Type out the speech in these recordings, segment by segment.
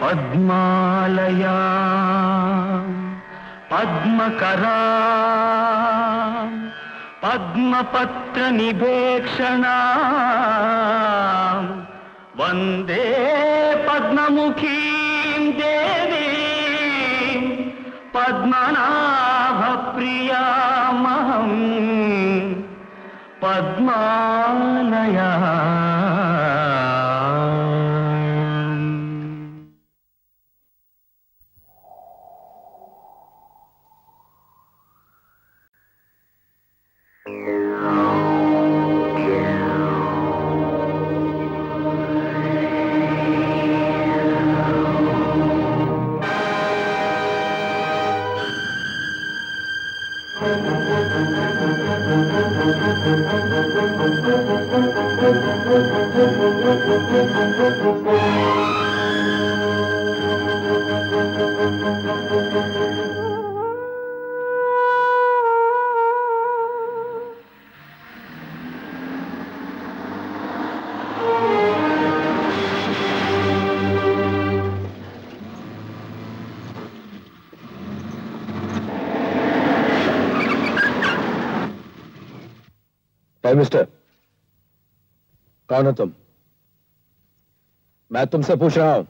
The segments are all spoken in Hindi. पद्मालया पद्मकरा पद्मपत्र निभेक्षणा वंदे पद्ममुखी देवी पद्मनाभ प्रियामहं पद्मालया। मिस्टर कौन हो तुम? मैं तुमसे पूछ रहा हूं।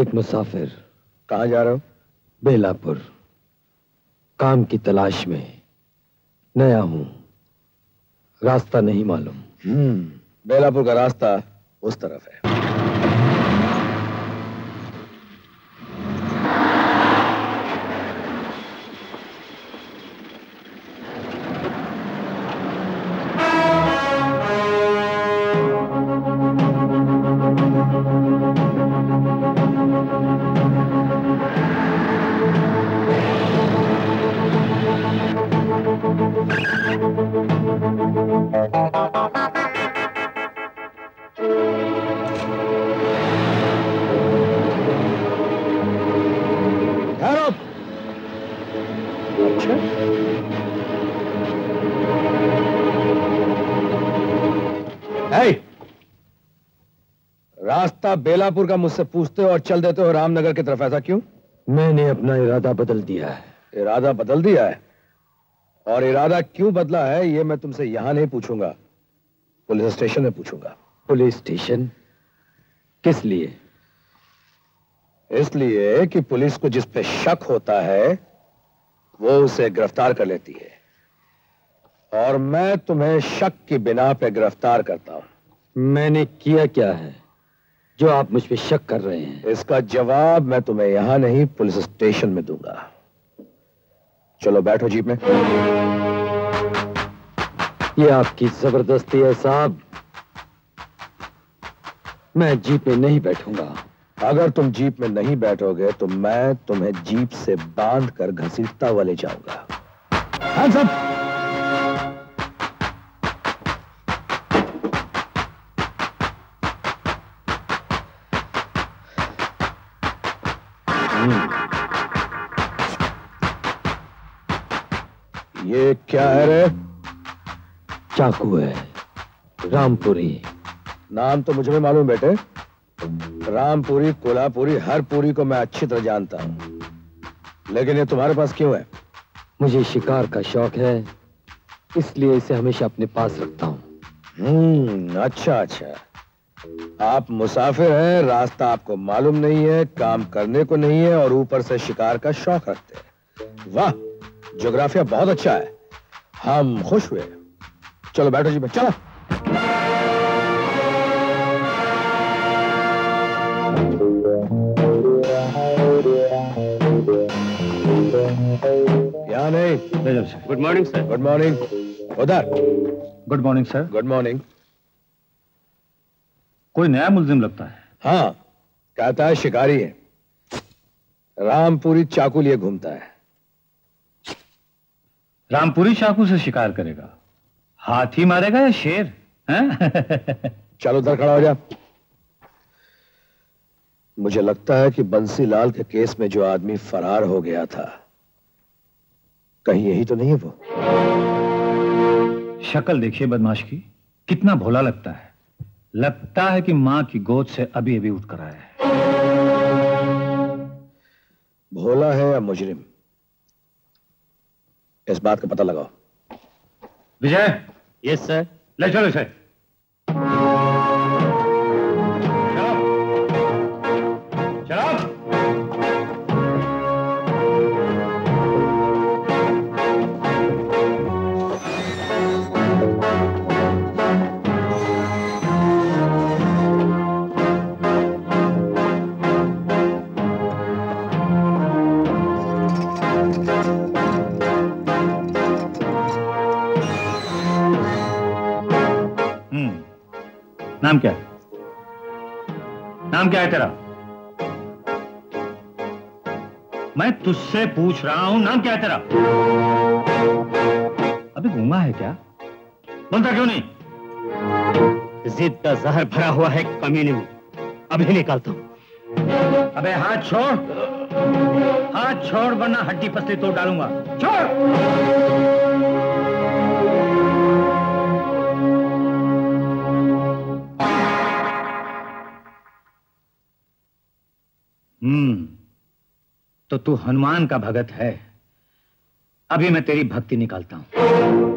एक मुसाफिर। कहां जा रहे हो? बेलापुर। काम की तलाश में नया हूं, रास्ता नहीं मालूम। बेलापुर का रास्ता उस तरफ है। बेलापुर का मुझसे पूछते हो और चल देते हो रामनगर की तरफ, ऐसा क्यों? मैंने अपना इरादा बदल दिया है। इरादा बदल दिया है? और इरादा क्यों बदला है ये मैं तुमसे यहां नहीं पूछूंगा, पुलिस स्टेशन में पूछूंगा। पुलिस स्टेशन किस लिए? इसलिए कि पुलिस को जिस पे शक होता है वो उसे गिरफ्तार कर लेती है, और मैं तुम्हें शक की बिना पे गिरफ्तार करता हूं। मैंने किया क्या है जो आप मुझ पे शक कर रहे हैं? इसका जवाब मैं तुम्हें यहां नहीं, पुलिस स्टेशन में दूंगा। चलो बैठो जीप में। ये आपकी जबरदस्ती है साहब, मैं जीप में नहीं बैठूंगा। अगर तुम जीप में नहीं बैठोगे तो मैं तुम्हें जीप से बांध कर घसीटता हुआ ले जाऊंगा। हाँ साहब। ये क्या है रे? चाकू है। रामपुरी। नाम तो मुझे भी मालूम बेटे। रामपुरी, कोल्हापुरी, हरपुरी को मैं अच्छी तरह जानता हूं, लेकिन ये तुम्हारे पास क्यों है? मुझे शिकार का शौक है, इसलिए इसे हमेशा अपने पास रखता हूं। अच्छा अच्छा, आप मुसाफिर हैं, रास्ता आपको मालूम नहीं है, काम करने को नहीं है, और ऊपर से शिकार का शौक रखते हैं। वाह, ज्योग्राफिया बहुत अच्छा है, हम खुश हुए। चलो बैठो जी, चलो। यहाँ नहीं। Good morning sir. Good morning. उधर। Good morning sir. Good morning. कोई नया मुलजिम लगता है। हाँ, कहता है शिकारी है, रामपुरी चाकू लिए घूमता है। रामपुरी चाकू से शिकार करेगा? हाथी मारेगा या शेर? चलो उधर खड़ा हो जा। मुझे लगता है कि बंसीलाल के केस में जो आदमी फरार हो गया था, कहीं यही तो नहीं है वो? शक्ल देखिए बदमाश की, कितना भोला लगता है। लगता है कि मां की गोद से अभी अभी उठकर आया है। भोला है या मुजरिम, इस बात का पता लगाओ। विजय। Yes sir. ले चलो इसे। नाम क्या है तेरा? मैं तुझसे पूछ रहा हूं, नाम क्या है तेरा? अभी गूंगा है क्या? बोलता क्यों नहीं? जिद का जहर भरा हुआ है कमीने में, अभी निकालता हूं। अबे हाथ छोड़, हाथ छोड़, वरना हड्डी पसली तोड़ डालूंगा। छोड़। तो तू हनुमान का भगत है। अभी मैं तेरी भक्ति निकालता हूं।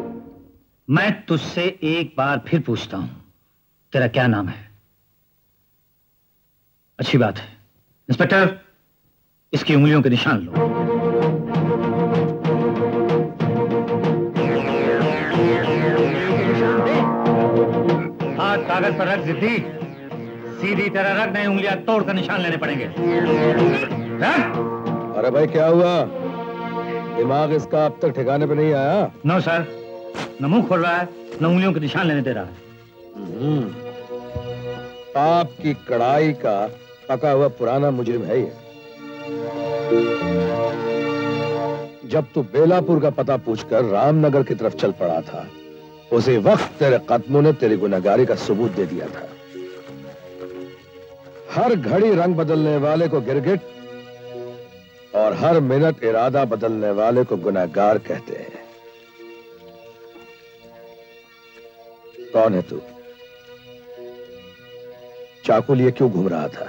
मैं तुझसे एक बार फिर पूछता हूं, तेरा क्या नाम है? अच्छी बात है। इंस्पेक्टर, इसकी उंगलियों के निशान लो। हाथ कागज पर रख जिद्दी, सीधी तरह रख, नहीं उंगलियां तोड़कर निशान लेने पड़ेंगे। रख। अरे भाई क्या हुआ? दिमाग इसका अब तक ठिकाने पे नहीं आया? नो सर, न मुंह खोल रहा है, न उंगलियों के निशान लेने दे रहा है। आपकी कड़ाई का पका हुआ पुराना मुजरिम है ये। जब तू बेलापुर का पता पूछकर रामनगर की तरफ चल पड़ा था, उसी वक्त तेरे कदमों ने तेरी गुनाहगारी का सबूत दे दिया था। हर घड़ी रंग बदलने वाले को गिरगिट और हर मिनट इरादा बदलने वाले को गुनाहगार कहते हैं। कौन है तू? चाकू लिए क्यों घूम रहा था?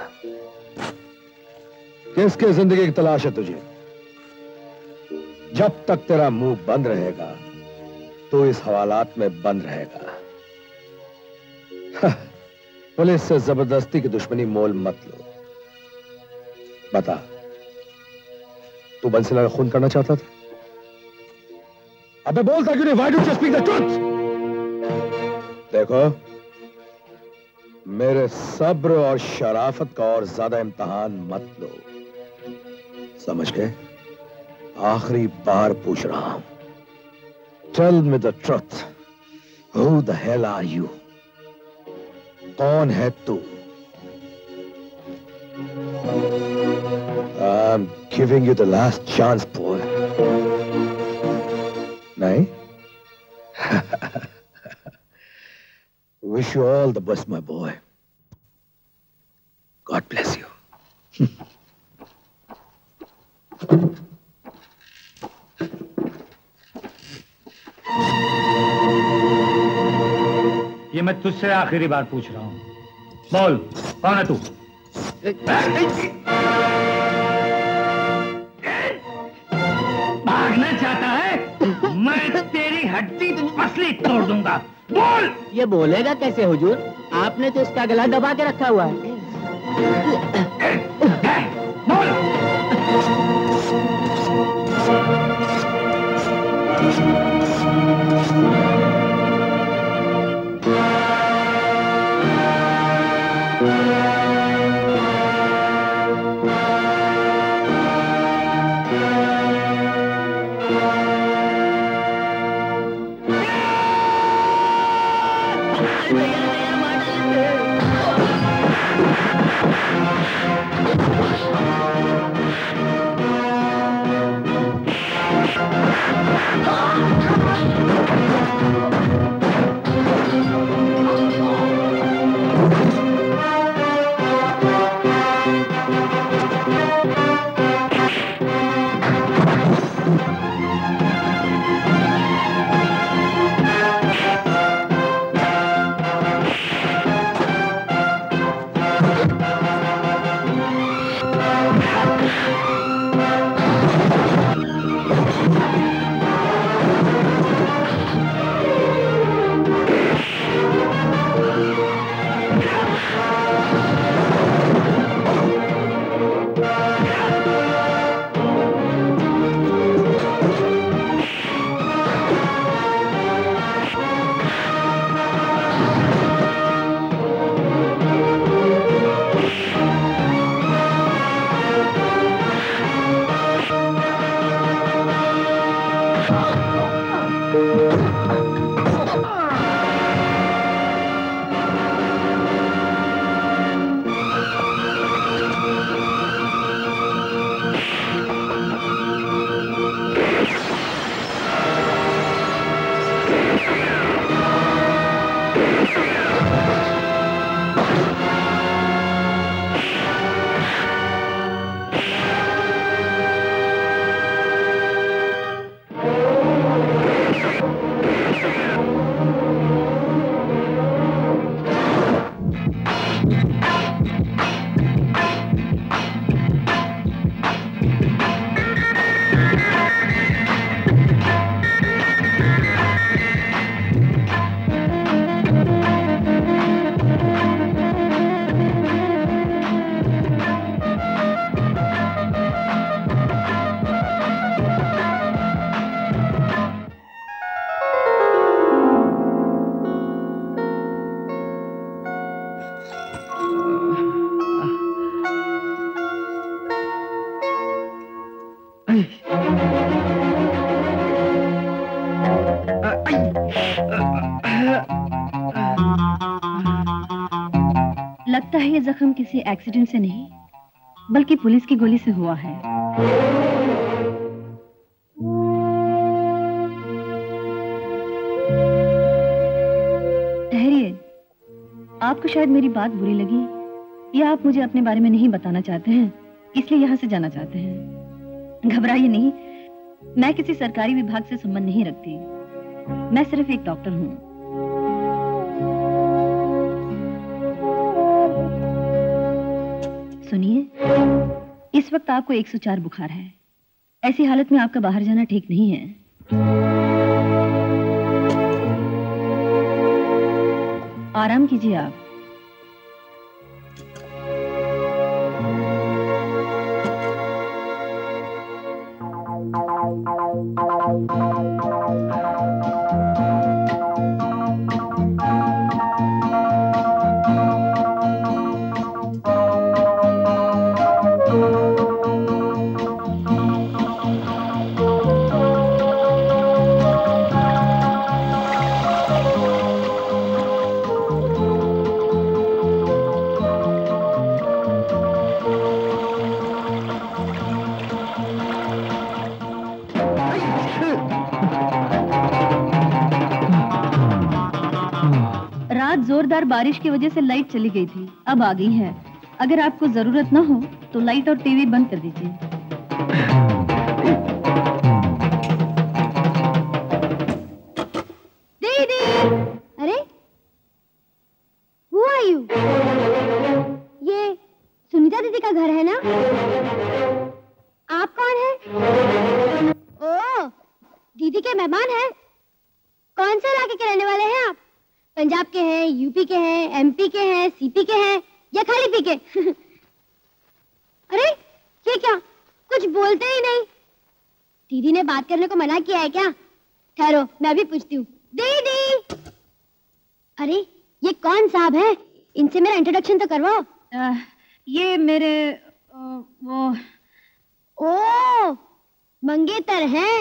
किसके जिंदगी की तलाश है तुझे? जब तक तेरा मुंह बंद रहेगा तो इस हवालात में बंद रहेगा। पुलिस से जबरदस्ती की दुश्मनी मोल मत लो। बता, तू बंसीलाल का खून करना चाहता था? अबे बोलता क्यों नहीं? Why don't you speak the truth? देखो, मेरे सब्र और शराफत का और ज्यादा इम्तिहान मत लो, समझ गए? आखिरी बार पूछ रहा हूं, Tell me the truth. Who the hell are you? कौन है तू? I'm giving you the last chance, boy. Nahin? Wish you all the best, my boy. God bless you. ये मैं तुझसे आखिरी बार पूछ रहा हूँ। बोल, कौन है तू? भागना चाहता है? मैं तेरी हड्डी मसली तोड़ दूंगा। बोल। ये बोलेगा कैसे हुजूर? आपने तो इसका गला दबा के रखा हुआ है। बोल। लगता है ये जख्म किसी एक्सीडेंट से नहीं बल्कि पुलिस की गोली से हुआ है। ठहरिए, आपको शायद मेरी बात बुरी लगी या आप मुझे अपने बारे में नहीं बताना चाहते हैं इसलिए यहाँ से जाना चाहते हैं। घबराइए नहीं, मैं किसी सरकारी विभाग से संबंध नहीं रखती, मैं सिर्फ एक डॉक्टर हूँ। सुनिए, इस वक्त आपको 104 बुखार है, ऐसी हालत में आपका बाहर जाना ठीक नहीं है। आराम कीजिए आप। जोरदार बारिश की वजह से लाइट चली गई थी, अब आ गई है। अगर आपको जरूरत ना हो तो लाइट और टीवी बंद कर दीजिए। दीदी, अरे हुआ यू, ये सुनीता दीदी का घर है ना? आप कौन है? ओ, दीदी के मेहमान हैं। कौन से इलाके के रहने वाले हैं आप? पंजाब के हैं, यूपी के हैं, एमपी के हैं, सीपी के हैं या खाली पी के? अरे ये क्या, कुछ बोलते ही नहीं। दीदी ने बात करने को मना किया है क्या? ठहरो, मैं भी पूछती हूँ। दीदी, अरे ये कौन साहब हैं? इनसे मेरा इंट्रोडक्शन तो करवाओ। ये मेरे वो ओ मंगेतर हैं।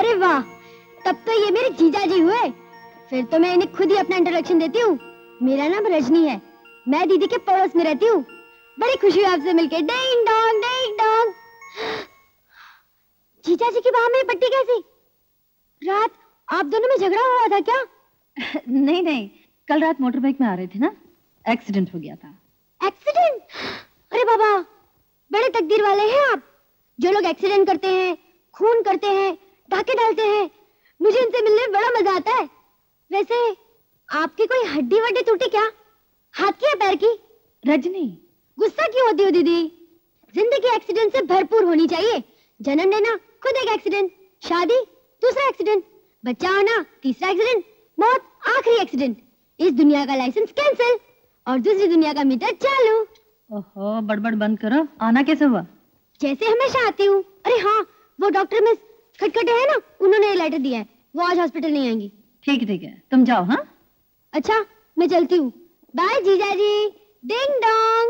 अरे वाह, तब तो ये मेरे जीजा जी हुए। फिर तो मैं इन्हें खुद ही अपना इंट्रोडक्शन देती हूँ। मेरा नाम रजनी है, मैं दीदी के पड़ोस में रहती हूँ। बड़ी खुशी हुई आपसे मिलके। Ding dong, ding dong. जीजा जी की बाह में पट्टी कैसी? रात आप दोनों में झगड़ा हुआ था क्या? नहीं नहीं, कल रात मोटर बाइक में आ रहे थे ना, एक्सीडेंट हो गया था। एक्सीडेंट? अरे बाबा, बड़े तकदीर वाले हैं आप। जो लोग एक्सीडेंट करते हैं, खून करते हैं, डाके डालते हैं, मुझे इनसे मिलने में बड़ा मजा आता है। वैसे आपकी कोई हड्डी वड्डी टूटी क्या, हाथ की या पैर की? रजनी, गुस्सा क्यों होती हो दीदी? जिंदगी एक्सीडेंट से भरपूर होनी चाहिए। जन्म लेना खुद एक एक्सीडेंट, शादी दूसरा एक्सीडेंट, बच्चा होना तीसरा एक्सीडेंट, मौत आखिरी एक्सीडेंट। इस दुनिया का लाइसेंस कैंसिल और दूसरी दुनिया का मीटर चालू। ओहो, बड़बड़ बंद करो। आना कैसे हुआ? जैसे हमेशा आती हूँ। अरे हाँ, वो डॉक्टर मिस खटखटे है ना, उन्होंने लेटर दिया है, वो आज हॉस्पिटल नहीं आएंगी। ठीक है ठीक है, तुम जाओ। हाँ अच्छा, मैं चलती हूँ, बाय जीजा जी। डिंग डोंग,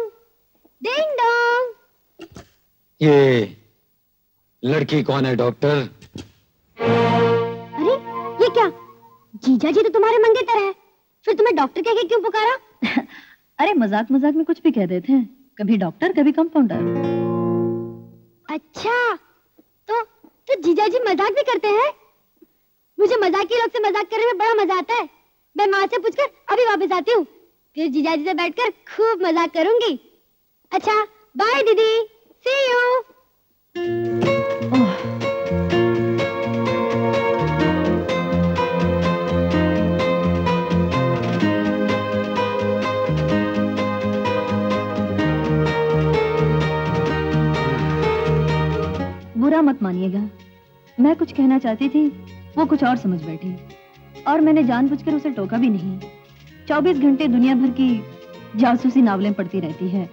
डिंग डोंग। ये लड़की कौन है डॉक्टर? अरे ये क्या, जीजा जी तो तुम्हारे मंगेतर है, फिर तुम्हें डॉक्टर कह के क्यों पुकारा? अरे मजाक मजाक में कुछ भी कह देते हैं, कभी डॉक्टर कभी कंपाउंडर। अच्छा तो जीजा जी मजाक भी करते हैं? मुझे मजाकी लोग से मजाक करने में बड़ा मजा आता है। मैं माँ से पूछकर अभी वापस आती हूँ, फिर जीजा जी से बैठकर खूब मजाक करूंगी। अच्छा बाय दीदी, सी यू। बुरा मत मानिएगा, मैं कुछ कहना चाहती थी, वो कुछ और समझ बैठी और मैंने जानबूझकर उसे टोका भी नहीं। 24 घंटे दुनिया भर की जासूसी नावलें पढ़ती रहती है।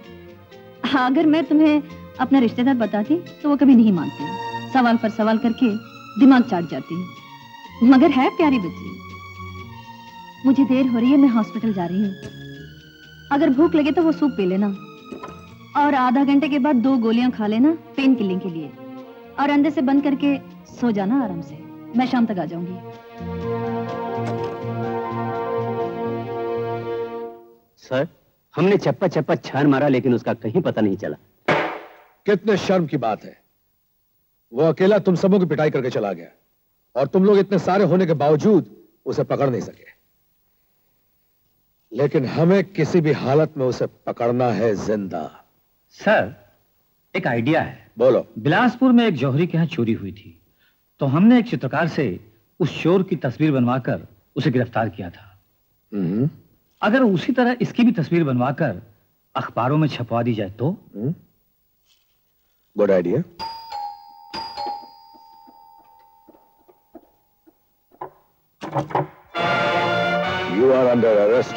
अगर मैं तुम्हें अपना रिश्तेदार बताती तो वो कभी नहीं मानती, सवाल पर सवाल करके दिमाग चाट जाती। मगर है प्यारी बच्ची। मुझे देर हो रही है, मैं हॉस्पिटल जा रही हूँ। अगर भूख लगे तो वो सूप पी लेना और आधा घंटे के बाद 2 गोलियां खा लेना पेन किलिंग के लिए, और अंदर से बंद करके सो जाना आराम से। मैं शाम तक आ जाऊंगी। सर, हमने चप्पा चप्पा छान मारा लेकिन उसका कहीं पता नहीं चला। कितने शर्म की बात है, वो अकेला तुम सबों की पिटाई करके चला गया और तुम लोग इतने सारे होने के बावजूद उसे पकड़ नहीं सके। लेकिन हमें किसी भी हालत में उसे पकड़ना है जिंदा। सर एक आइडिया है। बोलो। बिलासपुर में एक जौहरी के यहाँ चोरी हुई थी तो हमने एक चित्रकार से उस चोर की तस्वीर बनवाकर उसे गिरफ्तार किया था। अगर उसी तरह इसकी भी तस्वीर बनवाकर अखबारों में छपवा दी जाए तो? Good idea. You are under arrest.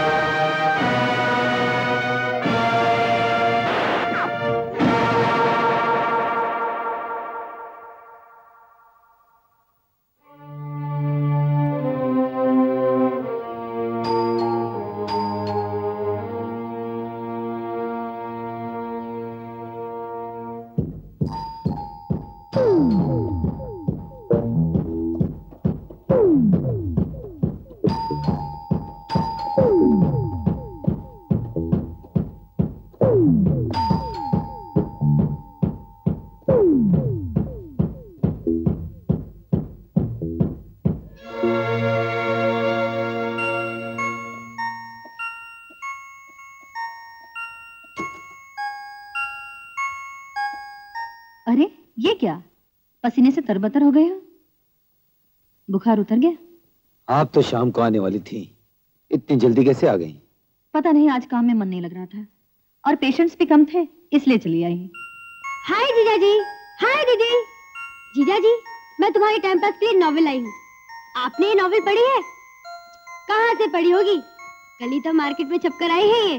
पसीने से तरबतर हो गए हो? बुखार उतर गया? आप तो शाम को आने वाली थी, इतनी जल्दी कैसे आ गई? पता नहीं, आज काम में मन नहीं लग रहा था और पेशेंट्स भी कम थे इसलिए चली आई। हाय जीजा जी, हाय दीदी। जीजा जी, मैं तुम्हारी टाइम पास के लिए नॉवेल आई हूँ। आपने ये नॉवेल पढ़ी है? कहाँ से पढ़ी होगी? कल ही तो मार्केट में छपकर आई है, ये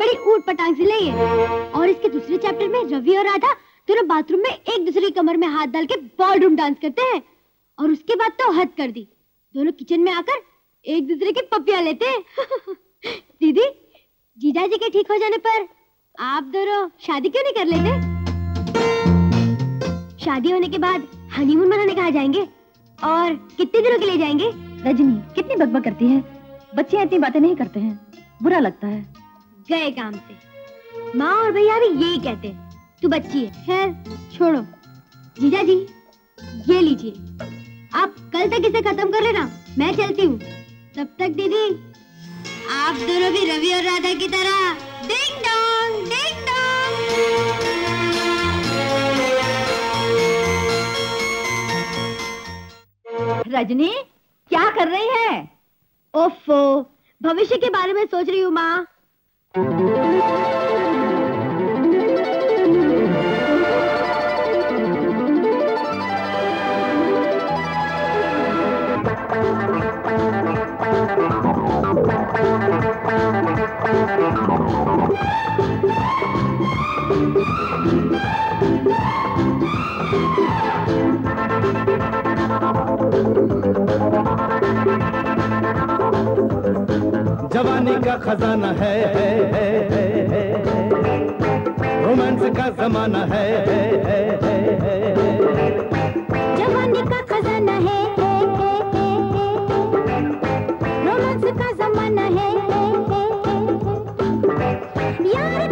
बड़ी ऊट पटांग से लाई है। और इसके दूसरे चैप्टर में रवि और राधा दोनों बाथरूम में एक दूसरे की कमर में हाथ डाल के बॉलरूम डांस करते हैं और उसके बाद तो हद कर दी, दोनों किचन में आकर एक दूसरे के पपिया लेते हैं। दीदी, जीजा जी के ठीक हो जाने पर आप दोनों शादी क्यों नहीं कर लेते? शादी होने के बाद हनीमून मनाने कहाँ जाएंगे और कितने दिनों के लिए जाएंगे? रजनी कितनी बकबक करती है, बच्चे इतनी बातें नहीं करते हैं, बुरा लगता है। गए काम से। माँ और भैया भी यही कहते हैं, तू बच्ची है। छोड़ो। जीजा जी, ये लीजिए, आप कल तक इसे खत्म कर लेना, मैं चलती हूँ। तब तक दीदी आप दोनों भी रवि और राधा की तरह ding dong ding dong. Rajni क्या कर रही है? ओफो, भविष्य के बारे में सोच रही हूँ माँ। जवानी का खजाना है, रोमांस का जमाना है। जवानी का खजाना है, रोमांस का जमाना है। यार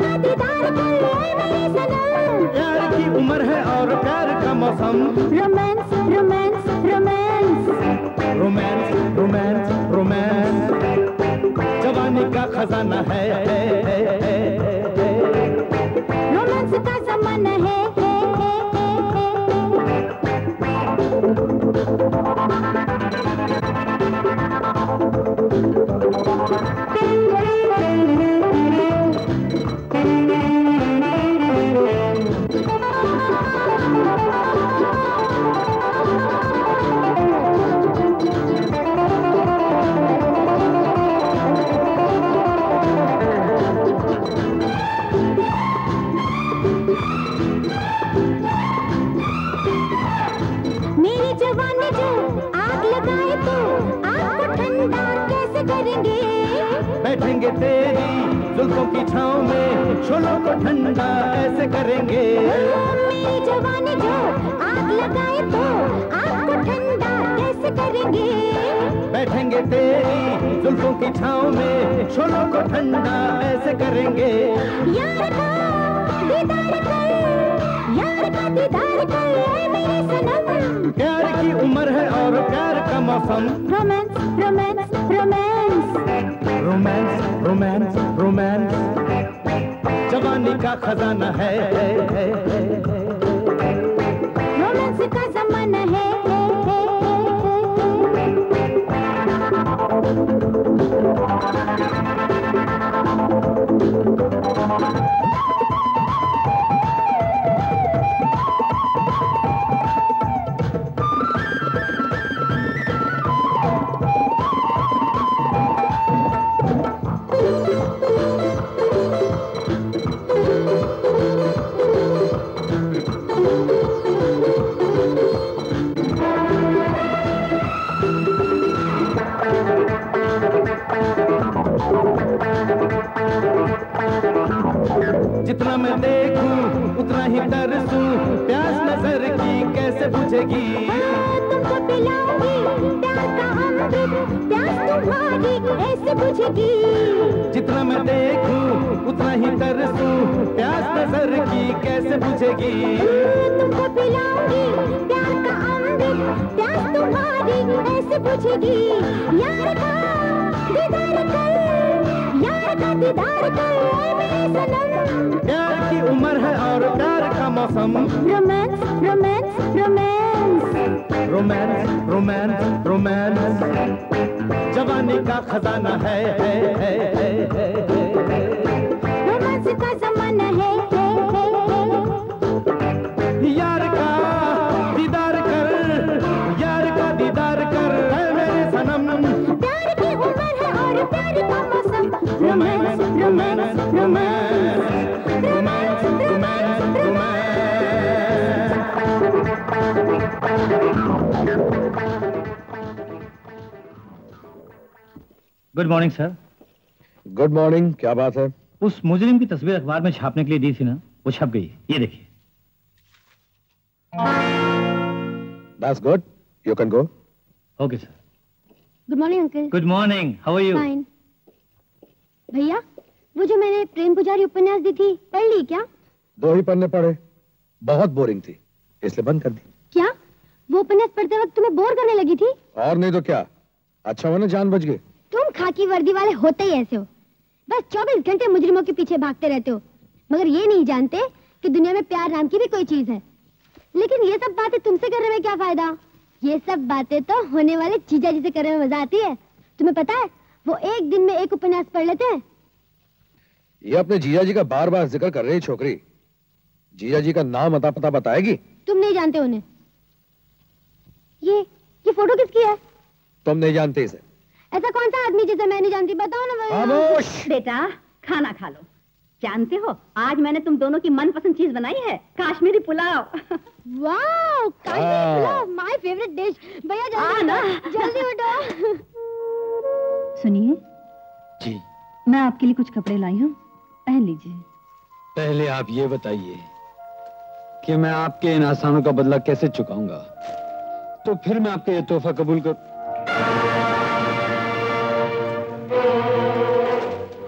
का दीदार कर ले सनम। यार की उम्र है और प्यार का मौसम। Romance romance romance romance romance romance. जवानी का खजाना है, रोमांस का जमाना है। जवानी जो आग लगाए तो आपको ठंडा कैसे करे? बैठेंगे तेरी जुल्फों की छाँव में, शोलों को ठंडा ऐसे करेंगे। मेरी जवानी जो आग लगाए तो आग को ठंडा कैसे करेंगे। बैठेंगे तेरी जुल्फों की छाँव में, शोलों को ठंडा ऐसे करेंगे। यार का दीदार कर, यार का दीदार कर मेरे सनम। प्यार की उम्र है और प्यार का मौसम। Romance romance romance romance romance romance जवानी का खजाना है। रोमांस का जमाना है। जितना मैं देखूं उतना ही तरसूं, प्यास नजर की कैसे बुझेगी। तुमको पिलाऊंगी प्यार का अमृत, प्यास तुम्हारी कैसे बुझेगी। जितना मैं देखूं उतना ही तरसूं, प्यास नजर की कैसे बुझेगी। तुमको पिलाऊंगी प्यार का अमृत, प्यास तुम्हारी कैसे बुझेगी। यार का दीदार कर, यार का दीदार कर सनम। प्यार की उम्र है और प्यार का मौसम। Romance romance romance romance romance romance जवानी का खजाना है। रोमांस का जमाना है। यार का दीदार कर, यार का दीदार कर मेरे सनम। प्यार की उम्र है और प्यार का मौसम। Romance romance romance good morning sir. Good morning. क्या बात है? उस मुजरिम की तस्वीर अखबार में छापने के लिए दी थी ना, वो छप गई। ये देखिए। That's good, you can go. Okay sir. Good morning uncle. Good morning, how are you? Fine. भैया, वो जो मैंने प्रेम पुजारी उपन्यास दी थी, पढ़ ली क्या? 2 ही पन्ने पढ़े, बहुत बोरिंग थी, इसलिए बंद कर दी। क्या वो उपन्यास पढ़ते वक्त तुम्हें बोर करने लगी थी? और नहीं तो क्या। अच्छा हुआ ना जान बच गई। तुम खाकी वर्दी वाले होते ही ऐसे हो, बस 24 घंटे मुजरिमों के पीछे भागते रहते हो, मगर ये नहीं जानते कि दुनिया में प्यार नाम की भी कोई चीज है। लेकिन ये सब बातें तुमसे करने में क्या फायदा, ये सब बातें तो होने वाले चीजा जी से करने में मजा आती है। तुम्हें पता है वो एक दिन में 1 उपन्यास पढ़ लेते हैं। ये अपने जीजा जी का बार बार जिक्र कर रही छोकरी, जीजा जी का नाम अता पता बताएगी? तुम नहीं जानते उन्हें। ये फोटो किसकी है? तुम नहीं जानते इसे? ऐसा कौन सा आदमी जिसे मैं नहीं जानती, बताओ ना। खामोश। बेटा खाना खा लो। जानते हो आज मैंने तुम दोनों की मनपसंद चीज बनाई है, Kashmiri pulao. Wow, Kashmiri pulao, my favourite dish. भैया जल्दी उठो। सुनिए जी, मैं आपके लिए कुछ कपड़े लाई हूँ, पहन लीजिए। पहले आप ये बताइए कि मैं आपके इन आसानों का बदला कैसे चुकाऊंगा, तो फिर मैं आपके ये तोहफा कबूल कर।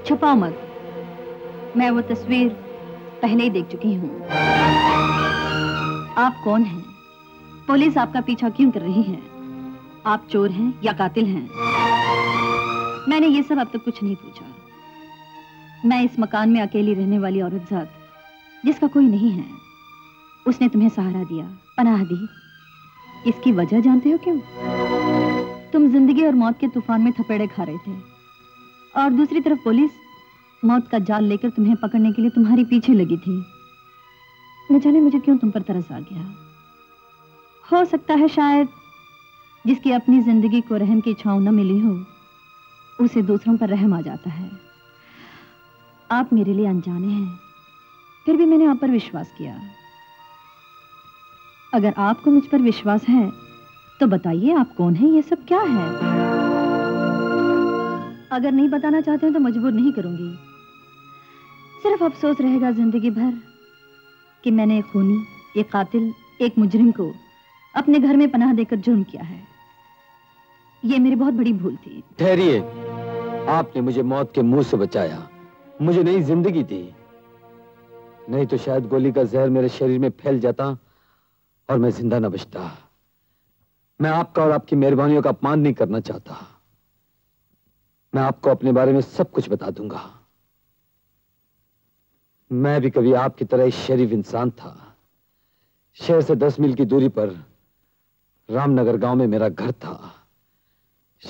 छुपाओ मत, मैं वो तस्वीर पहले ही देख चुकी हूँ। आप कौन हैं? पुलिस आपका पीछा क्यों कर रही है? आप चोर हैं या कातिल हैं? मैंने ये सब अब तक कुछ नहीं पूछा। मैं इस मकान में अकेली रहने वाली औरत जात, जिसका कोई नहीं है, उसने तुम्हें सहारा दिया, पनाह दी। इसकी वजह जानते हो क्यों? तुम जिंदगी और मौत के तूफान में थपेड़े खा रहे थे, और दूसरी तरफ पुलिस मौत का जाल लेकर तुम्हें पकड़ने के लिए तुम्हारी पीछे लगी थी। न जाने मुझे क्यों तुम पर तरस आ गया। हो सकता है शायद जिसकी अपनी जिंदगी को रहम की छांव न मिली हो, उसे दूसरों पर रहम आ जाता है। आप मेरे लिए अनजाने हैं, फिर भी मैंने आप पर विश्वास किया। अगर आपको मुझ पर विश्वास है तो बताइए आप कौन हैं, ये सब क्या है? अगर नहीं बताना चाहते हैं तो मजबूर नहीं करूंगी। सिर्फ अफसोस रहेगा जिंदगी भर कि मैंने एक खूनी, एक कातिल, एक मुजरिम को अपने घर में पनाह देकर जुर्म किया है। ये मेरी बहुत बड़ी भूल थी। ठहरिए, आपने मुझे मौत के मुंह से बचाया, मुझे नई जिंदगी दी, नहीं तो शायद गोली का जहर मेरे शरीर में फैल जाता और मैं जिंदा न बचता। मैं आपका और आपकी मेहरबानियों का अपमान नहीं करना चाहता। मैं आपको अपने बारे में सब कुछ बता दूंगा। मैं भी कभी आपकी तरह शरीफ इंसान था। शहर से 10 मील की दूरी पर रामनगर गांव में मेरा घर था।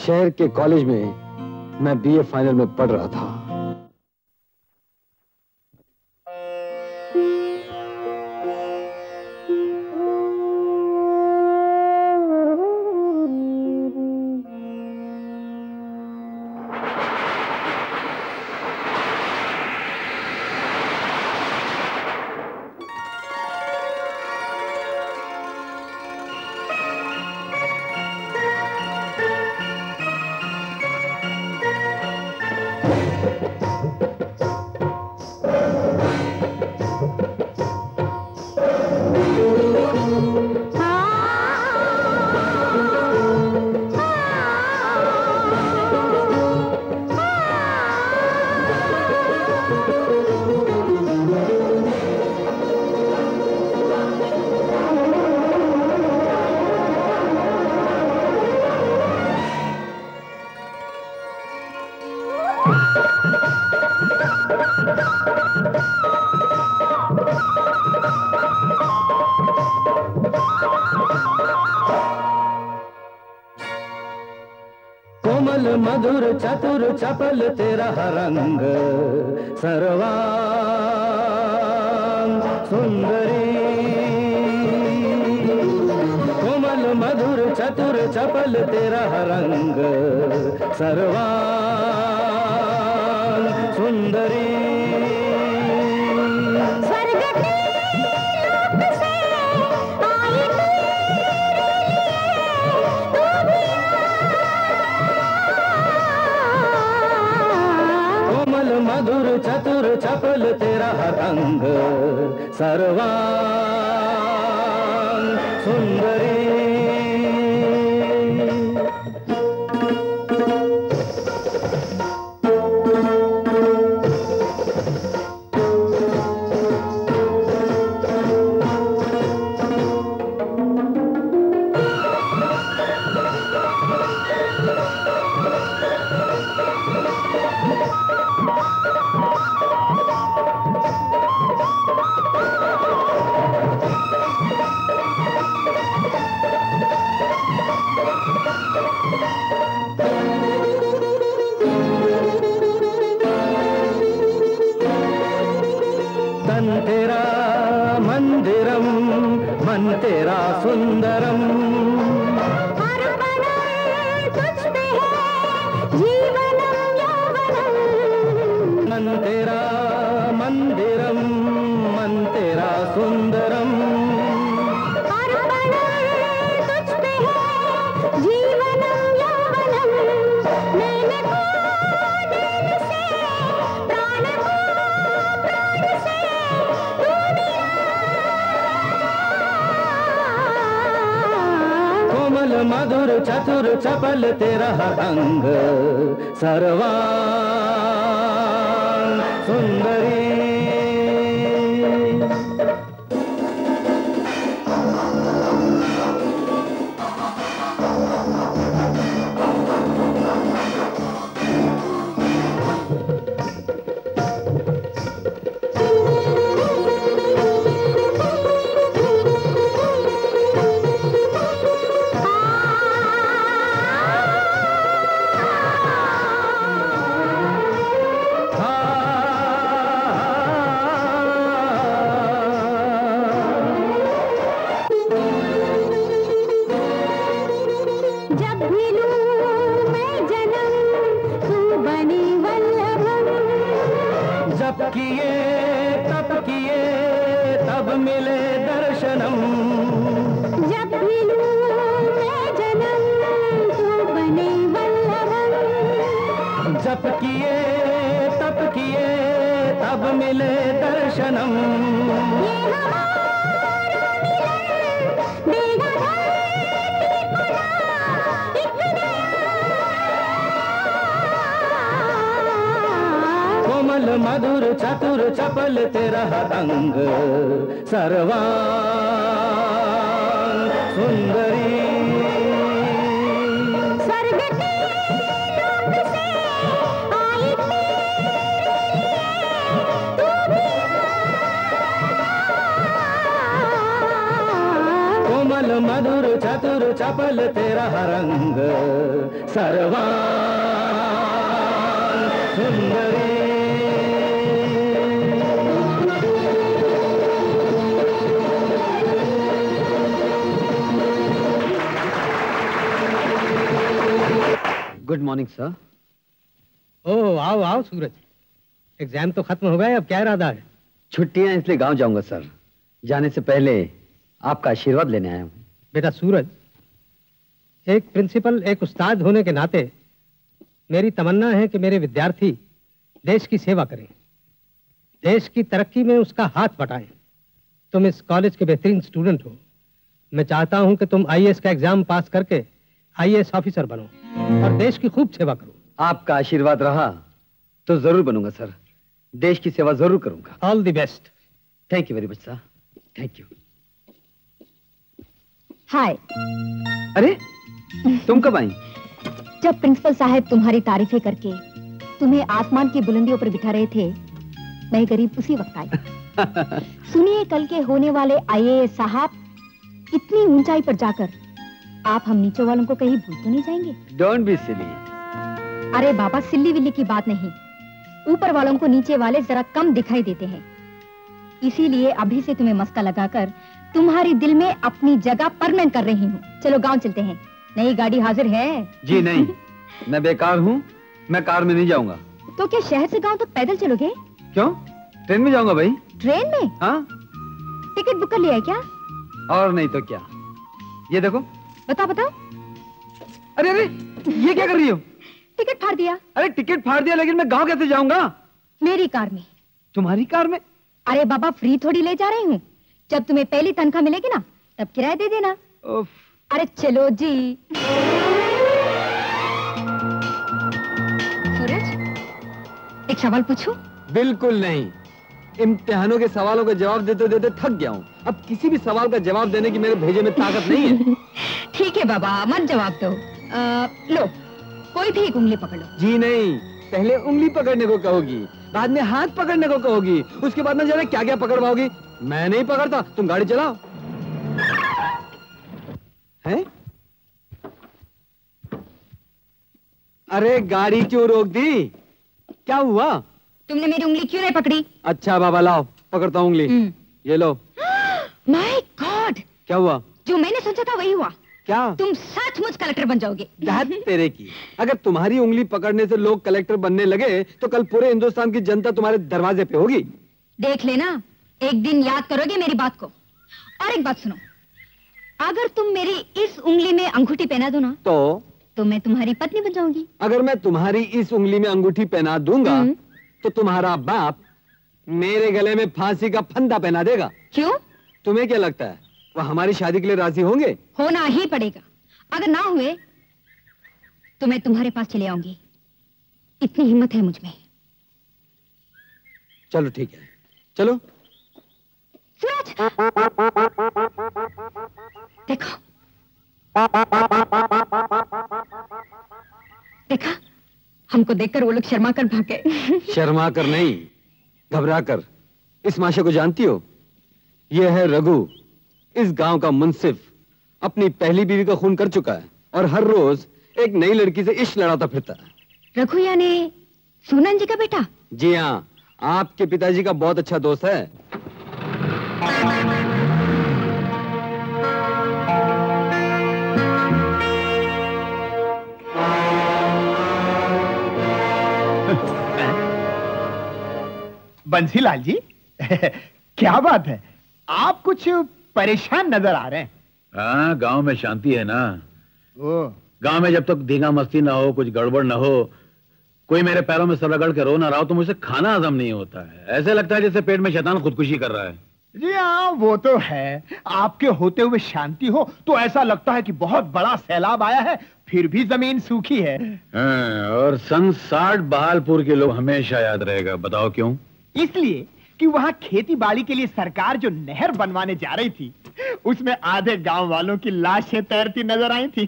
शहर के कॉलेज में मैं बीए फाइनल में पढ़ रहा था। चपल तेरा रंग सर्वांग सुंदरी, कोमल मधुर चतुर चपल तेरा रंग सर्वांग सुंदरी। चतुर चपल तेरा रंग सर्वांग सुंदरी। चतुर चपल तेरा रंग सर्वांग सुंदरी। जब तप किए तब मिले दर्शनम। कोमल मधुर चतुर चपल तेरा अंग सर्वांग सुंदरी। मधुर चतुर चपल तेरा रंग सर्वांग सुंदरी। Good morning sir. ओ आओ आओ सूरज, एग्जाम तो खत्म हो गए, अब क्या इरादा है? छुट्टियां इसलिए गांव जाऊंगा सर, जाने से पहले आपका आशीर्वाद लेने आया हूँ। बेटा सूरज, एक प्रिंसिपल एक उस्ताद होने के नाते मेरी तमन्ना है कि मेरे विद्यार्थी देश की सेवा करें, देश की तरक्की में उसका हाथ बटाएं। तुम इस कॉलेज के बेहतरीन स्टूडेंट हो, मैं चाहता हूं कि तुम IAS का एग्जाम पास करके IAS ऑफिसर बनो और देश की खूब सेवा करो। आपका आशीर्वाद रहा तो जरूर बनूंगा सर, देश की सेवा जरूर करूंगा। All the best. Thank you very much sir, thank you. Hi. अरे तुम कब आई? जब प्रिंसिपल साहब तुम्हारी तारीफें करके तुम्हें आसमान की बुलंदियों पर बिठा रहे थे, मैं करीब उसी वक्त आई। सुनिए, कल के होने वाले IAS साहब, इतनी ऊंचाई पर जाकर आप हम नीचे वालों को कहीं भूल तो नहीं जाएंगे? Don't be silly. अरे बाबा, सिल्ली विल्ली की बात नहीं, ऊपर वालों को नीचे वाले जरा कम दिखाई देते हैं, इसीलिए अभी से तुम्हें मस्का लगाकर तुम्हारी दिल में अपनी जगह परमानेंट कर रही हूँ। चलो गांव चलते हैं, नई गाड़ी हाजिर है। जी नहीं, मैं बेकार हूँ, मैं कार में नहीं जाऊँगा। तो क्या शहर से गांव तक पैदल चलोगे? क्यों, ट्रेन में जाऊँगा भाई। ट्रेन में? हाँ। टिकट बुक कर लिया है क्या? और नहीं तो क्या। ये देखो। बताओ बताओ। अरे अरे ये क्या कर रही हो? टिकट फाड़ दिया। अरे टिकट फाड़ दिया, लेकिन मैं गाँव कैसे जाऊँगा? मेरी कार में। तुम्हारी कार में? अरे बाबा, फ्री थोड़ी ले जा रही हूँ, जब तुम्हें पहली तनख्वाह मिलेगी ना तब किराया दे देना। अरे चलो जी। सूरज, एक सवाल पूछूं? बिल्कुल नहीं, इम्तिहानों के सवालों का जवाब देते देते थक गया हूँ, अब किसी भी सवाल का जवाब देने की मेरे भेजे में ताकत नहीं है। ठीक है बाबा, मत जवाब दो। लो, कोई भी एक उंगली पकड़ लो। जी नहीं, पहले उंगली पकड़ने को कहोगी, बाद में हाथ पकड़ने को कहोगी, उसके बाद न जाने क्या क्या पकड़वाओगी। मैं नहीं पकड़ता, तुम गाड़ी चलाओ। हैं? अरे गाड़ी क्यों रोक दी? क्या हुआ? तुमने मेरी उंगली क्यों नहीं पकड़ी? अच्छा बाबा लाओ, पकड़ता हूँ उंगली, ये लो। My God! क्या हुआ? जो मैंने सोचा था वही हुआ। क्या? तुम सचमुच कलेक्टर बन जाओगे। दाद तेरे की, अगर तुम्हारी उंगली पकड़ने से लोग कलेक्टर बनने लगे तो कल पूरे हिंदुस्तान की जनता तुम्हारे दरवाजे पे होगी। देख लेना, एक दिन याद करोगे मेरी बात को। और एक बात सुनो, अगर तुम मेरी इस उंगली में अंगूठी पहना दो ना तो मैं तुम्हारी पत्नी बन जाऊंगी। अगर मैं तुम्हारी इस उंगली में अंगूठी पहना दूंगा तो तुम्हारा बाप मेरे गले में फांसी का फंदा पहना देगा। क्यों? तुम्हें क्या लगता है वह हमारी शादी के लिए राजी होंगे? होना ही पड़ेगा, अगर ना हुए तो मैं तुम्हारे पास चले आऊंगी, इतनी हिम्मत है मुझ में। चलो ठीक है, चलो। देखो, देखा, हमको देखकर वो लोग शर्मा कर भागे। शर्मा कर नहीं, घबरा कर। इस माशे को जानती हो? ये है रघु, इस गांव का मुंसिफ, अपनी पहली बीवी का खून कर चुका है और हर रोज एक नई लड़की से इश्क लड़ाता फिरता है। रघु यानी सूनन जी का बेटा? जी हाँ, आपके पिताजी का बहुत अच्छा दोस्त है। बंसीलाल जी, क्या बात है, आप कुछ परेशान नजर आ रहे हैं। हाँ, गांव में शांति है ना। गांव में जब तक धींगा मस्ती ना हो, कुछ गड़बड़ ना हो, कोई मेरे पैरों में सर रगड़ के रो ना रहा तो मुझे खाना हजम नहीं होता है। ऐसे लगता है जैसे पेट में शैतान खुदकुशी कर रहा है। जी हाँ वो तो है, आपके होते हुए शांति हो तो ऐसा लगता है कि बहुत बड़ा सैलाब आया है, फिर भी जमीन सूखी है। हाँ, और संसार बहालपुर के लोग हमेशा याद रहेगा। बताओ क्यों? इसलिए कि वहाँ खेती बाड़ी के लिए सरकार जो नहर बनवाने जा रही थी उसमें आधे गांव वालों की लाशें तैरती नजर आई थी।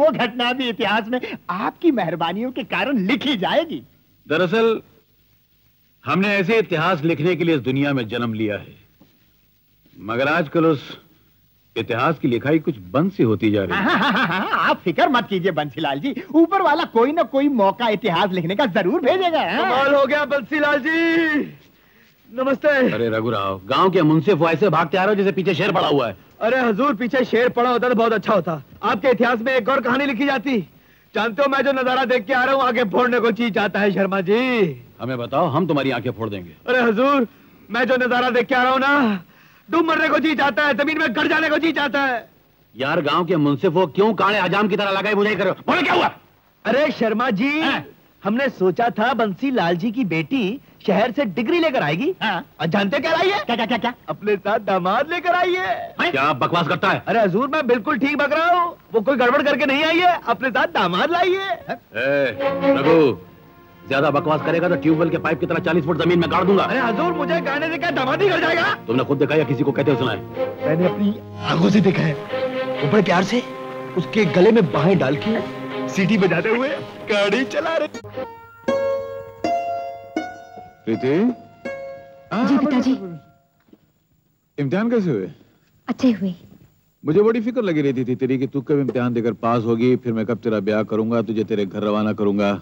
वो घटना भी इतिहास में आपकी मेहरबानियों के कारण लिखी जाएगी। दरअसल हमने ऐसे इतिहास लिखने के लिए इस दुनिया में जन्म लिया है, मगर आजकल उस इतिहास की लिखाई कुछ बंद सी होती जा रही है। आप फिक्र मत कीजिए बंसीलाल जी, ऊपर वाला कोई ना कोई मौका इतिहास लिखने का जरूर भेजेगा। कमाल हो गया बंसीलाल जी, नमस्ते। अरे रघुराव, गांव के मुंसिफ ऐसे भागते आ रहे हो जैसे पीछे शेर पड़ा हुआ है। अरे हुजूर, पीछे शेर पड़ा होता तो बहुत अच्छा होता, आपके इतिहास में एक और कहानी लिखी जाती। जानते हो मैं जो नजारा देख के आ रहा हूँ आगे फोड़ने को चीज आता है। शर्मा जी हमें बताओ, हम तुम्हारी आंखें फोड़ देंगे। अरे हुजूर, मैं जो नजारा देख के आ रहा हूँ ना, डूब मरने को जी चाहता है, जमीन में गड़ जाने को जी चाहता है। यार गांव के मुंसिफ हो, क्यों काले आजाम की तरह लगाए मुझे करो। बोलो क्या हुआ? अरे शर्मा जी हमने सोचा था बंसी लाल जी की बेटी शहर से डिग्री लेकर आएगी, जानते क्या लाई है? क्या क्या क्या क्या? अपने साथ दामाद लेकर आई है। क्या बकवास करता है? अरे हजूर मैं बिल्कुल ठीक बक रहा हूँ, वो कोई गड़बड़ करके नहीं आई है, अपने साथ दामाद लाई है। रघु ज्यादा बकवास करेगा तो ट्यूबवेल के पाइप की तरह 40 फुट जमीन में गाड़ दूंगा। अरे हजूर मुझे गाड़ने से क्या दामाद नहीं कर जाएगा? तुमने खुद देखा या किसी को कहते हो सुना है? मैंने अपनी आंखों से देखा है। वो बड़े प्यार से उसके गले में बाहें डाल के सीटी बजाते हुए गाड़ी चला रहे। प्रीति। जी पिताजी। इम्तिहान कैसे हुए? अच्छे हुए। मुझे बड़ी फिक्र लगी रहती थी तेरी कि तू कब इम्तिहान देकर पास होगी, फिर मैं कब तेरा ब्याह करूंगा, तुझे तेरे घर रवाना करूंगा।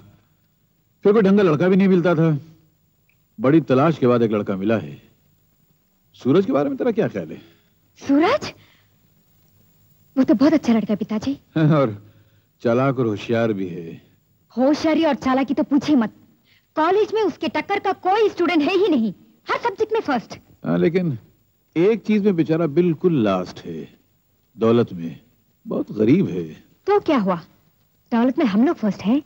फिर कोई ढंग का लड़का भी नहीं मिलता था। बड़ी तलाश के बाद एक लड़का मिला है। सूरज के बारे में तेरा क्या ख्याल है? सूरज वो तो बहुत अच्छा लड़का है पिताजी। और चालाक और होशियार भी है। होशियारी और चालाकी तो पूछे मत, कॉलेज में उसके टक्कर का कोई स्टूडेंट है ही नहीं, हर सब्जेक्ट में फर्स्ट। लेकिन एक चीज में बेचारा बिल्कुल लास्ट है, दौलत में बहुत गरीब है। तो क्या हुआ, दौलत में हम लोग फर्स्ट हैं।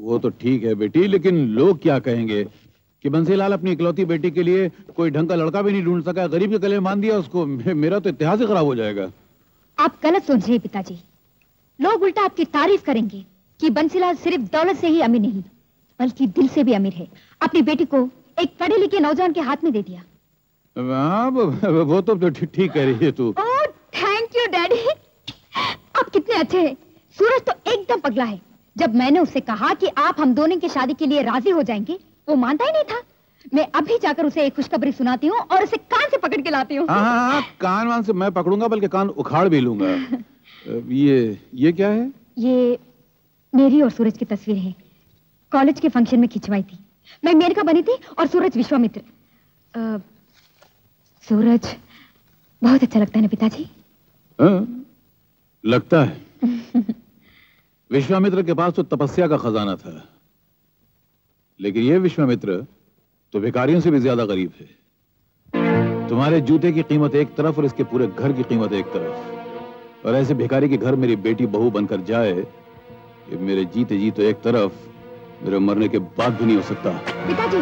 वो तो ठीक है बेटी, लेकिन लोग क्या कहेंगे कि बंसीलाल अपनी इकलौती बेटी के लिए कोई ढंग का लड़का भी नहीं ढूंढ सका, गरीब के गले में बांध दिया उसको। मेरा तो इतिहास ही खराब हो जाएगा। आप गलत सोच रहे पिताजी, लोग उल्टा आपकी तारीफ करेंगे कि बंसीलाल सिर्फ दौलत से ही अमीर नहीं बल्कि दिल से भी अमीर है। अपनी बेटी को एक पढ़े लिखे नौजवान के हाथ में दे दिया। वो तो ठीक कह रही है तू। ओह थैंक यू डैडी, आप कितने अच्छे हैं। सूरज तो एकदम पगला है, जब मैंने उससे कहा कि आप हम दोनों की शादी के लिए राजी हो जाएंगे वो मानता ही नहीं था। मैं अभी जाकर उसे एक खुशखबरी सुनाती हूँ और उसे कान से पकड़ के लाती हूँ। कान वान से मैं पकड़ूंगा बल्कि कान उखाड़ भी लूंगा। ये क्या है? ये मेरी और सूरज की तस्वीर है, कॉलेज के फंक्शन में खिंचवाई थी। मैं मेनका बनी थी और सूरज विश्वामित्र। सूरज बहुत अच्छा लगता है ना पिताजी? लगता है। विश्वामित्र के पास तो तपस्या का खजाना था, लेकिन ये विश्वामित्र तो भिखारियों से भी ज्यादा गरीब है। तुम्हारे जूते की कीमत एक तरफ और इसके पूरे घर की कीमत एक तरफ, और ऐसे भिखारी के घर मेरी बेटी बहू बनकर जाए कि मेरे जीते जी तो एक तरफ, मेरे मरने के बाद भी नहीं हो सकता। पिताजी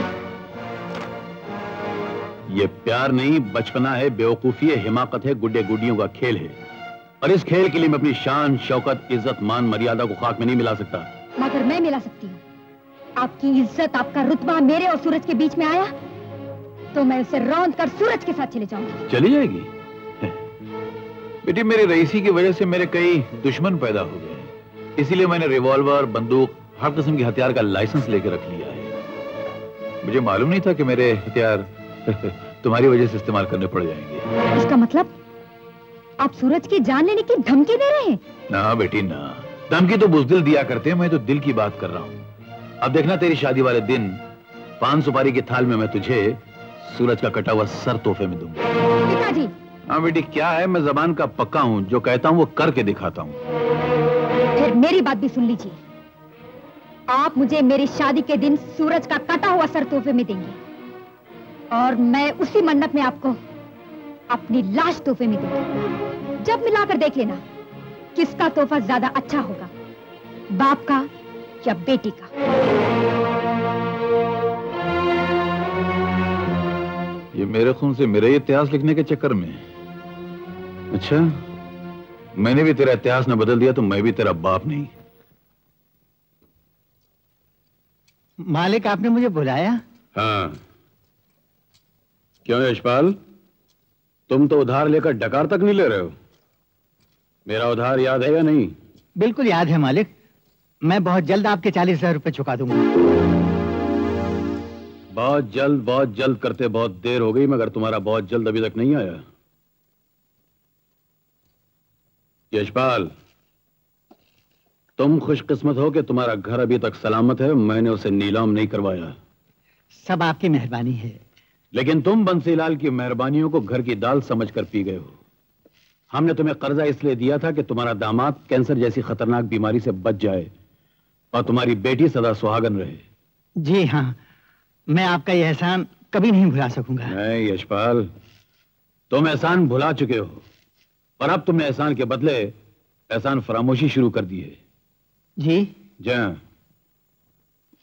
ये प्यार नहीं बचपना है, बेवकूफी है, हिमाकत है, गुड्डे गुड्डियों का खेल है, और इस खेल के लिए मैं अपनी शान शौकत इज्जत मान मर्यादा को खाक में नहीं मिला सकता। मगर मैं मिला सकती हूँ। आपकी इज्जत आपका रुतबा मेरे और सूरज के बीच में आया तो मैं उसे रौंद कर सूरज के साथ चले जाऊंगी। चली जाएगी बेटी, मेरी रईसी की वजह से मेरे कई दुश्मन पैदा हो गए, इसीलिए मैंने रिवॉल्वर बंदूक हर किस्म के हथियार का लाइसेंस लेकर रख लिया है। मुझे मालूम नहीं था कि मेरे हथियार तुम्हारी वजह से इस्तेमाल करने पड़ जाएंगे। इसका मतलब आप सूरज की जान लेने की धमकी दे रहे हैं? ना बेटी ना, धमकी तो बुजदिल दिया करते हैं, मैं तो दिल की बात कर रहा हूँ। अब देखना तेरी शादी वाले दिन पान सुपारी की थाल में मैं तुझे सूरज का कटा हुआ सर तोहफे में दूंगा। पिताजी। हाँ बेटी क्या है, मैं जबान का पक्का हूँ, जो कहता हूँ वो करके दिखाता हूँ। फिर मेरी बात भी सुन लीजिए, आप मुझे मेरी शादी के दिन सूरज का कटा हुआ सर तोहफे में देंगे और मैं उसी मन्नत में आपको अपनी लाश तोहफे में दूंगी। जब मिलाकर देख लेना किसका तोहफा ज्यादा अच्छा होगा, बाप का या बेटी का? ये मेरे खून से मेरे इतिहास लिखने के चक्कर में, अच्छा मैंने भी तेरा इतिहास न बदल दिया तो मैं भी तेरा बाप नहीं। मालिक आपने मुझे बुलाया? हाँ। क्यों यशपाल, तुम तो उधार लेकर डकार तक नहीं ले रहे हो, मेरा उधार याद है या नहीं? बिल्कुल याद है मालिक, मैं बहुत जल्द आपके 40,000 रुपए चुका दूंगा। बहुत जल्द करते बहुत देर हो गई, मगर तुम्हारा बहुत जल्द अभी तक नहीं आया। यशपाल, तुम खुशकिस्मत हो कि तुम्हारा घर अभी तक सलामत है, मैंने उसे नीलाम नहीं करवाया। सब आपकी मेहरबानी है। लेकिन तुम बंसीलाल की मेहरबानियों को घर की दाल समझकर पी गए हो। हमने तुम्हें कर्जा इसलिए दिया था कि तुम्हारा दामाद कैंसर जैसी खतरनाक बीमारी से बच जाए और तुम्हारी बेटी सदा सुहागन रहे। जी हाँ, मैं आपका यह एहसान कभी नहीं भुला सकूंगा। नहीं यशपाल, तुम एहसान भुला चुके हो, पर अब तुमने एहसान के बदले एहसान फरामोशी शुरू कर दी है। जी जहाँ,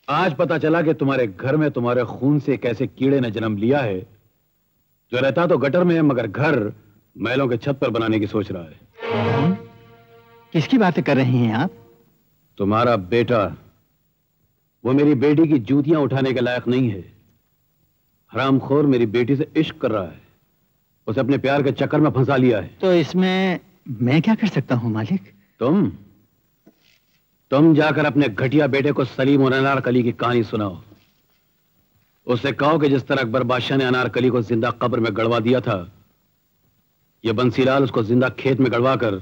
आज पता चला कि तुम्हारे घर में तुम्हारे खून से कैसे कीड़े ने जन्म लिया है, जो रहता तो गटर में है मगर घर महलों के छत पर बनाने की सोच रहा है। किसकी बातें कर रही हैं आप? तुम्हारा बेटा, वो मेरी बेटी की जूतियां उठाने के लायक नहीं है। हरामखोर मेरी बेटी से इश्क कर रहा है, उसे अपने प्यार के चक्कर में फंसा लिया है। तो इसमें मैं क्या कर सकता हूं मालिक? तुम जाकर अपने घटिया बेटे को सलीम और अनारकली की कहानी सुनाओ। उससे कहो कि जिस तरह अकबर बादशाह ने अनारकली को जिंदा कब्र में गड़वा दिया था, यह बंसीलाल उसको जिंदा खेत में गड़वा कर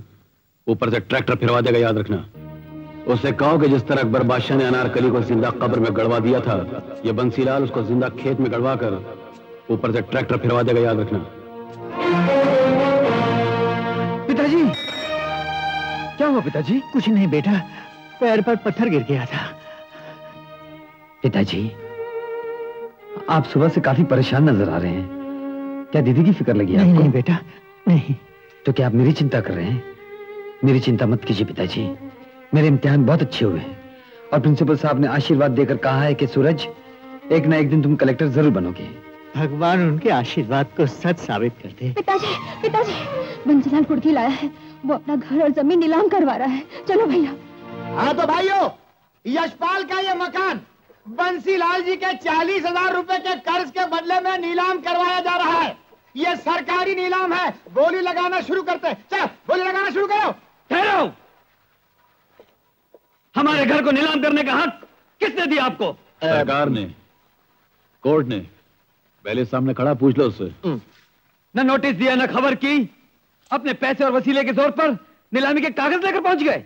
ऊपर से ट्रैक्टर फिरवा देगा, याद रखना। उससे कहो कि जिस तरह अकबर बादशाह ने अनारकली को जिंदा कब्र में गड़वा दिया था, यह बंसीलाल उसको जिंदा खेत में गड़वा कर ऊपर से ट्रैक्टर फिरवा देगा, याद रखना। पिताजी, क्या हुआ पिताजी? कुछ नहीं बेटा, पैर पर पत्थर गिर गया था। पिताजी, आप सुबह से काफी परेशान नजर आ रहे हैं, क्या दीदी की फिक्र लगी आपको? नहीं बेटा नहीं। तो क्या आप मेरी चिंता कर रहे हैं? मेरी चिंता मत कीजिए पिताजी, मेरे इम्तिहान बहुत अच्छे हुए हैं और प्रिंसिपल साहब ने आशीर्वाद देकर कहा है कि सूरज, एक ना एक दिन तुम कलेक्टर जरूर बनोगे। भगवान उनके आशीर्वाद को सच साबित कर दे। पिताजी, पिताजी, बंसीलाल कुर्की लाया है, वो अपना घर और जमीन नीलाम करवा रहा है, चलो भैया। हाँ तो भाइयों, यशपाल का ये मकान बंसीलाल जी के 40,000 रुपए के कर्ज के बदले में नीलाम करवाया जा रहा है। ये सरकारी नीलाम है, गोली लगाना शुरू करते हैं। चल गोली लगाना शुरू करो। ठहरो, हमारे घर को नीलाम करने का हक किसने दिया आपको? सरकार ने, कोर्ट ने। पहले सामने खड़ा, पूछ लो उससे। ना नोटिस दिया ना खबर की, अपने पैसे और वसीले के जोर पर नीलामी के कागज लेकर पहुंच गए।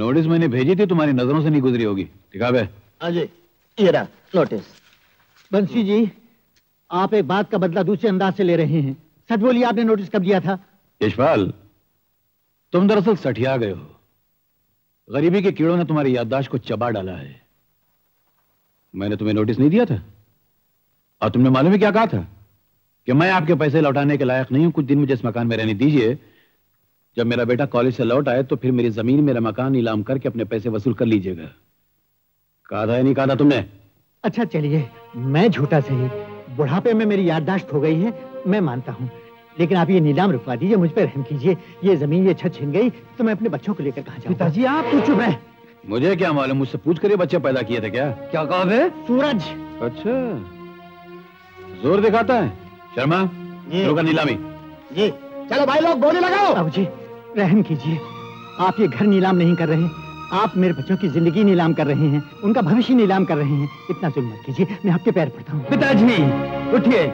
नोटिस मैंने भेजी थी, तुम्हारी नजरों से नहीं गुजरी होगी। ठीक है अजय, ये रहा नोटिस। बंसी जी, आप एक बात का बदला दूसरे अंदाज से ले रहे हैं। सच बोलिए, आपने नोटिस कब दिया था? यशपाल, तुम दरअसल सठिया गए हो। गरीबी के कीड़ों ने तुम्हारी याददाश्त को चबा डाला है। मैंने तुम्हें नोटिस नहीं दिया था, और तुमने मालूम है क्या कहा था? कि मैं आपके पैसे लौटाने के लायक नहीं हूं, कुछ दिन मुझे इस मकान में रहने दीजिए। जब मेरा बेटा कॉलेज से लौट आए तो फिर मेरी जमीन, मेरा मकान नीलाम करके अपने पैसे वसूल कर लीजिएगा। कहा था या नहीं कहा था तुमने? अच्छा चलिए, मैं झूठा सही, बुढ़ापे में मेरी याददाश्त हो गई है, मैं मानता हूँ। लेकिन आप ये नीलाम रुकवा दीजिए, मुझ पर रहम कीजिए। ये जमीन, ये छत छिन गई तो मैं अपने बच्चों को लेकर कहाँ जाऊँ? पिताजी आप पूछो, मैं मुझे क्या मालूम? मुझसे पूछ कर ये बच्चे पैदा किए थे क्या? क्या कहा है? सूरज। अच्छा, जोर दिखाता है। शर्मा, रोका नीलामी। जी चलो भाई लोग, गोली लगाओ। बाबू जी रहम कीजिए, आप ये घर नीलाम नहीं कर रहे, आप मेरे बच्चों की जिंदगी नीलाम कर रहे हैं, उनका भविष्य नीलाम कर रहे हैं। इतना जुल्म मत कीजिए, मैं आपके पैर पड़ता हूँ। पिताजी उठिए,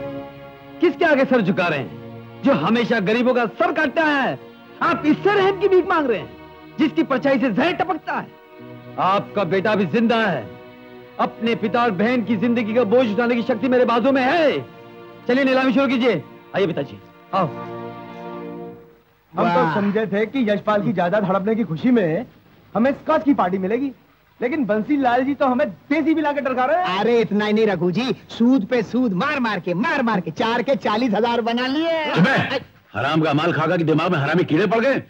किसके आगे सर झुका रहे हैं? जो हमेशा गरीबों का सर काटता है, आप इससे रहम की भीख मांग रहे हैं, जिसकी परछाई से जहर टपकता है। आपका बेटा भी जिंदा है, अपने पिता और बहन की जिंदगी का बोझ उठाने की शक्ति मेरे बाजू में है। चलिए नीलामी शुरू कीजिए। आइए पिताजी, आओ। हम तो समझे थे कि यशपाल की जायदाद हड़पने की खुशी में हमें स्कॉच की पार्टी मिलेगी, लेकिन बंसीलाल जी तो हमें देसी मिला के डरका रहे हैं। अरे इतना ही नहीं रघु जी, सूद पे सूद मार मार के 4 के 40,000 बना लिए। हराम का माल खाकर दिमाग में हरामी कीड़े पड़ गए।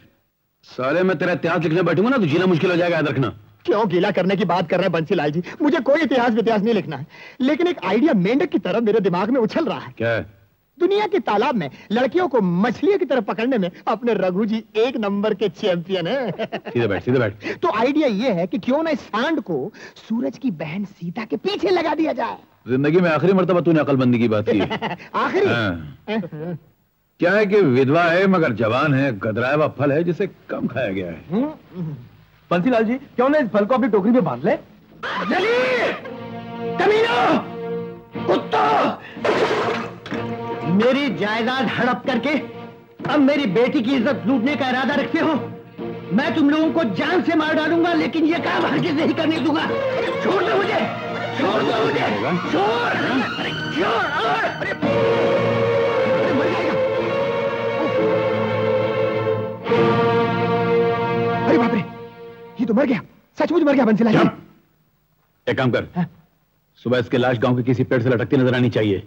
साले मैं तेरा इतिहास लिखने बैठूंगा ना तो जीना मुश्किल हो जाएगा, याद रखना। क्यों गीला करने की बात कर रहे हैं बंसीलाल जी? मुझे कोई इतिहास वितिहास नहीं लिखना है, लेकिन एक आइडिया मेंढक की तरह मेरे दिमाग में उछल रहा है। क्या? दुनिया के तालाब में लड़कियों को मछलियों की तरह पकड़ने में अपने रघु जी एक नंबर के चैंपियन है। सीधे बैठ। तो आइडिया ये है कि क्यों ना इस सांड को सूरज की बहन सीता के पीछे लगा दिया जाए। जिंदगी में आखिरी मर्तबा तूने अकलमंदी की बात की। आखिरी हाँ। क्या है कि विधवा है मगर जवान है, गदराया हुआ फल है जिसे कम खाया गया है। बंसीलाल जी क्यों ना इस फल को अपनी टोकरी में बांध ले। मेरी जायदाद हड़प करके अब मेरी बेटी की इज्जत लूटने का इरादा रखते हो? मैं तुम लोगों को जान से मार डालूंगा, लेकिन ये काम हरगिज नहीं करने दूंगा। छोड़ दो मुझे, छोड़ दो मुझे, छोड़, अरे छोड़, अरे मर जाएगा। अरे बाप रे, ये तो मर गया, सचमुच मर गया बंसीलाल। एक काम कर, सुबह इसके लाश गांव के किसी पेड़ से लटकती नजर आनी चाहिए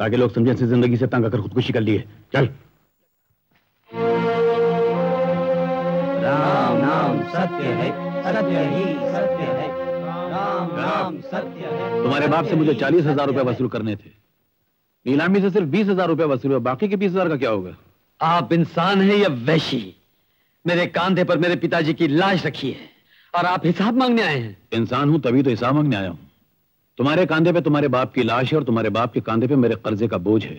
ताकि लोग समझे से जिंदगी से तंग आकर खुदकुशी कर लिए। चल। राम नाम सत्य है, सत्य ही सत्य है, राम नाम सत्य है। तुम्हारे बाप से मुझे 40,000 रुपए वसूल करने थे, नीलामी से सिर्फ 20,000 रुपए वसूल हुआ, बाकी के 20,000 का क्या होगा? आप इंसान हैं या वैशी? मेरे कांधे पर मेरे पिताजी की लाश रखी है और आप हिसाब मांगने आए हैं। इंसान हूँ तभी तो हिसाब मांगने आया हूँ। तुम्हारे कांधे पे तुम्हारे बाप की लाश है और तुम्हारे बाप के कांधे पे मेरे कर्जे का बोझ है।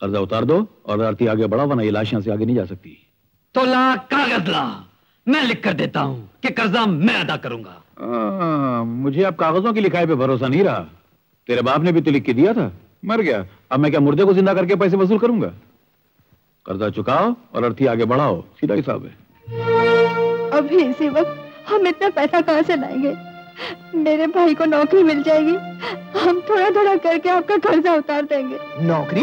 कर्जा उतार दो और आरती आगे बढ़ाओ, वरना ये लाश यहाँ से आगे नहीं जा सकती। तो ला कागज ला, मैं लिख कर देता हूँ कि कर्जा मैं अदा करूंगा। मुझे अब कागजों की लिखाई पे भरोसा नहीं रहा। तेरे बाप ने भी तो लिख के दिया था, मर गया। अब मैं क्या मुर्दे को जिंदा करके पैसे वसूल करूंगा? कर्जा चुकाओ और आरती आगे बढ़ाओ, सीधा हिसाब है। अभी इसी वक्त हम इतना पैसा कहाँ से लाएंगे? मेरे भाई को नौकरी मिल जाएगी, हम थोड़ा थोड़ा करके आपका कर्जा उतार देंगे। नौकरी?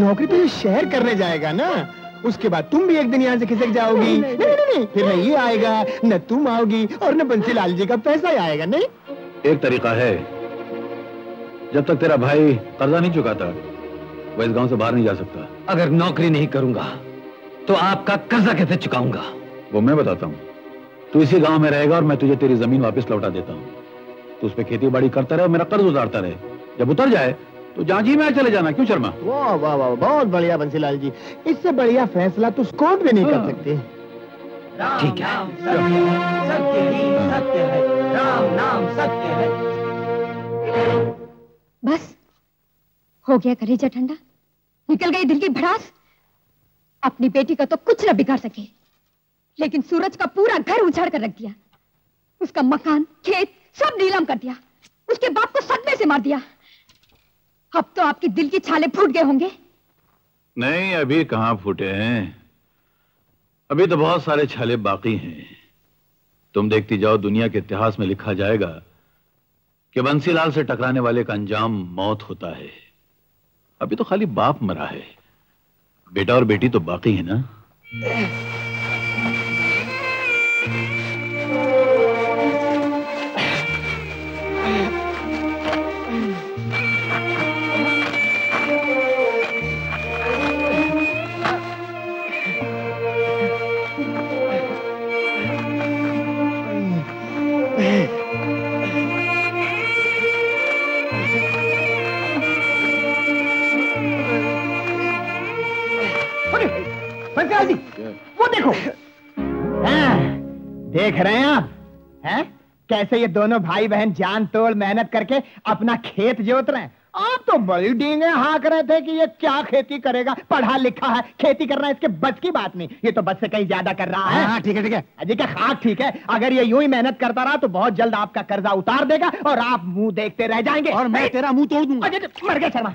नौकरी तो शहर करने जाएगा ना, उसके बाद तुम भी एक दिन यहाँ से खिसक जाओगी। नहीं, नहीं, नहीं, नहीं, नहीं। फिर न ये आएगा, न तुम आओगी और न बंसीलाल जी का पैसा आएगा। नहीं, एक तरीका है, जब तक तेरा भाई कर्जा नहीं चुकाता वह इस गाँव से बाहर नहीं जा सकता। अगर नौकरी नहीं करूंगा तो आपका कर्जा कैसे चुकाऊंगा? वो मैं बताता हूँ, तू इसी गांव में रहेगा और मैं तुझे तेरी जमीन वापस लौटा देता हूँ। तू उस पे खेती बाड़ी करता रहे और मेरा कर्ज उतारता रहे। जब उतर जाए तो जांजी में चले जाना। क्यों शर्मा? वाह वाह वाह, बहुत बढ़िया बंसीलाल जी, इससे बढ़िया फैसला तो कोर्ट में नहीं कर सकते। ठीक है, सत्य ही सत्य है, राम नाम सत्य है। बस हो गया कलेजा ठंडा, निकल गई दिल की भड़ास। अपनी बेटी का तो कुछ न बिगाड़ सके, लेकिन सूरज का पूरा घर उछाड़ कर रख दिया, उसका मकान खेत सब नीलाम कर दिया, उसके बाप को सदमे से मार दिया। अब तो आपके दिल की छाले फूट गए होंगे। नहीं, अभी कहाँ फूटे हैं, अभी तो बहुत सारे छाले बाकी हैं। तुम देखती जाओ, दुनिया के इतिहास में लिखा जाएगा कि बंसीलाल से टकराने वाले का अंजाम मौत होता है। अभी तो खाली बाप मरा है, बेटा और बेटी तो बाकी है ना। वो देखो, देख रहे हैं आप हैं? कैसे ये दोनों भाई बहन जान तोड़ मेहनत करके अपना खेत जोत रहे हैं। आप तो बड़ी डींगे हाँक रहे थे कि ये क्या खेती करेगा, पढ़ा लिखा है, खेती करना इसके बस की बात नहीं, ये तो बस से कहीं ज्यादा कर रहा है। हाँ, ठीक है ठीक है अजय का खाक ठीक है। अगर ये यूं ही मेहनत करता रहा तो बहुत जल्द आपका कर्जा उतार देगा और आप मुंह देखते रह जाएंगे। और मैं तेरा मुंह तोड़ दूंगा। मर गया शर्मा,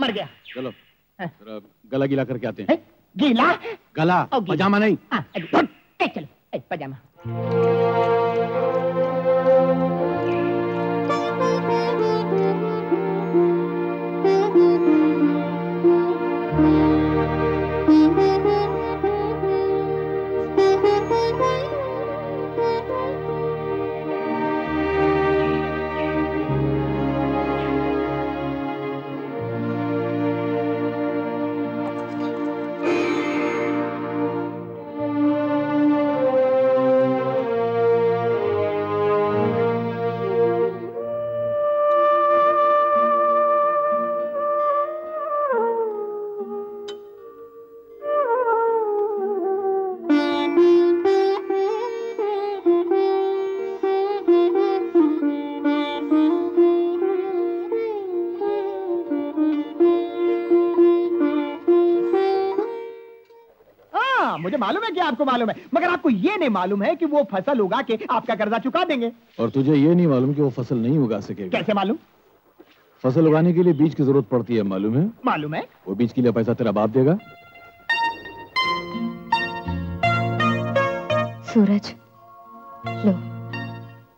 मर गया। चलो गला गीला करके आते हैं। गीला गला, पजामा नहीं। चलो पजामा। मुझे मालूम है कि आपको मालूम है, मगर आपको ये नहीं मालूम है कि वो फसल उगा के आपका कर्जा चुका देंगे। और तुझे ये नहीं मालूम कि वो फसल नहीं उगा सकेगा। कैसे मालूम? फसल उगाने के लिए बीज की जरूरत पड़ती है, मालूम है? मालूम है। वो बीज के लिए पैसा तेरा बाप देगा। सूरज, लो,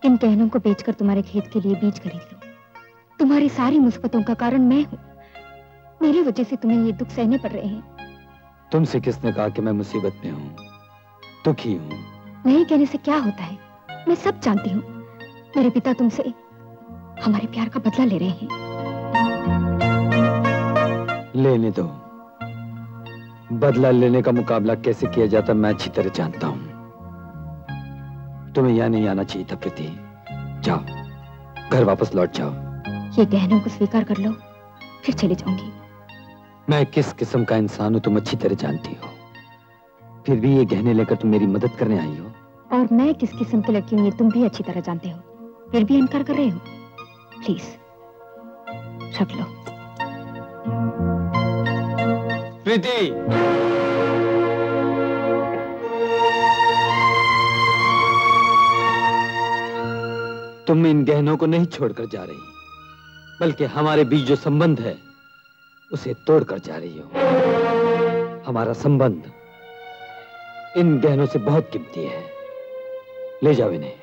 इन गहनों को बेचकर तुम्हारे खेत के लिए बीज खरीद लो। तुम्हारी सारी मुसीबतों का कारण मैं हूँ। मेरी वजह से तुम्हें ये दुख सहने पड़ रहे हैं। तुमसे किसने कहा कि मैं मुसीबत में हूँ, दुखी हूँ? नहीं कहने से क्या होता है, मैं सब जानती हूँ। मेरे पिता तुमसे हमारे प्यार का बदला ले रहे हैं। लेने दो। बदला लेने का मुकाबला कैसे किया जाता मैं अच्छी तरह जानता हूँ। तुम्हें यहाँ नहीं आना चाहिए था प्रीति। जाओ, घर वापस लौट जाओ। ये गहनों को स्वीकार कर लो, फिर चली जाऊंगी। मैं किस किस्म का इंसान हूँ तुम अच्छी तरह जानती हो, फिर भी ये गहने लेकर तुम मेरी मदद करने आई हो। और मैं किस किस्म की लड़की हूँ ये तुम भी अच्छी तरह जानते हो, फिर भी इनकार कर रहे हो। प्लीज रख लो। प्रीति, तुम इन गहनों को नहीं छोड़कर जा रही, बल्कि हमारे बीच जो संबंध है उसे तोड़कर जा रही हो। हमारा संबंध इन गहनों से बहुत कीमती है, ले जाओ इन्हें।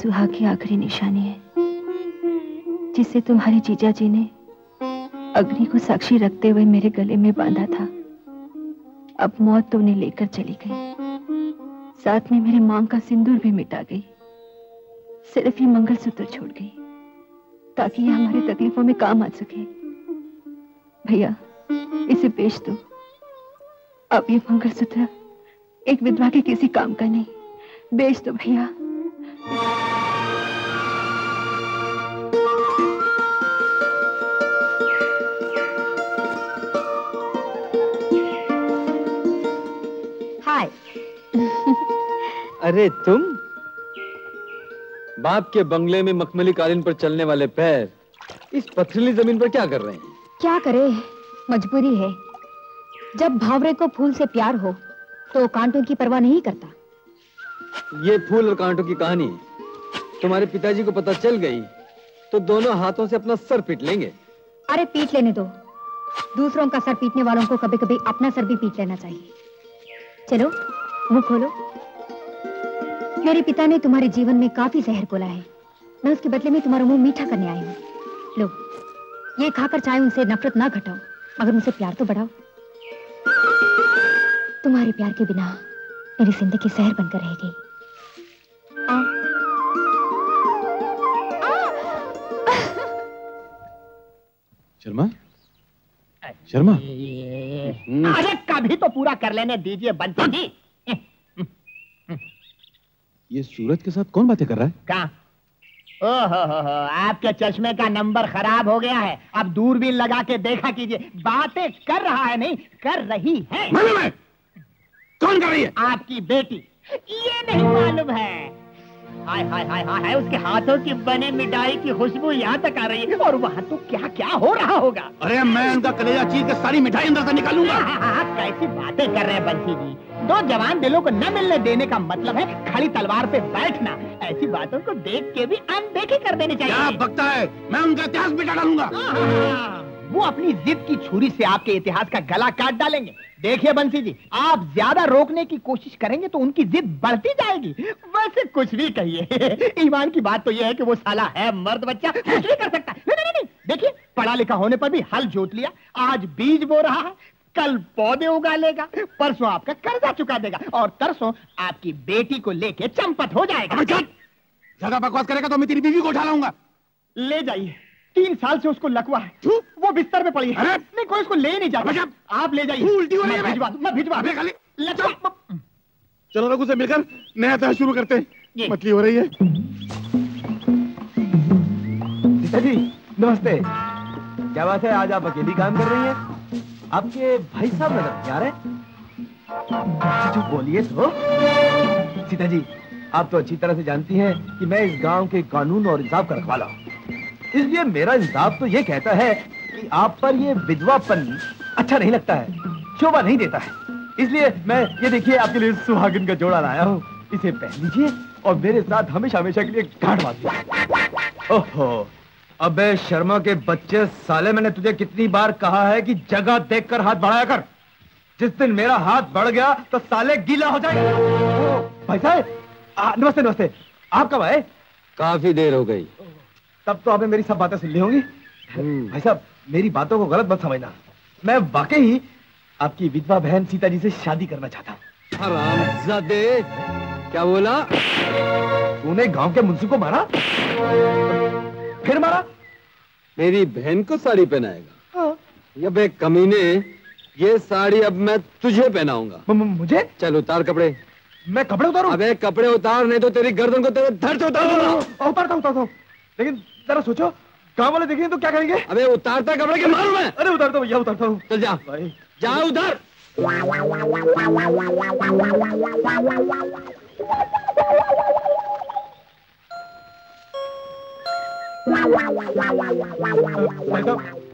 सुहाग की आखिरी निशानी है जिसे तुम्हारे जीजा जी ने अग्नि को साक्षी रखते हुए मेरे गले में बांधा था। अब मौत तो उन्हें लेकर चली गई, साथ में मेरे मांग का सिंदूर भी मिटा गई। सिर्फ ये मंगलसूत्र छोड़ गई ताकि ये हमारी तकलीफों में काम आ सके। भैया, इसे बेच दो। अब ये मंगलसूत्र एक विधवा के किसी काम का नहीं, बेच दो भैया। अरे तुम, बाप के बंगले में मखमली कालीन पर चलने वाले पैर इस पथरीली जमीन पर क्या कर रहे हैं? क्या करे, मजबूरी है। जब भावरे को फूल से प्यार हो तो कांटों की परवाह नहीं करता। ये फूल और कांटों की कहानी तुम्हारे पिताजी को पता चल गई तो दोनों हाथों से अपना सर पीट लेंगे। अरे पीट लेने दो, दूसरों का सर पीटने वालों को कभी कभी अपना सर भी पीट लेना चाहिए। चलो मुंह खोलो। मेरे पिता ने तुम्हारे जीवन में काफी जहर घोला है, मैं उसके बदले में तुम्हारा मुंह मीठा करने आई हूँ। लो, ये खाकर चाहे उनसे नफरत ना घटाओ, मगर उनसे प्यार तो बढ़ाओ। तुम्हारे प्यार के बिना मेरी जिंदगी जहर बनकर रह गई। शर्मा, शर्मा, अरे कभी तो पूरा कर लेने दीजिए बंटी जी। ये सूरज के साथ कौन बातें कर रहा है? कहाँ? ओहो, आपके चश्मे का नंबर खराब हो गया है। अब दूरबीन लगा के देखा कीजिए। बातें कर रहा है नहीं, कर रही है। मैं। कौन कर रही है? आपकी बेटी। ये नहीं मालूम है। हाय हाय हाय हाय, उसके हाथों की बने मिठाई की खुशबू यहाँ तक आ रही है, और वहाँ तो क्या क्या हो रहा होगा। अरे मैं उनका कलेजा चीर के सारी मिठाई अंदर से निकालूंगा। कैसी बातें कर रहे हैं बंसी जी। दो जवान दिलों को न मिलने देने का मतलब है खड़ी तलवार पे बैठना। ऐसी बातों को देख के भी अनदेखी कर देनी चाहिए। क्या बकता है, मैं उनका इतिहास मिटा डालूंगा। वो अपनी जिद की छुरी से आपके इतिहास का गला काट डालेंगे। देखिए बंसी जी, आप ज्यादा रोकने की कोशिश करेंगे तो उनकी जिद बढ़ती जाएगी। वैसे कुछ भी कहिए, ईमान की बात तो ये है कि वो साला है मर्द बच्चा, कुछ भी कर सकता है। नहीं, देखिए पढ़ा लिखा होने पर भी हल जोत लिया। आज बीज बो रहा है, कल पौधे उगा लेगा, परसों आपका कर्जा चुका देगा, और तरसों आपकी बेटी को लेके चंपत हो जाएगा। ज़्यादा बकवास करेगा तो मैं तेरी बीवी को उठा लाऊंगा। ले जाइए, 3 साल से उसको लकवा है, वो बिस्तर में पड़ी है। अरे नहीं, कोई उसको ले नहीं जाता। आप ले जाइए, मैं भिजवा। चलो रघु से मिलकर नया शुरू करते हैं। मछली हो रही है। सीता जी नमस्ते। क्या बात है, आज आप अकेली काम कर रही हैं? आपके भाई साहब नजर क्या रहे? जो बोलिए तो। सीता जी आप तो अच्छी तरह से जानती हैं कि मैं इस गांव के कानून और इंसाफ का रखवाला हूँ, इसलिए मेरा इंसाफ तो ये कहता है कि आप पर ये विधवापन अच्छा नहीं लगता है, शोभा नहीं देता है, इसलिए मैं ये देखिए आपके लिए सुहागन का जोड़ा लाया हूँ, इसे पहन लीजिए और मेरे साथ हमेशा हमेशा के लिए गांठ बांध लीजिए। ओहो, अबे शर्मा के बच्चे साले, मैंने तुझे कितनी बार कहा है कि जगह देख कर हाथ बढ़ाया कर, जिस दिन मेरा हाथ बढ़ गया तो साले गीला हो जाए। भाई साहब नमस्ते नमस्ते, आप कब आए? काफी देर हो गई। तब तो आपने मेरी सब बातें सुन ली होंगी। भाई साहब मेरी बातों को गलत मत समझना, मैं वाकई ही आपकी विधवा बहन सीता जी से शादी करना चाहता हूँ। हरामजादे, क्या बोला? तूने गांव के मुंशी को मारा, फिर मारा, मेरी बहन को साड़ी पहनाएगा? हाँ। ये बे कमीने, ये साड़ी अब मैं तुझे पहनाऊंगा। मुझे? चल उतार कपड़े। मैं कपड़े उतारूं? अबे कपड़े उतार, नहीं तो तेरी गर्दन को तेरे धड़ से उतार दूंगा। उतारता उतारता हूं, लेकिन जरा सोचो गांव वाले देखेंगे तो क्या करेंगे। अबे उतारता कपड़े के मारूं मैं। अरे उतारता हूं भैया उतारता हूं। चल जा भाई, जा उधर।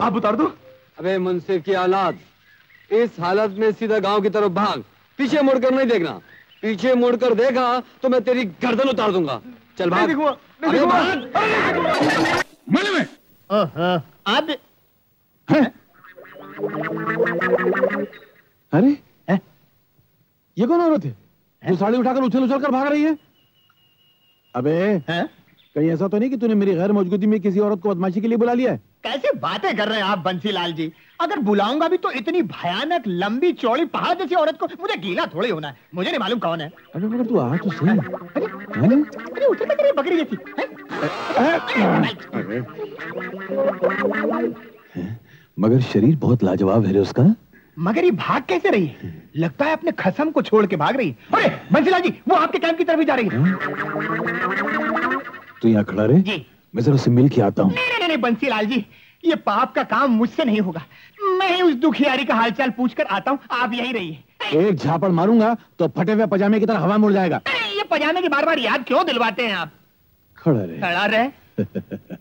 आप उतार दो। अबे मुंसिफ की औलाद, इस हालत में सीधा गांव की तरफ भाग, पीछे मुड़कर नहीं देखना, पीछे मुड़कर देखा तो मैं तेरी गर्दन उतार दूंगा। चल भाग। नहीं अब अरे है? ये कौन औरत है जो साड़ी उठाकर उछल उछल कर भाग रही है? अबे है? कहीं ऐसा तो नहीं कि तूने मेरी गैर मौजूदगी में किसी औरत को बदमाशी के लिए बुला लिया है? कैसे बातें कर रहे हैं आप बंसीलाल जी, अगर बुलाऊंगा भी तो इतनी भयानक लंबी चौड़ी पहाड़ जैसी औरत को मुझे गीला थोड़ी होना है। मुझे नहीं मालूम कौन है। अरे मगर तू आ तो सही। अरे उतर कर, बकरी जैसी। मगर शरीर बहुत लाजवाब है उसका। मगर ये भाग कैसे रही है? लगता है अपने खसम को छोड़ के भाग रही है। अरे बंसीलाल जी वो आपके कैंप की तरफ ही जा रही है। तू यहाँ खड़ा रहे, मैं जरा उससे मिल के आता हूँ। नहीं बंसीलाल जी, ये पाप का काम मुझसे नहीं होगा, मैं ही उस दुखियारी का हालचाल पूछकर आता हूँ, आप यही रहिए। एक झापड़ मारूंगा तो फटे हुए पजामे की तरह हवा मुड़ जाएगा। ये पजामे की बार बार याद क्यों दिलवाते हैं आप? खड़ा रहे।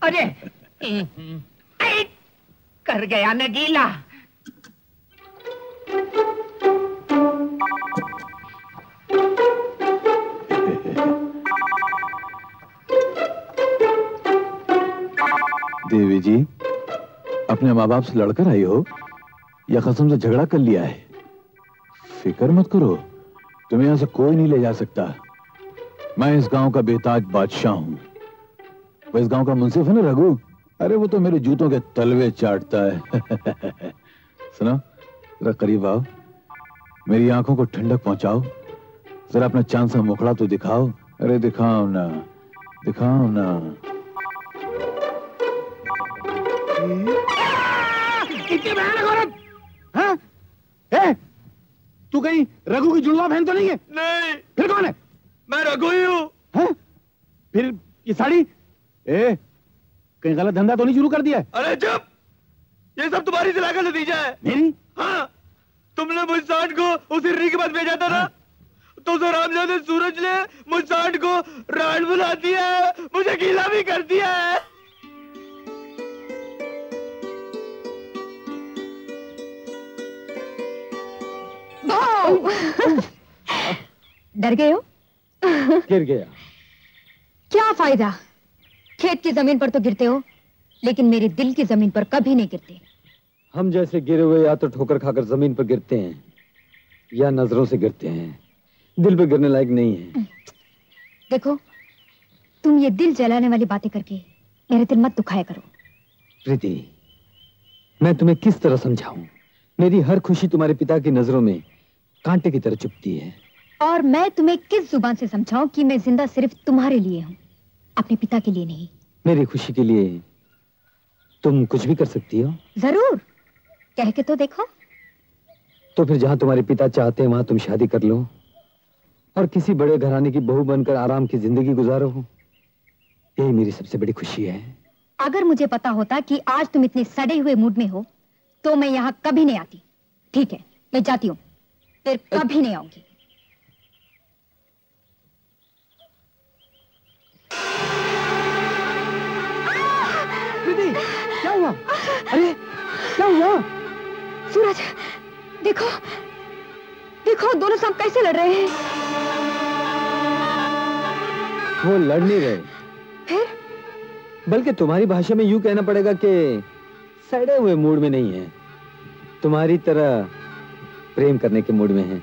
अरे कर गया न गीला। देवी जी अपने माँ बाप से लड़कर आई हो या कसम से झगड़ा कर लिया है? फिक्र मत करो, तुम्हें यहां से कोई नहीं ले जा सकता। मैं इस गांव का बेताज बादशाह हूँ। वो इस गांव का मुंसिफ है ना रघु, अरे वो तो मेरे जूतों के तलवे चाटता है। सुनो जरा करीब आओ, मेरी आंखों को ठंडक पहुंचाओ, जरा अपना चांद सा मुखड़ा तो दिखाओ। अरे दिखाओ ना, दिखाओ ना। तू कहीं रघु की जुड़वा बहन तो नहीं है? नहीं। फिर कौन है? मैं रघु ही हूँ। फिर ये साड़ी, कहीं गलत धंधा तो नहीं शुरू कर दिया है? अरे चुप, ये सब तुम्हारी सलाह नतीजा है। मेरी? हाँ, तुमने मुझ सांड को उस हिरनी के पास भेजा था ना, तो उसे रामजादे सूरज ने मुझ सांड को राड बुला दिया, मुझे गीला भी कर दिया है। डर गए हो? गिर गया। क्या फायदा, खेत की जमीन पर तो गिरते हो लेकिन मेरे दिल की जमीन पर कभी नहीं गिरते। हम जैसे गिरे हुए या तो ठोकर खाकर जमीन पर गिरते हैं या नजरों से गिरते हैं, दिल पर गिरने लायक नहीं है। देखो तुम ये दिल जलाने वाली बातें करके मेरे दिल मत दुखाया करो। प्रीति मैं तुम्हें किस तरह समझाऊं, मेरी हर खुशी तुम्हारे पिता की नजरों में कांटे की तरह चुपती है। और मैं तुम्हें किस जुबान से समझाऊं कि मैं जिंदा सिर्फ तुम्हारे लिए हूं, अपने पिता के लिए नहीं। मेरी खुशी के लिए तुम कुछ भी कर सकती हो। जरूर, कह के तो देखो। तो फिर जहां तुम्हारे पिता चाहते हैं वहां तुम शादी कर लो और किसी बड़े घराने की बहू बनकर आराम की जिंदगी गुजारो, यही मेरी सबसे बड़ी खुशी है। अगर मुझे पता होता कि आज तुम इतने सड़े हुए मूड में हो तो मैं यहाँ कभी नहीं आती। ठीक है, मैं जाती हूँ, फिर कभी नहीं आऊंगी। दीदी, क्या हुआ? अरे क्या हुआ? सूरज देखो, देखो दोनों साथ कैसे लड़ रहे हैं। वो लड़ नहीं रहे फिर, बल्कि तुम्हारी भाषा में यूं कहना पड़ेगा कि सड़े हुए मूड में नहीं है, तुम्हारी तरह प्रेम करने के मूड में है।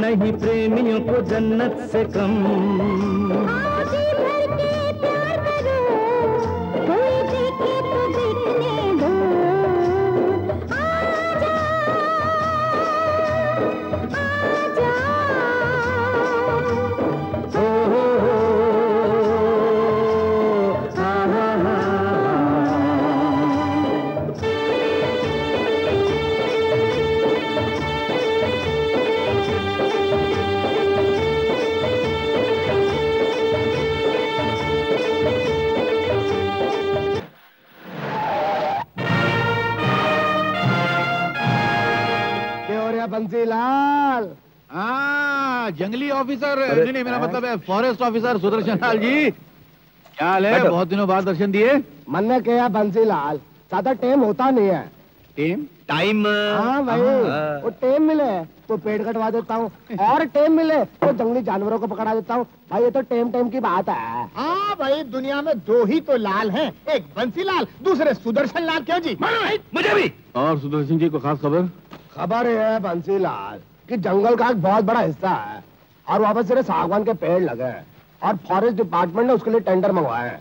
नहीं प्रेमियों को जन्नत से कम। आओ जी भर के प्यार करो, कोई देखे तो देखने दो। आजा, आजा। ओ हो हो, हा हा हा। बंसीलाल, हाँ जंगली ऑफिसर, नहीं मेरा मतलब है फॉरेस्ट ऑफिसर सुदर्शन जी, क्या हाल है? बहुत दिनों बाद दर्शन दिए। मन्ना के यहाँ बंसीलाल ज्यादा टाइम होता नहीं है। टाइम? हाँ भाई, वो टाइम मिले तो पेड़ कटवा देता हूँ और टाइम मिले तो जंगली जानवरों को पकड़ा देता हूँ। भाई ये तो टाइम टाइम की बात है। हाँ भाई, दुनिया में दो ही तो लाल हैं, एक बंसीलाल, दूसरे सुदर्शन लाल। क्यों जी? मुझे भी। और सुदर्शन जी को खास खबर? खबर है बंसीलाल कि जंगल का एक बहुत बड़ा हिस्सा है और वहाँ पर सिर्फ सागवान के पेड़ लगे हैं और फॉरेस्ट डिपार्टमेंट ने उसके लिए टेंडर मंगवाया है।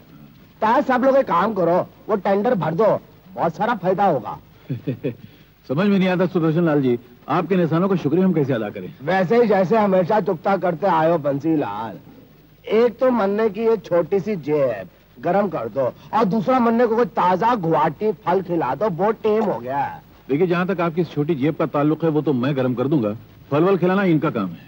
ताकि सब लोग एक काम करो, वो टेंडर भर दो, बहुत सारा फायदा होगा। समझ में नहीं आता सुदर्शन लाल जी, आपके निशानों का शुक्रिया हम कैसे अदा करें? वैसे ही जैसे हमेशा चुकता करते आयो बंसीलाल। एक तो मन्ने की ये छोटी सी जेब गर्म कर दो और दूसरा मन्ने को ताज़ा गुवाहाटी फल खिला दो, बहुत टेम हो गया है। देखिए जहाँ तक आपकी छोटी जेब का ताल्लुक है वो तो मैं गर्म कर दूंगा, फल वल खिलाना इनका काम है।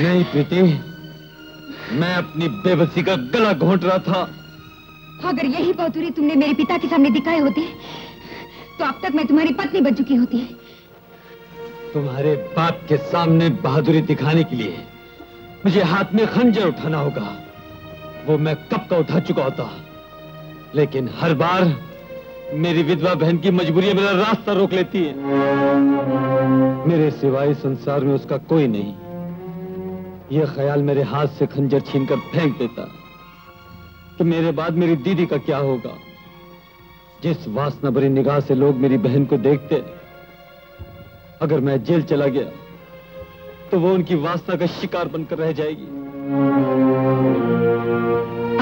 नहीं प्रीति, मैं अपनी बेबसी का गला घोंट रहा था। अगर यही बहादुरी तुमने मेरे पिता के सामने दिखाई होती तो अब तक मैं तुम्हारी पत्नी बन चुकी होती। तुम्हारे बाप के सामने बहादुरी दिखाने के लिए मुझे हाथ में खंजर उठाना होगा, वो मैं कब का उठा चुका होता। लेकिन हर बार मेरी विधवा बहन की मजबूरी मेरा रास्ता रोक लेती है। मेरे सिवाय संसार में उसका कोई नहीं। यह ख्याल मेरे हाथ से खंजर छीनकर फेंक देता कि मेरे बाद मेरी दीदी का क्या होगा। जिस वासना भरी निगाह से लोग मेरी बहन को देखते, अगर मैं जेल चला गया तो वो उनकी वासना का शिकार बनकर रह जाएगी।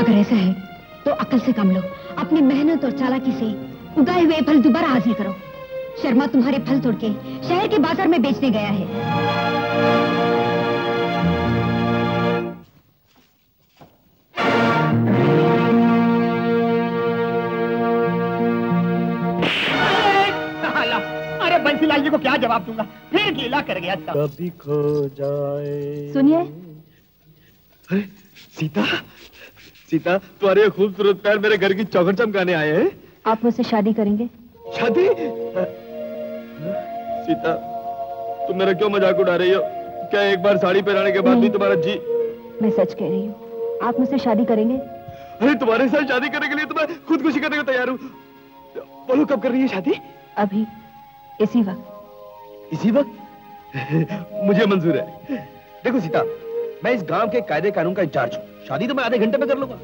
अगर ऐसा है तो अकल से काम लो, अपनी मेहनत और चालाकी से उगाए हुए फल दोबारा हासिल करो। शर्मा तुम्हारे फल तोड़ के शहर के बाजार में बेचने गया है। को क्या जवाब दूंगा? फिर गीला कर गया था। कभी खो जाए। सुनिए। अरे सीता, सीता तुम्हारे खूबसूरत पैर मेरे घर की चौखट चमकाने आए हैं। आप मुझसे शादी करेंगे? शादी? सीता तुम मेरा क्यों मजाक उड़ा रही हो? क्या एक बार साड़ी पहनाने के बाद भी तुम्हारा जी? मैं सच कह रही हूँ, आप मुझसे शादी करेंगे? अरे तुम्हारे साथ शादी करने के लिए तो मैं खुदकुशी करने को तैयार हूँ। बोलो कब कर रही है शादी? अभी, इसी वक्त। इसी वक्त मुझे मंजूर है। देखो सीता, मैं इस गांव के कायदे कानून का इंचार्ज हूँ। शादी तो मैं आधे घंटे में कर लूंगा,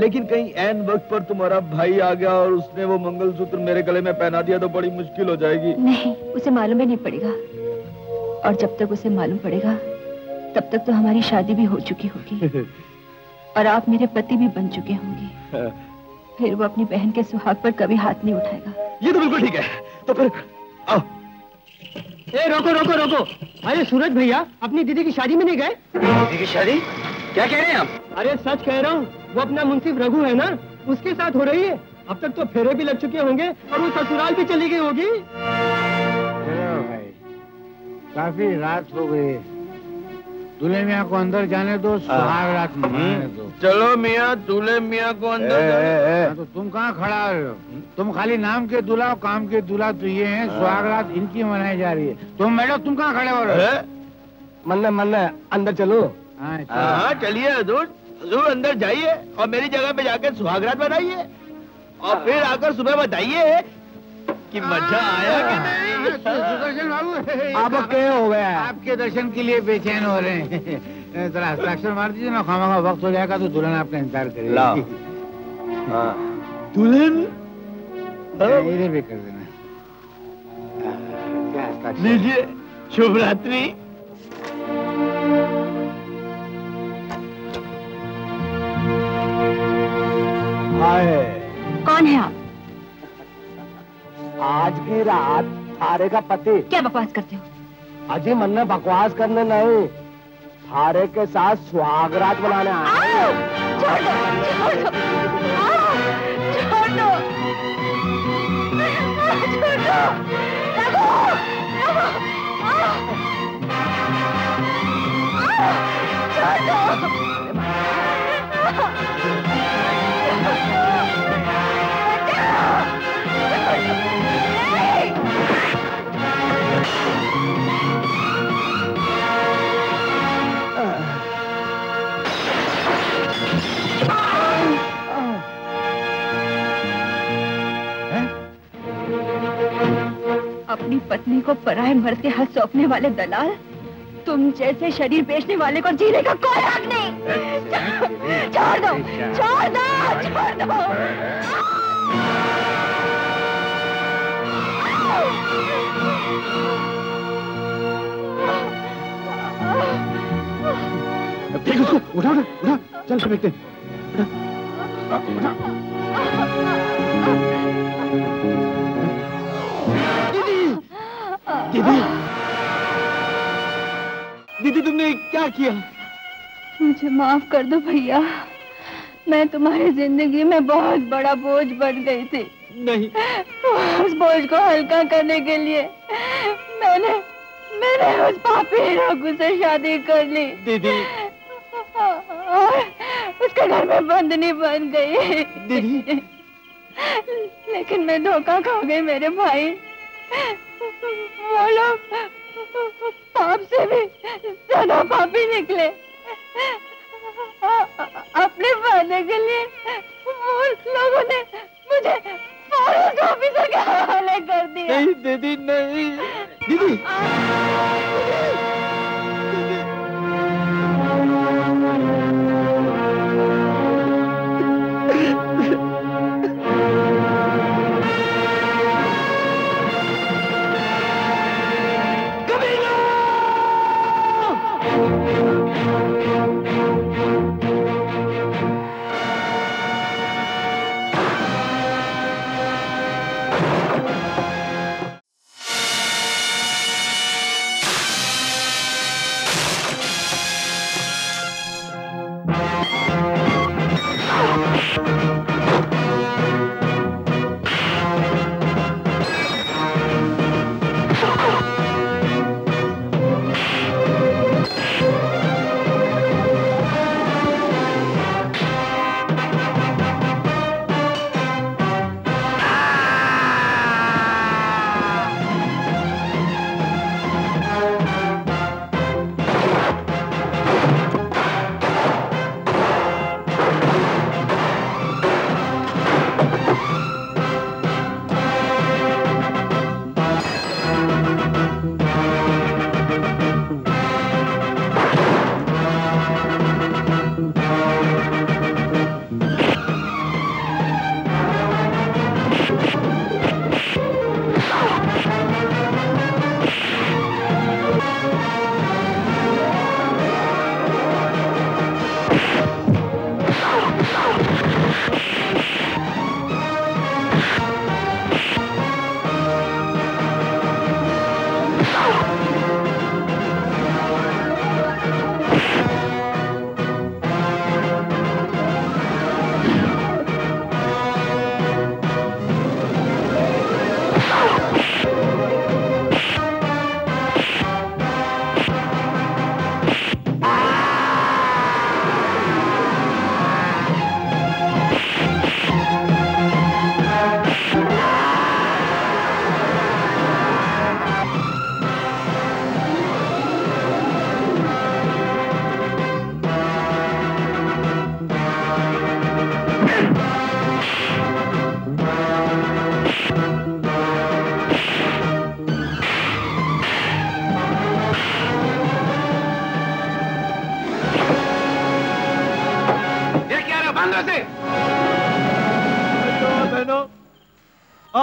लेकिन कहीं ऐन वक्त पर तुम्हारा भाई आ गया और उसने वो मंगलसूत्र मेरे गले में पहना दिया तो बड़ी मुश्किल हो जाएगी। नहीं, उसे मालूम भी नहीं पड़ेगा, और जब तक उसे मालूम पड़ेगा तब तक तो हमारी शादी भी हो चुकी होगी और आप मेरे पति भी बन चुके होंगे। फिर वो अपनी बहन के सुहाग पर कभी हाथ नहीं उठाएगा। ये तो बिल्कुल ठीक है। तो फिर आओ। ए, रोको रोको रोको, अरे सूरज भैया अपनी दीदी की शादी में नहीं गए? दीदी की शादी? क्या कह रहे हैं आप? अरे सच कह रहा हूँ, वो अपना मुंसिफ रघु है ना, उसके साथ हो रही है। अब तक तो फेरे भी लग चुके होंगे और वो ससुराल भी चली गई होगी। चलो भाई, काफी रात हो गई, दूल्हे मियाँ को अंदर जाने दो, सुहाग रात मनाने दो। चलो मियाँ, दूल्हे मियाँ को अंदर। तो तुम कहाँ खड़ा हो? तुम खाली नाम के दूल्हा, काम के दूल्हा तो ये हैं, सुहाग रात इनकी मनाई जा रही है। तुम मैडम, तुम कहाँ खड़े हो रहे? मन्ना मन्ना, अंदर चलो। हाँ चलिए हजूर, हजूर अंदर जाइए और मेरी जगह पे जाकर सुहाग रात बनाइए और फिर आकर सुबह बताइए कि मजा आया कि नहीं। सुदर्शन बाबू, आप क्या हो गया? आपके दर्शन के लिए बेचैन हो रहे हैं। जरा हस्ताक्षर मार दीजिए ना, खामा का वक्त हो जाएगा तो दुल्हन आपका इंतजार करेगा। दुल्हन इधर भी कर देना। क्या हस्ताक्षर लीजिए। शुभ रात्रि। कौन है आप? आज की रात थारे का पति। क्या बकवास करते हो? अजी मन्ना, बकवास करने नहीं, थारे के साथ सुहाग रात बनाने आए। छोड़ दो, छोड़ दो, छोड़ दो, छोड़ दो, रघु, छोड़ दो, छोड़ दो। अपनी पत्नी को पराए मर्द के हाथ सौंपने वाले दलाल, तुम जैसे शरीर बेचने वाले को जीने का कोई हक नहीं। छोड़ दो, छोड़ दो, छोड़ दो। ठीक उसको उठा उठा उठा, चल फेंकते दीदी। दीदी तुमने क्या किया? मुझे माफ कर दो भैया, मैं तुम्हारी जिंदगी में बहुत बड़ा बोझ बन गई थी। नहीं, उस बोझ को हल्का करने के लिए मैंने उस पापी रघु से शादी कर ली। दीदी, उसके घर में बंदनी बन गई। दीदी, लेकिन मैं धोखा खा गई। मेरे भाई वो लोग पाप से भी ज्यादा पापी निकले। अपने वादे के लिए वो लोगों ने मुझे फॉरेस्ट ऑफिसर के हवाले कर दिया। नहीं दीदी, नहीं दीदी,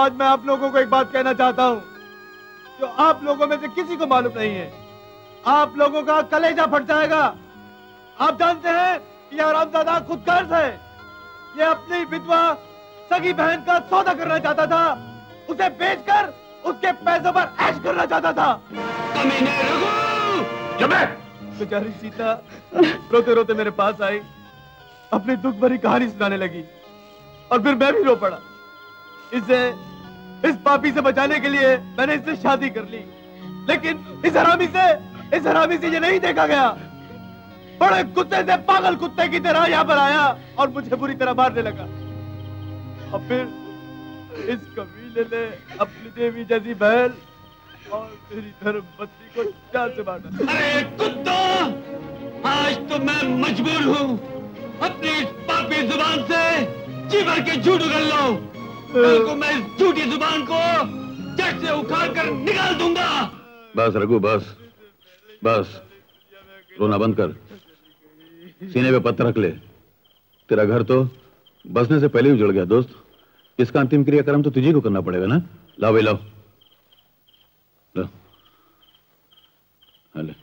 आज मैं आप लोगों को एक बात कहना चाहता हूँ जो आप लोगों में से किसी को मालूम नहीं है। आप लोगों का कलेजा फट जाएगा। आप जानते हैं कि हरामजादा खुदगर्ज है। ये अपनी विधवा सगी बहन का सौदा करना चाहता था, उसे बेचकर उसके पैसों पर ऐश करना चाहता था। कमीने रघु! बेचारी सीता रोते रोते मेरे पास आई, अपनी दुख भरी कहानी सुनाने लगी और फिर मैं भी रो पड़ा। इसे इस पापी से बचाने के लिए मैंने इससे शादी कर ली, लेकिन इस हरामी से ये नहीं देखा गया। बड़े कुत्ते से पागल कुत्ते की तरह यहाँ पर आया और मुझे बुरी तरह मारने लगा। और फिर इस कबीले ने अपनी देवी जैसी बहन और मेरी धर्मपत्नी को जान से मारा। अरे कुत्ता, आज तो मैं मजबूर हूँ अपनी इस पापी जुबान से जी भर के झूठ उगल लो। कल को मैं इस झूठी जुबान को जड़ से उखाड़ कर निकाल दूंगा। बस रघु, बस बस, रोना बंद कर, सीने पे पत्थर रख ले। तेरा घर तो बसने से पहले ही उजड़ गया दोस्त। इसका अंतिम क्रियाक्रम तो तुझे को करना पड़ेगा ना। लाओ भाई, लाओ लो। चल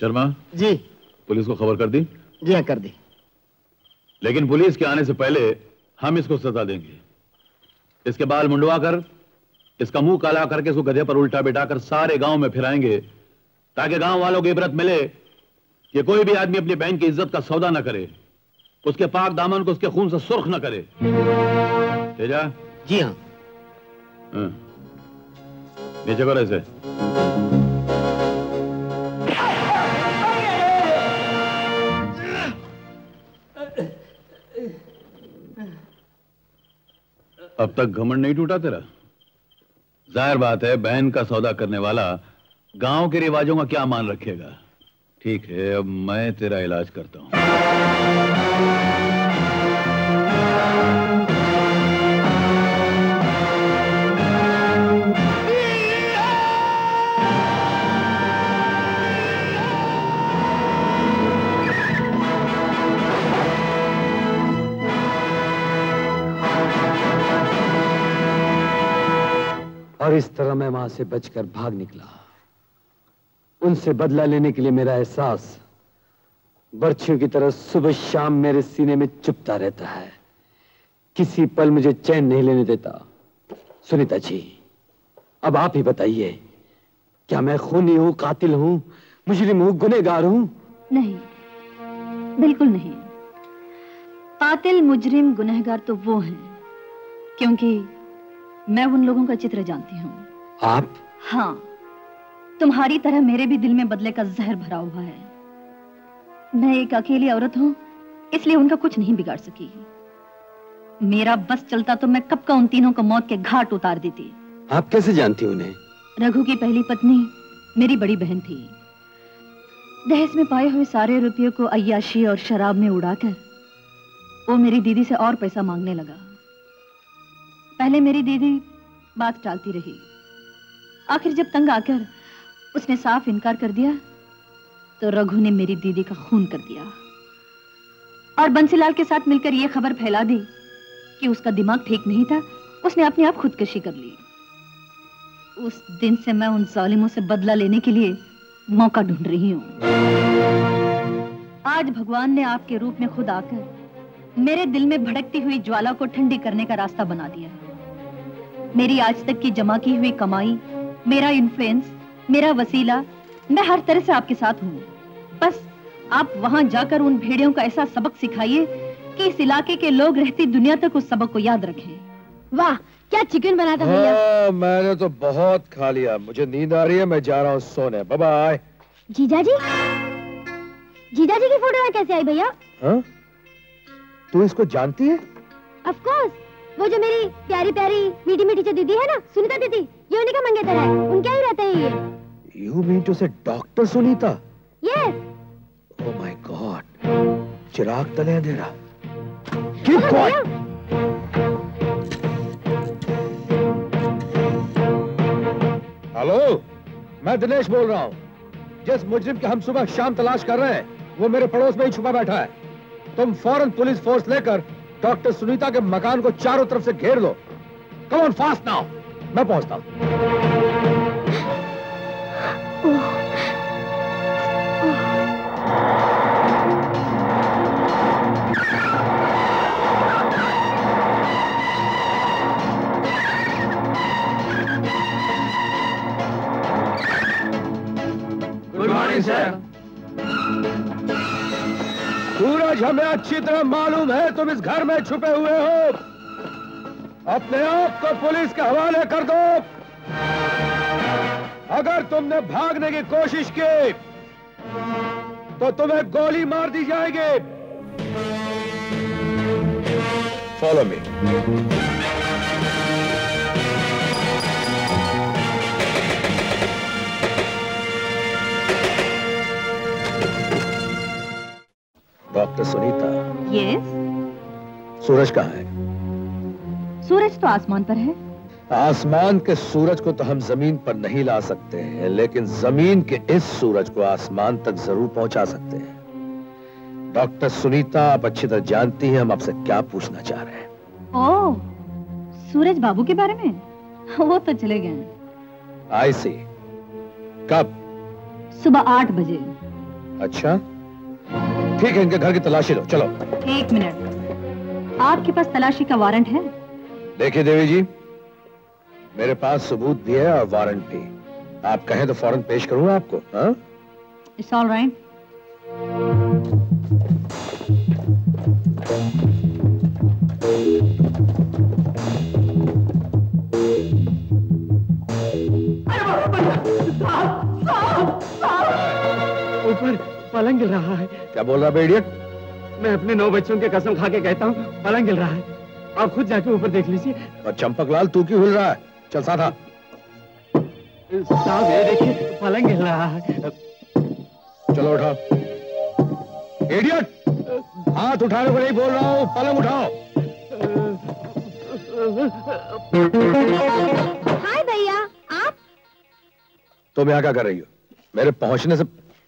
शर्मा जी, पुलिस को खबर कर दी? जी हाँ, कर दी। लेकिन पुलिस के आने से पहले हम इसको सजा देंगे। इसके बाल मुंडवा कर, इसका मुंह काला करके, इसको गधे पर उल्टा बैठा कर सारे गांव में फिराएंगे ताकि गांव वालों को इबरत मिले कि कोई भी आदमी अपनी बहन की इज्जत का सौदा ना करे, उसके पाक दामन को उसके खून से सुर्ख ना करे। तेजा जी हाँ, नीचे करो इसे। अब तक घमंड नहीं टूटा तेरा? जाहिर बात है बहन का सौदा करने वाला गांव के रिवाजों का क्या मान रखेगा। ठीक है, अब मैं तेरा इलाज करता हूं। और इस तरह मैं वहां से बचकर भाग निकला। उनसे बदला लेने के लिए मेरा एहसास बर्छियों की तरह सुबह शाम मेरे सीने में चुभता रहता है, किसी पल मुझे चैन नहीं लेने देता। सुनीता जी, अब आप ही बताइए, क्या मैं खूनी हूं, कातिल हूं, मुजरिम हूं, गुनहगार हूं? नहीं, बिल्कुल नहीं। कातिल, मुजरिम, गुनहगार तो वो हैं, क्योंकि मैं उन लोगों का चित्र जानती हूँ। आप? हाँ, तुम्हारी तरह मेरे भी दिल में बदले का जहर भरा हुआ है। मैं एक अकेली औरत हूँ, इसलिए उनका कुछ नहीं बिगाड़ सकी। मेरा बस चलता तो मैं कब का उन तीनों को मौत के घाट उतार देती। आप कैसे जानती उन्हें? रघु की पहली पत्नी मेरी बड़ी बहन थी। दहेज में पाए हुए सारे रुपयों को अय्याशी और शराब में उड़ाकर वो मेरी दीदी से और पैसा मांगने लगा। पहले मेरी दीदी बात टालती रही, आखिर जब तंग आकर उसने साफ इनकार कर दिया तो रघु ने मेरी दीदी का खून कर दिया और बंसीलाल के साथ मिलकर यह खबर फैला दी कि उसका दिमाग ठीक नहीं था, उसने अपने आप खुदकुशी कर ली। उस दिन से मैं उन जालिमों से बदला लेने के लिए मौका ढूंढ रही हूँ। आज भगवान ने आपके रूप में खुद आकर मेरे दिल में भड़कती हुई ज्वाला को ठंडी करने का रास्ता बना दिया। मेरी आज तक की जमा की हुई कमाई, मेरा इन्फ्लुएंस, मेरा वसीला, मैं हर तरह से आपके साथ हूँ। बस आप वहाँ जाकर उन भेड़ियों का ऐसा सबक सिखाइए कि इस इलाके के लोग रहती दुनिया तक उस सबक को याद रखें। वाह, क्या चिकन बना था भैया। हाँ, मैंने तो बहुत खा लिया, मुझे नींद आ रही है, मैं जा रहा हूँ सोने। Bye bye. जीजा जी की फोटो कैसे आई भैया? हाँ? तू इसको जानती है? ऑफ कोर्स, वो जो मेरी प्यारी प्यारी मीठी मीठी जो दीदी है ना, सुनीता दीदी, ये उन्हीं का मंगेतर है, उनके ही रहते हैं ये। You mean to say doctor Sunita? Yes. Oh my God, चिराग तले अंधेरा। Keep quiet. हेलो, मैं दिनेश बोल रहा हूँ। जिस मुजरिम की हम सुबह शाम तलाश कर रहे हैं वो मेरे पड़ोस में ही छुपा बैठा है। तुम फौरन पुलिस फोर्स लेकर डॉक्टर सुनीता के मकान को चारों तरफ से घेर लो। कम ऑन फास्ट नाउ, मैं पहुंचता हूँ। सूरज, हमें अच्छी तरह मालूम है तुम इस घर में छुपे हुए हो। अपने आप को पुलिस के हवाले कर दो। अगर तुमने भागने की कोशिश की तो तुम्हें गोली मार दी जाएगी। Follow me. Doctor Sunita. Yes. Suraj कहाँ है? सूरज तो आसमान पर है। आसमान के सूरज को तो हम जमीन पर नहीं ला सकते हैं, लेकिन जमीन के इस सूरज को आसमान तक जरूर पहुंचा सकते हैं। डॉक्टर सुनीता, आप अच्छी तरह जानती हैं हम आपसे क्या पूछना चाह रहे हैं। ओह, सूरज बाबू के बारे में? वो तो चले गए हैं। आई सी। कब? सुबह 8 बजे। अच्छा ठीक है, इनके घर की तलाशी लो। चलो। एक मिनट, आपके पास तलाशी का वारंट है? देखिए देवी जी, मेरे पास सबूत भी है और वारंट भी। आप कहें तो फौरन पेश करूंगा आपको। It's all right. ऊपर पलंग गिर रहा है। क्या बोल रहा है इडियट? मैं अपने 9 बच्चों के कसम खा के कहता हूँ पलंग गिर रहा है। आप खुद जाके ऊपर देख लीजिए। और चंपकलाल, तू क्यों हिल रहा है? चल साथ आ। साहब ये देखिए, पलंग गिर रहा है। चलो उठाओ। इडियट, हाथ उठाने को नहीं बोल रहा हूँ, पलंग उठाओ। हाय भैया, आप तुम यहाँ क्या कर रही हो? मेरे पहुँचने से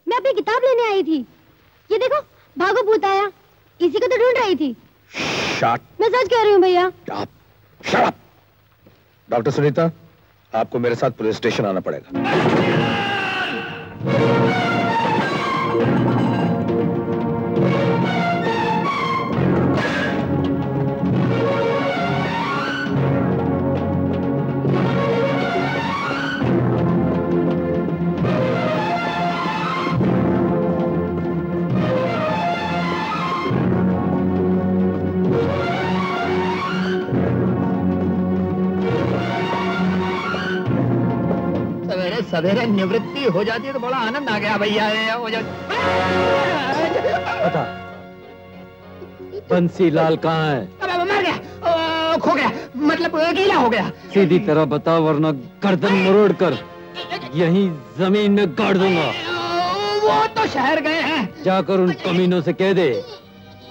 मैं अपनी किताब लेने आई थी। ये देखो, भागो भूत आया। इसी को तो ढूंढ रही थी। मैं सच कह रही हूँ भैया। डॉक्टर सुनीता, आपको मेरे साथ पुलिस स्टेशन आना पड़ेगा। सवेरे निवृत्ति हो जाती है तो बड़ा आनंद आ गया भैया। पता बंसीलाल कहाँ है? अबे मर गया, खो गया, मतलब गीला हो गया। सीधी तरह बता वरना गर्दन मरोड़ कर यहीं जमीन में गाड़ दूंगा। वो तो शहर गए हैं। जाकर उन कमीनों से कह दे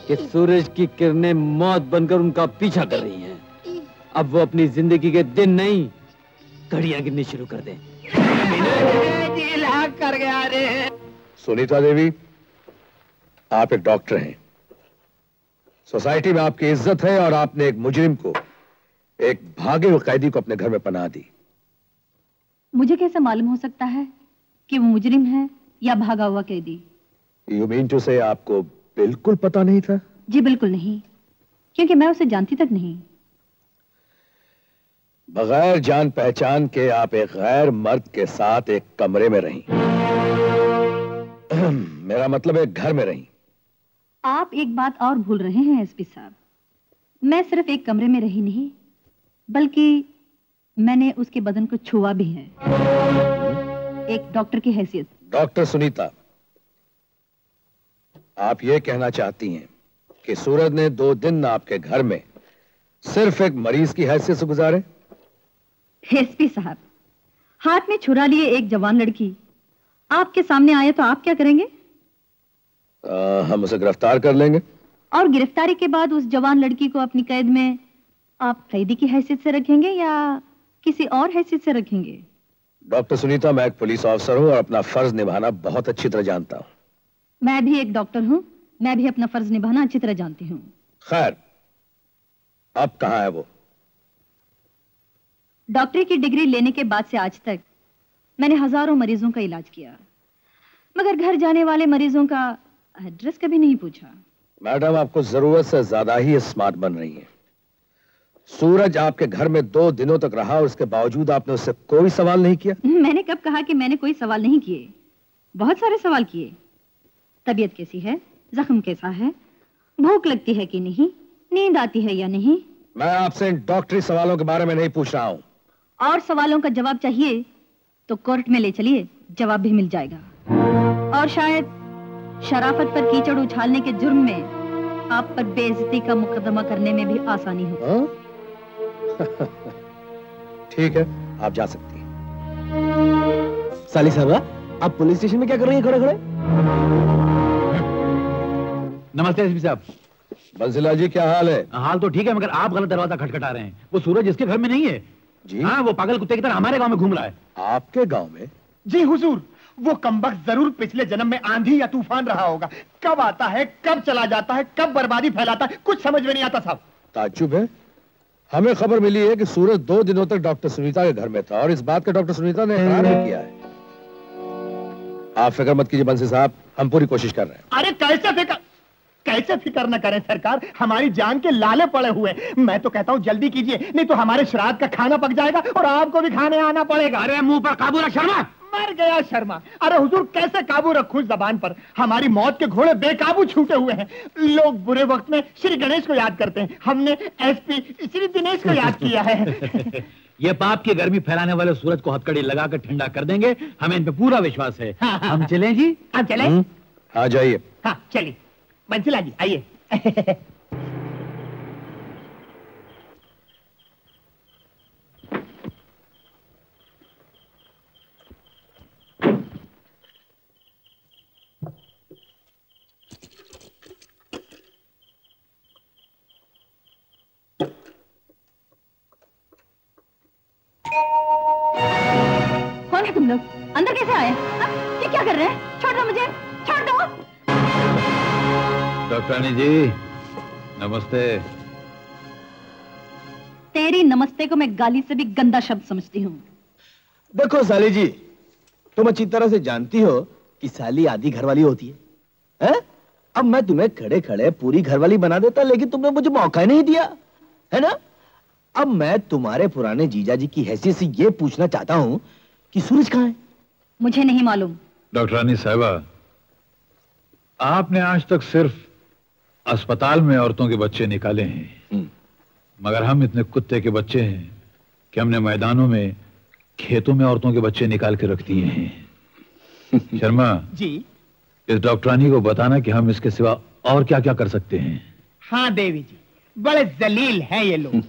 कि सूरज की किरणें मौत बनकर उनका पीछा कर रही हैं। अब वो अपनी जिंदगी के दिन नहीं, घड़ियां गिननी शुरू कर दें। कर गया रे। सुनीता देवी, आप एक डॉक्टर हैं, सोसाइटी में आपकी इज्जत है और आपने एक मुजरिम को, एक भागे हुए कैदी को अपने घर में पनाह दी। मुझे कैसे मालूम हो सकता है कि वो मुजरिम है या भागा हुआ कैदी? यू मीन टू से आपको बिल्कुल पता नहीं था? जी बिल्कुल नहीं, क्योंकि मैं उसे जानती तक नहीं। बगैर जान पहचान के आप एक गैर मर्द के साथ एक कमरे में रहीं। मेरा मतलब एक घर में रहीं। आप एक बात और भूल रहे हैं एसपी साहब, मैं सिर्फ एक कमरे में रही नहीं, बल्कि मैंने उसके बदन को छुआ भी है। एक डॉक्टर की हैसियत। डॉक्टर सुनीता, आप ये कहना चाहती हैं कि सूरज ने 2 दिन आपके घर में सिर्फ एक मरीज की हैसियत से गुजारे? एसपी साहब, हाथ में छुरा लिए एक जवान लड़की आपके सामने आए तो आप क्या करेंगे? हम उसे गिरफ्तार कर लेंगे। और गिरफ्तारी के बाद उस जवान लड़की को अपनी कैद में आप कैदी की हैसियत से रखेंगे या किसी और हैसियत से रखेंगे? डॉक्टर सुनीता, मैं एक पुलिस ऑफिसर हूँ और अपना फर्ज निभाना बहुत अच्छी तरह जानता हूँ। मैं भी एक डॉक्टर हूँ, मैं भी अपना फर्ज निभाना अच्छी तरह जानती हूँ। खैर, अब कहाँ है वो? डॉक्टरी की डिग्री लेने के बाद से आज तक मैंने हजारों मरीजों का इलाज किया, मगर घर जाने वाले मरीजों का एड्रेस कभी नहीं पूछा। मैडम, आपको जरूरत से ज्यादा ही स्मार्ट बन रही है। सूरज आपके घर में 2 दिनों तक रहा और उसके बावजूद आपने उससे कोई सवाल नहीं किया। मैंने कब कहा कि मैंने कोई सवाल नहीं किए? बहुत सारे सवाल किए। तबीयत कैसी है, जख्म कैसा है, भूख लगती है कि नहीं, नींद आती है या नहीं। मैं आपसे इन डॉक्टरी सवालों के बारे में नहीं पूछ रहा हूँ। और सवालों का जवाब चाहिए तो कोर्ट में ले चलिए, जवाब भी मिल जाएगा। और शायद शराफत पर कीचड़ उछालने के जुर्म में आप पर बेइज्जती का मुकदमा करने में भी आसानी हो। ठीक है, आप जा सकती हैं। साली साहबा, आप पुलिस स्टेशन में क्या कर रही हैं खड़े खड़े? नमस्ते एसपी साहब। बंसीलाल जी, क्या हाल है? हाल तो ठीक है, मगर आप गलत दरवाजा खटखटा रहे हैं। वो सूरज इसके घर में नहीं है जी। हाँ, वो पागल कुत्ते की तरह हमारे गांव में घूम रहा है। आपके गांव में? जी हुजूर, वो कमबख्त जरूर पिछले जन्म में आंधी या तूफान रहा होगा। कब आता है, कब चला जाता है, कब बर्बादी फैलाता है, कुछ समझ में नहीं आता साहब। ताज्जुब है, हमें खबर मिली है कि सूरज 2 दिनों तक डॉक्टर सुनीता के घर में था और इस बात का डॉक्टर सुनीता ने इनकार नहीं किया है। आप फिक्र मत कीजिए बंसी साहब, हम पूरी कोशिश कर रहे हैं। अरे कैसे फिक्र न करें सरकार, हमारी जान के लाले पड़े हुए। मैं तो कहता हूँ जल्दी कीजिए, नहीं तो हमारे श्राद्ध का खाना पक जाएगा और आपको भी खाने आना पड़ेगा। अरे मुंह पर काबू रख शर्मा। मर गया शर्मा। अरे हुजूर, कैसे काबू रखूं जबान पर, हमारी मौत के घोड़े बेकाबू छूटे हुए हैं। लोग बुरे वक्त में श्री गणेश को याद करते हैं, हमने एसपी श्री दिनेश को याद किया है। ये पाप की गर्मी फैलाने वाले सूरज को हथकड़ी लगाकर ठंडा कर देंगे, हमें इन पे पूरा विश्वास है। हाँ, हाँ, हम चलें जी? आप चले? हाँ जाइए। हाँ चलिए बंसीलाल जी, आइए। कौन है तुम लोग? अंदर कैसे आए? ये क्या कर रहे हैं? छोड़ दो मुझे, छोड़ दो। डॉक्टरानी जी नमस्ते। तेरी नमस्ते को मैं गाली से भी गंदा शब्द समझती हूँ। देखो साली जी, तुम अच्छी तरह से जानती हो कि साली आधी घरवाली होती है। अब मैं तुम्हें खड़े खड़े पूरी घरवाली बना देता, लेकिन तुमने मुझे मौका नहीं दिया है ना। अब मैं तुम्हारे पुराने जीजा जी की हैसियत से ये पूछना चाहता हूँ कि सूरज कहाँ है? मुझे नहीं मालूम। डॉक्टरानी साहिबा, आपने आज तक सिर्फ अस्पताल में औरतों के बच्चे निकाले हैं, मगर हम इतने कुत्ते के बच्चे हैं कि हमने मैदानों में, खेतों में औरतों के बच्चे निकाल के रख दिए हैं। शर्मा जी, इस डॉक्टरानी को बताना कि हम इसके सिवा और क्या क्या कर सकते हैं। हाँ देवी जी, बड़े जलील हैं ये लोग।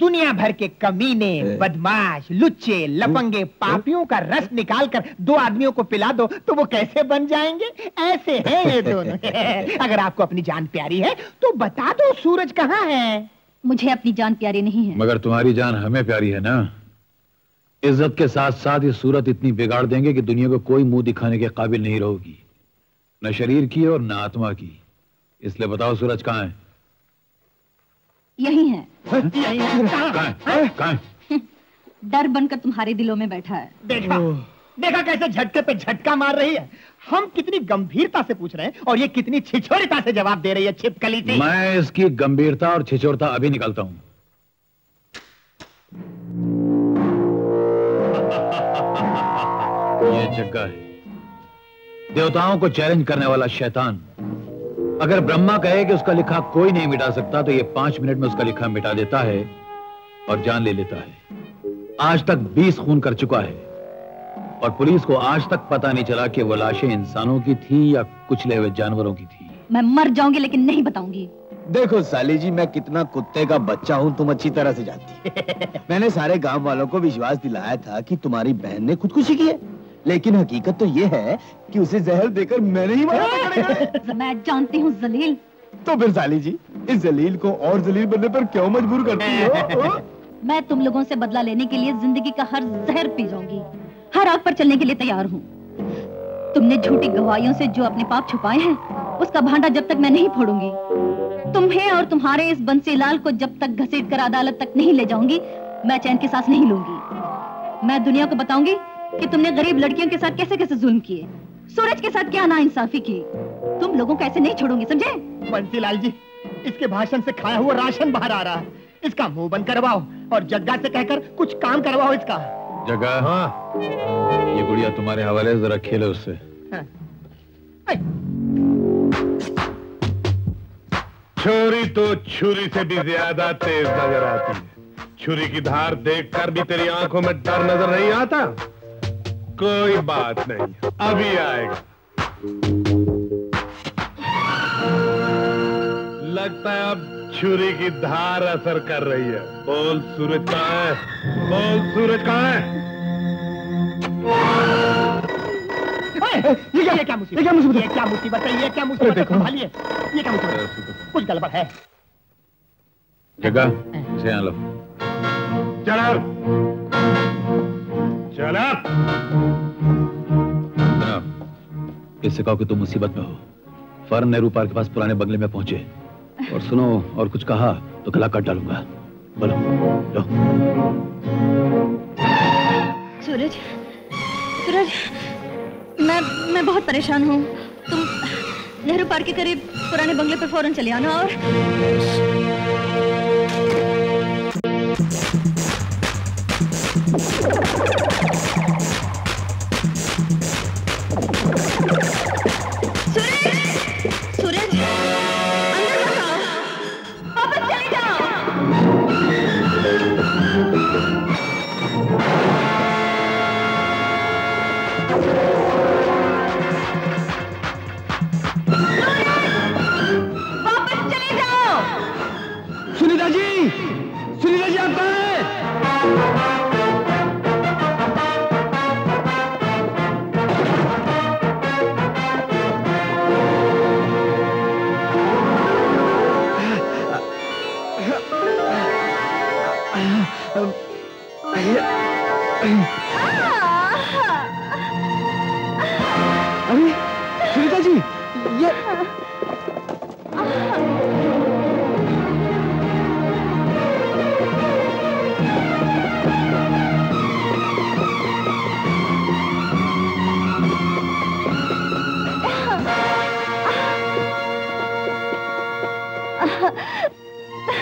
दुनिया भर के कमीने, बदमाश, लुच्चे, लपंगे, पापियों का रस निकालकर 2 आदमियों को पिला दो तो वो कैसे बन जाएंगे? ऐसे हैं ये दोनों। अगर आपको अपनी जान प्यारी है तो बता दो सूरज कहाँ है। मुझे अपनी जान प्यारी नहीं है। मगर तुम्हारी जान हमें प्यारी है ना। इज्जत के साथ साथ ये सूरत इतनी बिगाड़ देंगे कि दुनिया को कोई मुंह दिखाने के काबिल नहीं रहोगी, न शरीर की और न आत्मा की। इसलिए बताओ सूरज कहाँ है। यही है। कहां? डर बनकर तुम्हारे दिलों में बैठा है। देखा कैसे झटके पे झटका मार रही है। हम कितनी गंभीरता से पूछ रहे हैं और ये कितनी छिछोरता से जवाब दे रही है, छिपकली से। मैं इसकी गंभीरता और छिछोरता अभी निकालता हूँ। ये जग्गा है, देवताओं को चैलेंज करने वाला शैतान। अगर ब्रह्मा कहे कि उसका लिखा कोई नहीं मिटा सकता, तो ये 5 मिनट में उसका लिखा मिटा देता है और जान ले लेता है। आज तक 20 खून कर चुका है और पुलिस को आज तक पता नहीं चला कि वो लाशें इंसानों की थी या कुचले हुए जानवरों की थी। मैं मर जाऊंगी लेकिन नहीं बताऊंगी। देखो साली जी, मैं कितना कुत्ते का बच्चा हूँ तुम अच्छी तरह से जानती। मैंने सारे गाँव वालों को विश्वास दिलाया था कि तुम्हारी बहन ने खुदकुशी की है, लेकिन हकीकत तो ये है कि उसे जहर देकर मैंने ही मारा। मैं जानती हूँ जलील। तो फिर साली जी, इस जलील को और जलील बनने पर क्यों मजबूर करती हो? मैं तुम लोगों से बदला लेने के लिए जिंदगी का हर जहर पी जाऊंगी, हर आग पर चलने के लिए तैयार हूँ। तुमने झूठी गवाहियों से जो अपने पाप छुपाए हैं उसका भांडा जब तक मैं नहीं फोड़ूंगी, तुम्हें और तुम्हारे इस बंसीलाल को जब तक घसीट कर अदालत तक नहीं ले जाऊंगी, मैं चैन की सांस नहीं लूंगी। मैं दुनिया को बताऊंगी कि तुमने गरीब लड़कियों के साथ कैसे कैसे जुल्म किए, सूरज के साथ क्या ना इंसाफी की। तुम लोगों को ऐसे नहीं छोड़ूंगी, समझे? बंसीलाल जी, इसके भाषण से खाया हुआ राशन बाहर आ रहा है, इसका मुंह बंद करवाओ और जग्गा से कहकर कुछ काम करवाओ इसका। जग्गा, हाँ, ये गुड़िया तुम्हारे हवाले, जरा खेलो उससे। हाँ। छुरी तो छुरी से भी ज्यादा तेज नजर आती है। छुरी की धार देखकर भी तेरी आंखों में डर नजर नहीं आता। कोई बात नहीं, अभी आएगा। लगता है अब छुरी की धार असर कर रही है। बोल सूरज कहाँ है? बोल सूरज कहाँ है? ये क्या मुसीबत? ये क्या मुसीबत? संभालिए, ये क्या मुसीबत? कुछ गड़बड़ है। जग्गा, इसे यहाँ लो। चलो। इससे कहो कि तुम मुसीबत में हो। फौरन नेहरू पार्क के पास पुराने बंगले में पहुंचे और सुनो, और कुछ कहा तो गला काट डालूंगा। बोलो। सूरज, मैं बहुत परेशान हूँ। तुम नेहरू पार्क के करीब पुराने बंगले पर फौरन चले आना।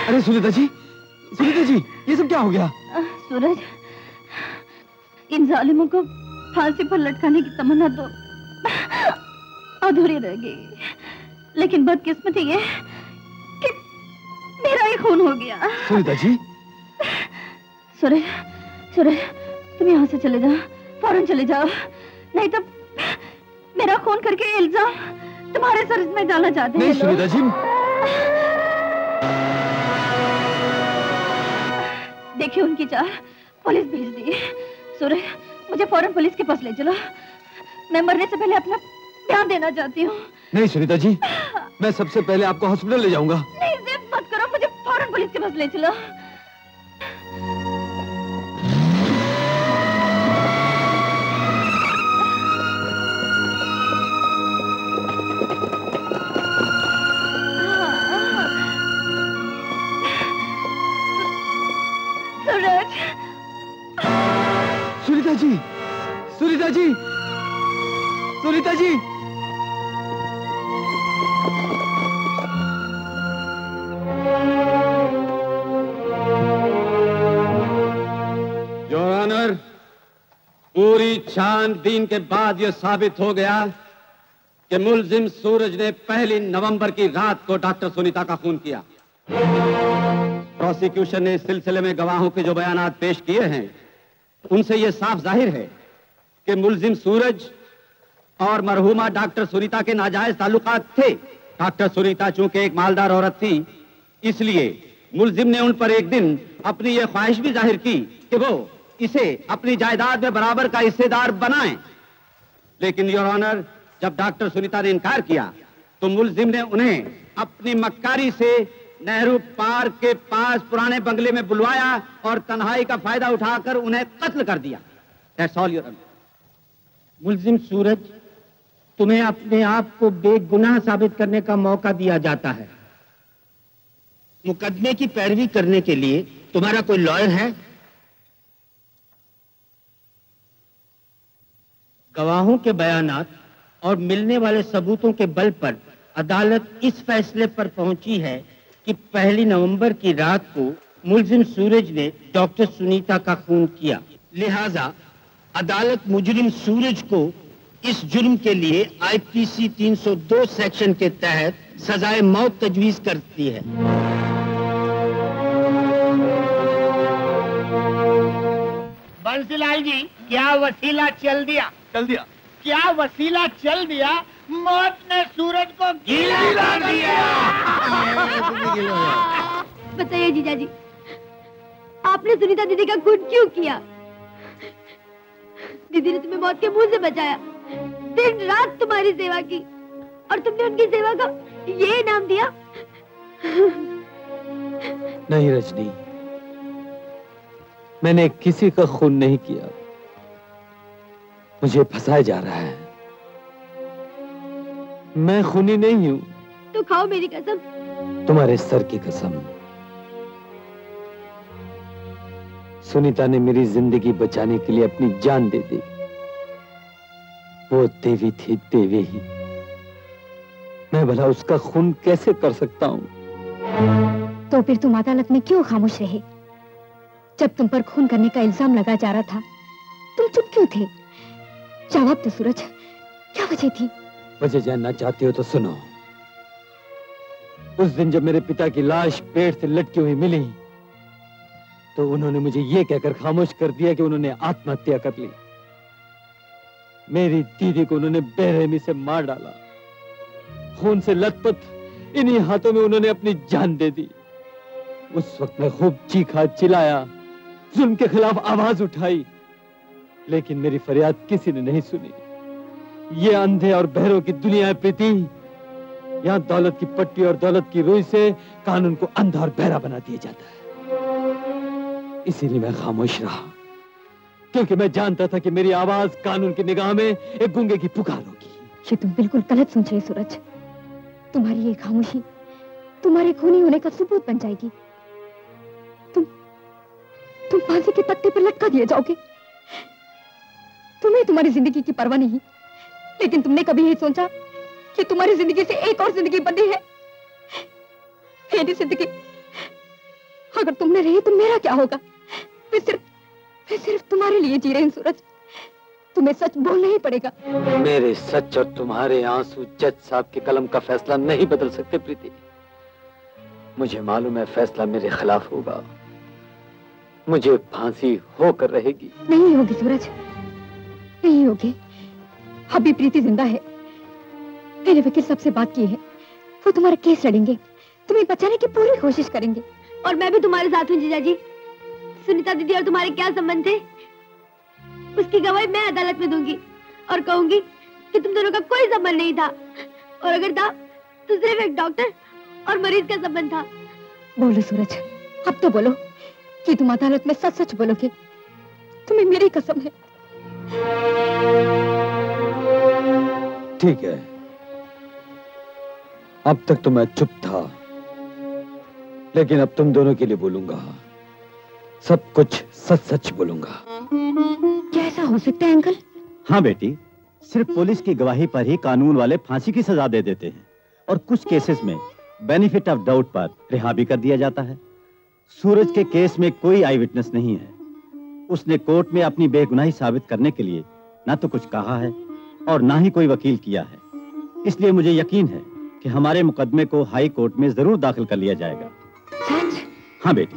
और सुनीता जी, ये सब क्या हो गया? सूरज, इन जालिमों को फांसी पर लटकाने की तमन्ना तो अधूरी रह गई, लेकिन बदकिस्मती ये कि मेरा ही खून हो गया। सुनीता जी, सूरज, तुम यहाँ से चले जाओ, फौरन चले जाओ, नहीं तो मेरा खून करके इल्जाम तुम्हारे सर में डालना चाहते हैं। नहीं सुनीता जी, देखिए उनकी चाल, पुलिस भेज दी। सूरज, मुझे फौरन पुलिस के पास ले चलो, मैं मरने से पहले अपना ध्यान देना चाहती हूँ। नहीं सुनीता जी, मैं सबसे पहले आपको हॉस्पिटल ले जाऊंगा। नहीं, जिद मत करो, मुझे फौरन पुलिस के पास ले चलो। सुनीता जी, योर ऑनर, पूरी छानबीन के बाद यह साबित हो गया कि मुलजिम सूरज ने 1 नवंबर की रात को डॉक्टर सुनीता का खून किया। प्रोसिक्यूशन ने इस सिलसिले में गवाहों के जो बयान पेश किए हैं उनसे यह साफ जाहिर है कि मुलजिम सूरज और मरहुमा डॉक्टर सुनीता के नाजायज ताल्लुकात थे। डॉक्टर सुनीता चूंकि एक मालदार औरत थी, इसलिए मुलजिम ने उन पर एक दिन अपनी यह ख्वाहिश भी जाहिर की कि वो इसे अपनी जायदाद में बराबर का हिस्सेदार बनाएं। लेकिन योर ऑनर, जब डॉक्टर सुनीता ने इनकार किया तो मुलजिम ने उन्हें अपनी मक्कारी से नेहरू पार्क के पास पुराने बंगले में बुलवाया और तन्हाई का फायदा उठाकर उन्हें कत्ल कर दिया। That's all your honour. मुल्जिम सूरज, तुम्हें अपने आप को बेगुनाह साबित करने का मौका दिया जाता है। मुकदमे की पैरवी करने के लिए तुम्हारा कोई लॉयर है? गवाहों के बयानात और मिलने वाले सबूतों के बल पर अदालत इस फैसले पर पहुंची है कि 1 नवंबर की रात को मुलजिम सूरज ने डॉक्टर सुनीता का खून किया। लिहाजा अदालत मुजरिम सूरज को इस जुर्म के लिए आईपीसी 302 सेक्शन के तहत सजाए मौत तजवीज करती है। बंसीलाल जी, क्या वसीला चल दिया? चल दिया। क्या वसीला चल दिया? मौत ने सूरज को गीला कर दिया। बताइए जीजा जी, आपने सुनीता दीदी का खून क्यों किया? दीदी ने तुम्हें मौत के मुंह से बचाया, दिन रात तुम्हारी सेवा की, और तुमने उनकी सेवा का ये नाम दिया? नहीं रजनी, मैंने किसी का खून नहीं किया। मुझे फंसाया जा रहा है, मैं खूनी नहीं हूँ। तो खाओ मेरी कसम, तुम्हारे सर की कसम। सुनीता ने मेरी जिंदगी बचाने के लिए अपनी जान दे दी। वो देवी थी, देवी ही। मैं भला उसका खून कैसे कर सकता हूँ? तो फिर तुम अदालत में क्यों खामोश रहे? जब तुम पर खून करने का इल्जाम लगा जा रहा था, तुम चुप क्यों थे? जवाब तो सूरज, क्या वजह थी? वजह जानना चाहते हो तो सुनो। उस दिन जब मेरे पिता की लाश पेड़ से लटकी हुई मिली, तो उन्होंने मुझे यह कहकर खामोश कर दिया कि उन्होंने आत्महत्या कर ली। मेरी दीदी को उन्होंने बेरहमी से मार डाला। खून से लथपथ इन्हीं हाथों में उन्होंने अपनी जान दे दी। उस वक्त मैं खूब चीखा चिल्लाया, जुल्म के खिलाफ आवाज उठाई, लेकिन मेरी फरियाद किसी ने नहीं सुनी। ये अंधे और बहरों की दुनिया है प्रीति। यहाँ दौलत की पट्टी और दौलत की रुई से कानून को अंधा और बहरा बना दिया जाता है। इसीलिए मैं खामोश रहा, क्योंकि मैं जानता था कि मेरी आवाज कानून की निगाह में एक गूंगे की पुकार होगी। ये तुम बिल्कुल गलत समझ रहे सूरज। तुम्हारी ये खामोशी तुम्हारे खूनी होने का सबूत बन जाएगी। तुम फांसी के तख्ते पर लटका दिए जाओगे। तुम्हें तुम्हारी जिंदगी की परवाह नहीं, लेकिन तुमने कभी ये सोचा कि तुम्हारी जिंदगी से एक और जिंदगी बंधी है? मेरी जिंदगी अगर तुमने रही तो मेरा क्या होगा? मैं सिर्फ तुम्हारे लिए जी रही हूं सूरज। तुम्हें सच बोलना ही पड़ेगा। मेरे सच और तुम्हारे आंसू जज साहब के कलम का फैसला नहीं बदल सकते प्रीति। मुझे मालूम है फैसला मेरे खिलाफ होगा। मुझे फांसी होकर रहेगी। नहीं होगी सूरज, नहीं होगी। अभी प्रीति जिंदा है, मेरे वकील सबसे बात की है। वो तुम्हारा केस लड़ेंगे, तुम्हें बचाने की पूरी कोशिश करेंगे। और मैं भी तुम्हारे साथ हूँ जीजा जी। सुनीता दीदी और तुम्हारे क्या संबंध थे, उसकी गवाही मैं अदालत में दूंगी और कहूंगी कि तुम दोनों का कोई संबंध नहीं था, और अगर था तो सिर्फ एक डॉक्टर और मरीज का संबंध था। बोलो सूरज, अब तो बोलो कि तुम अदालत में सच सच बोलोगे। तुम्हें मेरी कसम है। ठीक है, अब तक तो मैं चुप था, लेकिन अब तुम दोनों के लिए बोलूंगा। सब कुछ सच सच बोलूंगा। क्या ऐसा हो सकता है अंकल? हाँ बेटी, सिर्फ पुलिस की गवाही पर ही कानून वाले फांसी की सजा दे देते हैं, और कुछ केसेस में बेनिफिट ऑफ डाउट पर रिहा भी कर दिया जाता है। सूरज के केस में कोई आई विटनेस नहीं है। उसने कोर्ट में अपनी बेगुनाही साबित करने के लिए ना तो कुछ कहा है और ना ही कोई वकील किया है। इसलिए मुझे यकीन है कि हमारे मुकदमे को हाई कोर्ट में जरूर दाखिल कर लिया जाएगा। सच? हाँ बेटी,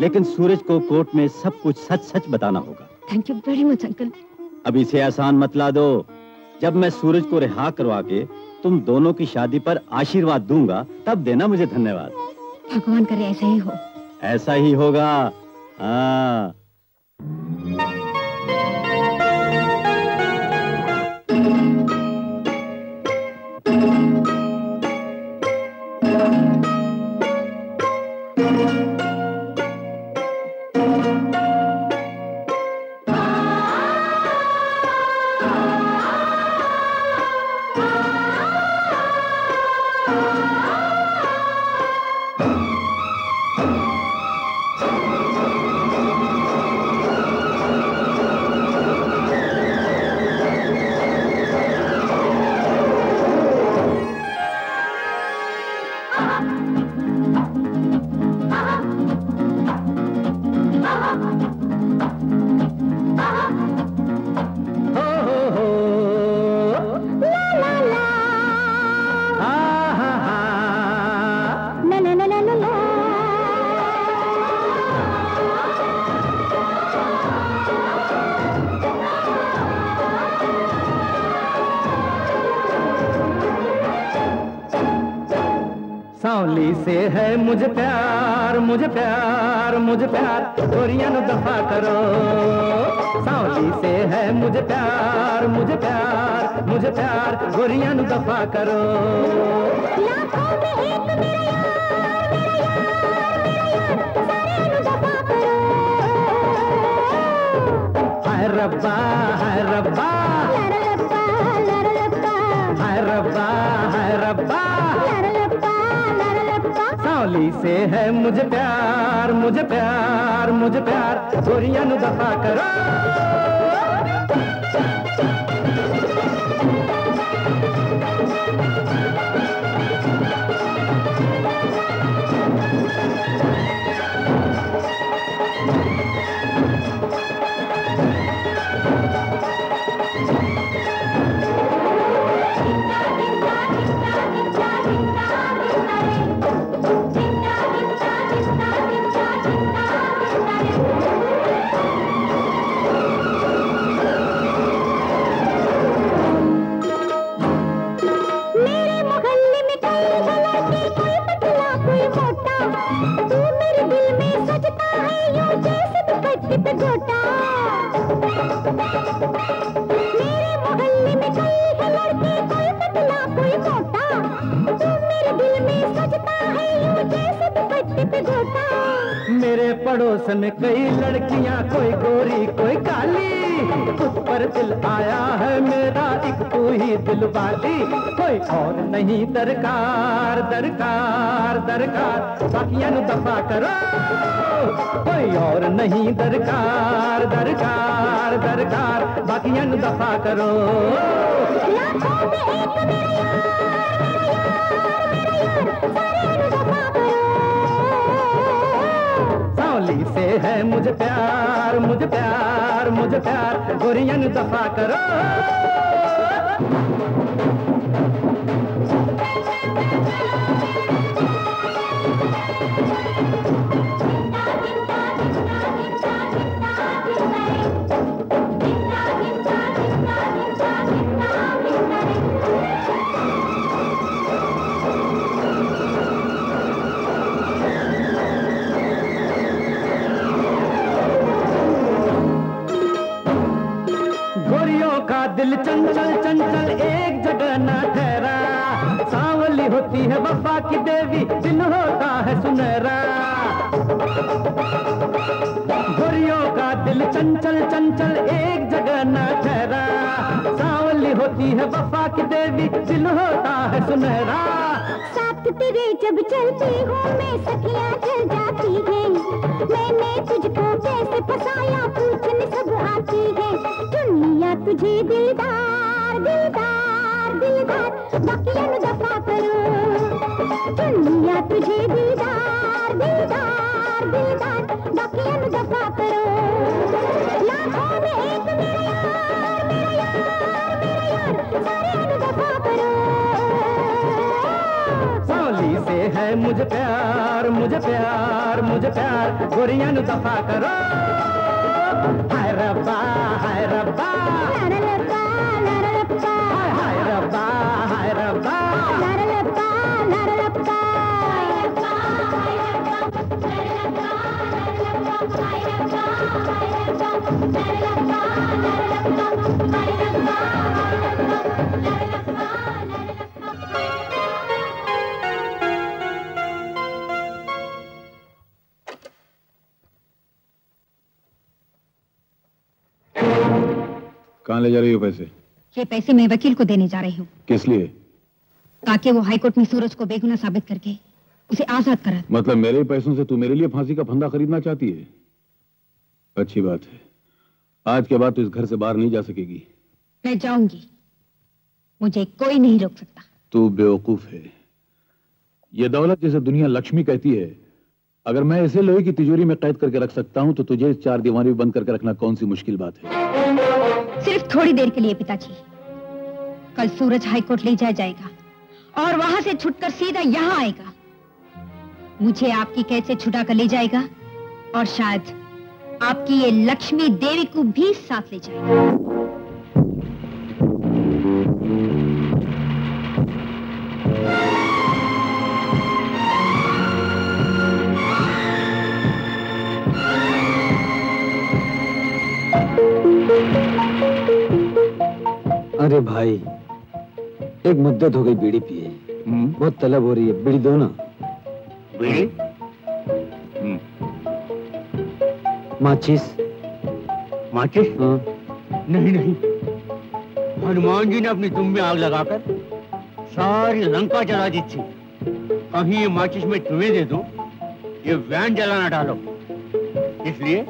लेकिन सूरज को कोर्ट में सब कुछ सच सच बताना होगा। Thank you very much uncle. अब इसे आसान मत ला दो। जब मैं सूरज को रिहा करवा के तुम दोनों की शादी पर आशीर्वाद दूंगा, तब देना मुझे धन्यवाद। भगवान करे ऐसा ही हो। ऐसा ही होगा। हाँ। मौली से है मुझे प्यार मुझे प्यार मुझे प्यार गोरिया नु दफा करो। सावली से है मुझे प्यार मुझे प्यार मुझे प्यार गोरिया नु दफा करो। लाखों में एक हाय रब्बा हाय रब्बा हाय रब्बा हाय रब्बा। सावली से है मुझे प्यार मुझे प्यार मुझे प्यार गोरिया नु दफा करो। मेरे पड़ोस में कई लड़कियां कोई गोरी कोई काली, खुद पर दिल आया है मेरा एक तू ही दिलवाली। कोई और नहीं दरकार दरकार दरकार बाकियां नु दफा करो। कोई और नहीं दरकार दरकार दरकार बाकियां नु दफा करो। लाखों में एक सावली से है मुझे प्यार मुझे प्यार मुझे प्यार गोरिया नु दफा करो। दिल चंचल चंचल एक जगह न ठहरा, सावली होती है वफा की देवी दिल होता है सुनहरा। गोरियों का दिल चंचल चंचल एक जगह न ठहरा, सावली होती है वफा की देवी दिल होता है सुनहरा। साथ तेरे जब चलती हूँ मैं सखियाँ जल जाती है, मैंने तुझको कैसे फसाया पूछने सब आती है। तुझे दिलदार दिलदार दिलदार बाकियां नु दफा करो। दुनिया तुझे दिलदार दिलदार दिलदार बाकियां नु दफा करो। लाखों में एक सारे नु दफा करो। सावली से है मुझे प्यार मुझे प्यार मुझे प्यार गोरिया नु दफा करो। हाय रब्बा हाय रब्बा हाय रब्बा हाय रब्बा। कहाँ ले जा रही हो पैसे? ये पैसे मैं वकील को देने जा रही हूँ। किस लिए? ताकि वो हाईकोर्ट में सूरज को बेगुनाह साबित करके उसे आजाद करा। मतलब मेरे पैसों से तू मेरे लिए फांसी का फंदा खरीदना चाहती है? अच्छी बात है, आज के बाद तू इस घर से बाहर नहीं जा सकेगी। मैं जाऊंगी, मुझे कोई नहीं रोक सकता। तू बेवकूफ है, ये दौलत जिसे दुनिया लक्ष्मी कहती है, अगर मैं इसे लोहे की तिजोरी में कैद करके रख सकता हूँ तो तुझे इस चार दीवारी में बंद करके रखना कौन सी मुश्किल बात है। सिर्फ थोड़ी देर के लिए पिताजी, कल सूरज हाईकोर्ट ले जाया जाएगा और वहां से छुटकर सीधा यहाँ आएगा, मुझे आपकी कैद से छुड़ा कर ले जाएगा और शायद आपकी ये लक्ष्मी देवी को भी साथ ले जाएगा। अरे भाई एक मुद्दत हो गई बीड़ी पिए, बहुत तलब हो रही है, बीड़ी दो ना। बीड़ी? माचिस। माचिस? हाँ। नहीं नहीं, हनुमान जी ने अपनी दुम में आग लगाकर सारी लंका जला दी थी। कहीं ये माचिस में तुम्हें दे दूं, ये वैन जलाना डालो, इसलिए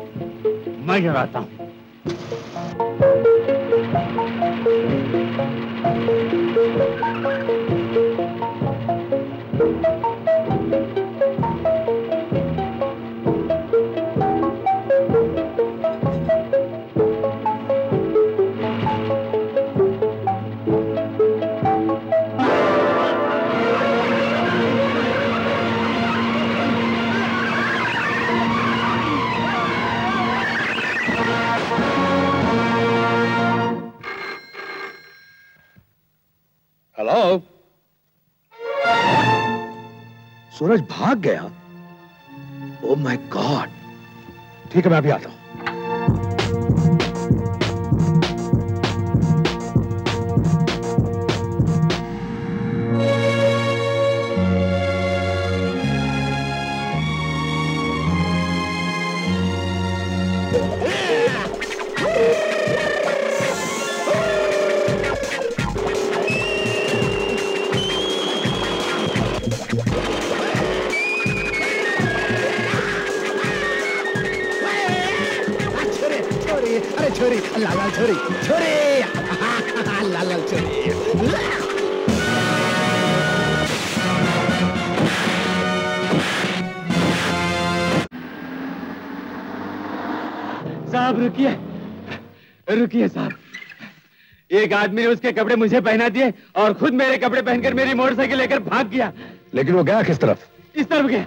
मैं जलाता हूँ। सूरज भाग गया। Oh my God. ठीक है, मैं अभी आता हूं। रुकिए साहब, एक आदमी ने उसके कपड़े मुझे पहना दिए और खुद मेरे कपड़े पहनकर मेरी मोटरसाइकिल लेकर भाग गया। लेकिन वो गया किस तरफ? इस तरफ गया।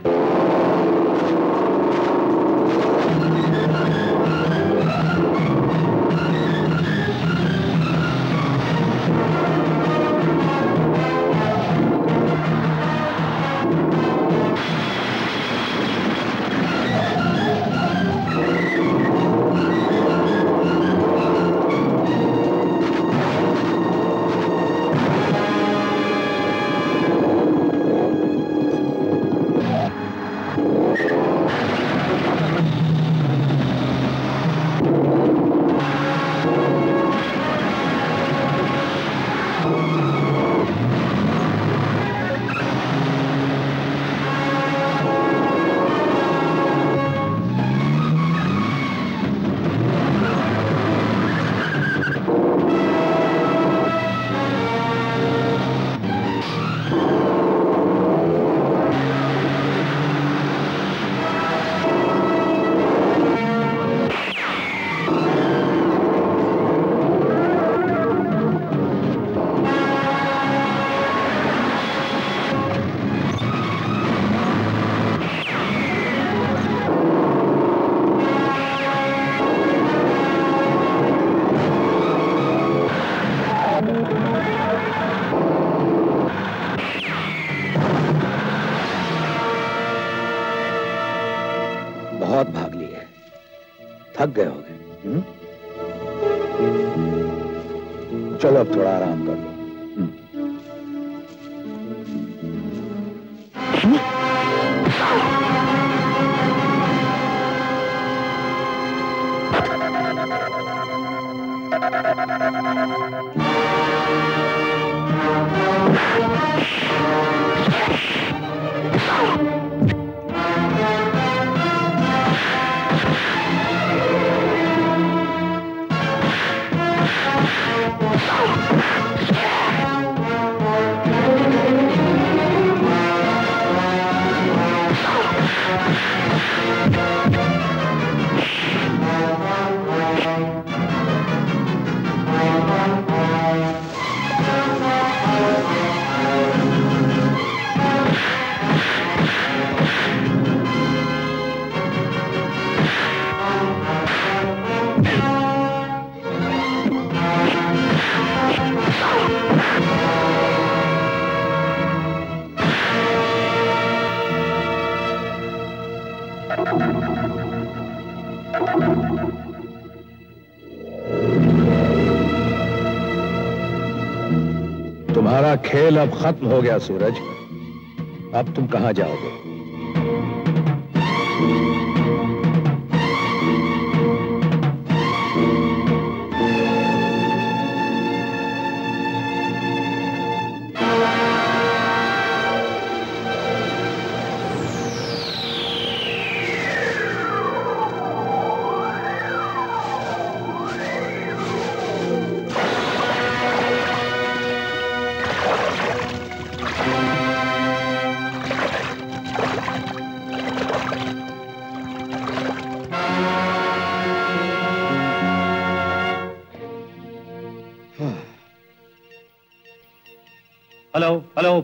थक गए हो गए, चलो अब थोड़ा आराम कर लो। तुम्हारा खेल अब खत्म हो गया सूरज। अब तुम कहां जाओगे?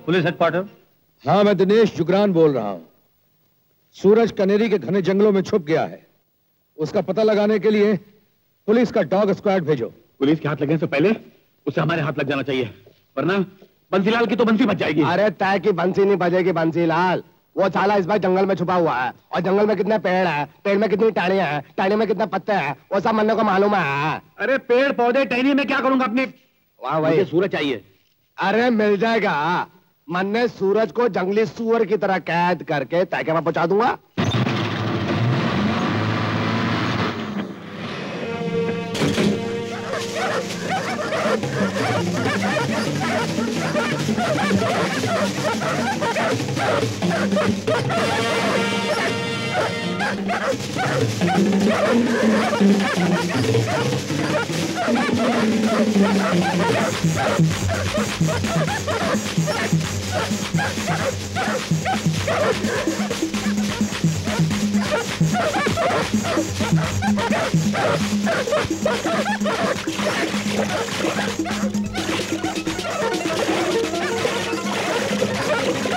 Police headquarter. हाँ, मैं दिनेश जुगरान बोल रहा हूँ। सूरज कनेरी के घने जंगलों में छुप गया है। उसका पता लगाने के लिए पुलिस का डॉग स्क्वाड भेजो। पुलिस के हाथ लगने से पहले उसे हमारे हाथ लग जाना चाहिए, वरना बंसीलाल की तो बंसी बच जाएगी। अरे तय की बंसी नहीं बजेगी बंसीलाल। वो साला इस बार जंगल में छुपा हुआ है, और जंगल में कितने पेड़ है, पेड़ में कितनी टहनियां है, टहनी में कितने पत्ते हैं, वो सब मन्ने को मालूम है। अरे पेड़ पौधे टहनी में क्या करूंगा अपने? वाह भाई, सूरज चाहिए। अरे मिल जाएगा। मन ने सूरज को जंगली सूअर की तरह कैद करके ताकि मैं पहुंचा दूंगा।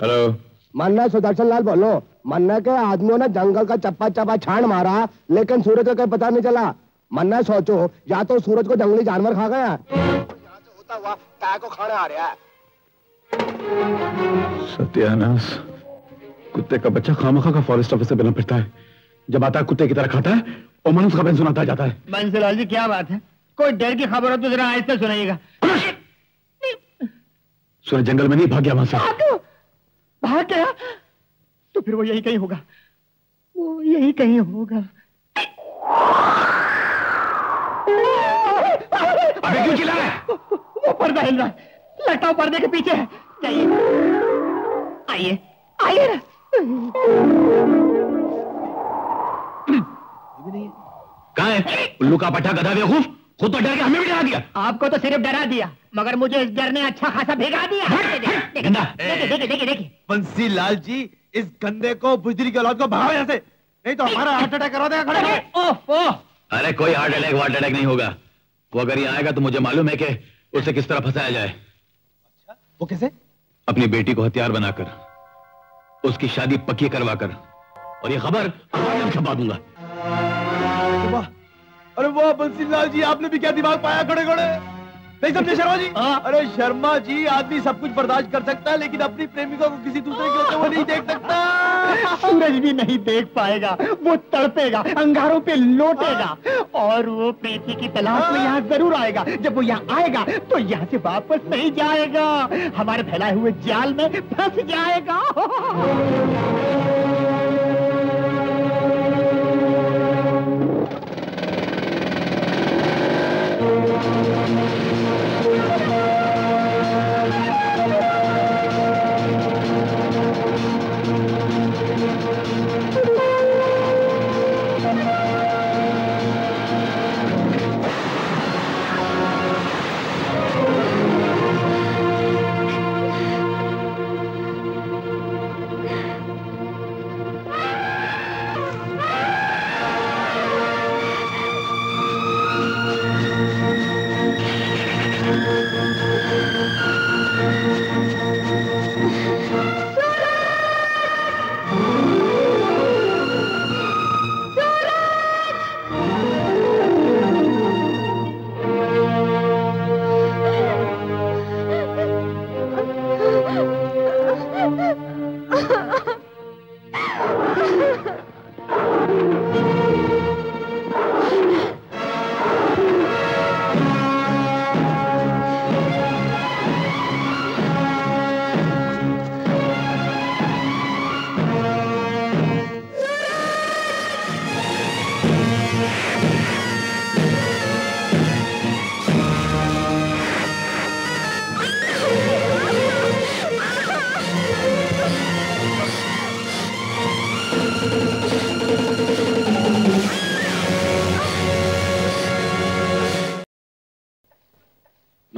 हेलो, मन्ना सुदर्शन लाल बोलो। मन्ना के आदमियों ने जंगल का चप्पा चप्पा छान मारा, लेकिन सूरज को कहीं पता नहीं चला। मन्ना सोचो, या तो सूरज को जंगली जानवर खा गया, यहाँ से होता हुआ ताय को खाने आ रहा है। सत्यानाश, कुत्ते का बच्चा खामखा का फॉरेस्ट ऑफिसर बना फिरता है। जब आता है कुत्ते की तरह खाता है और मनुष्य का बहन सुनाता जाता है। बंसीलाल जी क्या बात है, कोई डर की खबर हो तो जरा आहिस्ता सुनाइएगा। सूरज जंगल में नहीं भाग गया, वहां से भाग गया तो फिर वो यही कहीं होगा, वो यही कहीं होगा। अबे क्यों चिल्ला रहा है? वो पर्दा हिल रहा है, लगता है पर्दे के पीछे है। आइए आइए। कहाँ है उल्लू का पट्टा गधा बेवकूफ? खुद तो डर के हमें भी डरा दिया। आपको तो सिर्फ डरा दिया, मगर मुझे इस डर ने अच्छा खासा भेगा दिया। देखिए बंसीलाल जी, इस गंदे को, बुजरी के औलाद को भगाओ यहाँ से, नहीं तो हमारा हार्ट अटैक करा देगा खड़े। अरे कोई हार्ट अटैक वार्ट अटैक नहीं होगा। वो अगर यहाँ आएगा तो मुझे मालूम है कि उसे किस तरह फंसाया जाए। अच्छा, वो कैसे? अपनी बेटी को हथियार बनाकर उसकी शादी पक्की करवाकर, और ये खबर छपा दूंगा। अरे वाह बंसीलाल जी, आपने भी क्या दिमाग पाया। खड़े खड़े नहीं समझे शर्मा जी? अरे शर्मा जी आदमी सब कुछ बर्दाश्त कर सकता है लेकिन अपनी प्रेमिका को किसी दूसरे के होते वो नहीं देख सकता। सूरज भी नहीं देख पाएगा, वो तड़पेगा, अंगारों पे लौटेगा और वो प्रीति की तलाश में यहाँ जरूर आएगा। जब वो यहाँ आएगा तो यहाँ से वापस नहीं जाएगा, हमारे फैलाए हुए जाल में फंस जाएगा।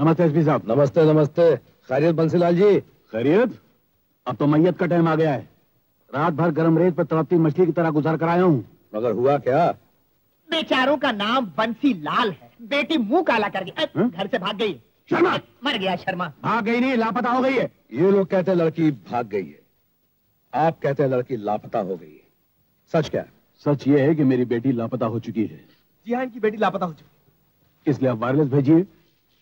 नमस्ते एसपी साहब। नमस्ते नमस्ते। खैरियत बंसीलाल जी? खैरियत। अब तो मैयत का टाइम आ गया है। रात भर गरम रेत पर तड़पती मछली की तरह गुजार कर आया हूँ, मगर हुआ क्या? बेचारों का नाम बंसीलाल है, बेटी मुंह काला कर गई, घर से भाग गई। शर्मा मर गया। शर्मा भाग गई नहीं, लापता हो गई है। ये लोग कहते लड़की भाग गई है, आप कहते लड़की लापता हो गई है। सच क्या? सच ये है कि मेरी बेटी लापता हो चुकी है। जी हाँ, इनकी बेटी लापता हो चुकी है। इसलिए आप वायरलेस भेजिए,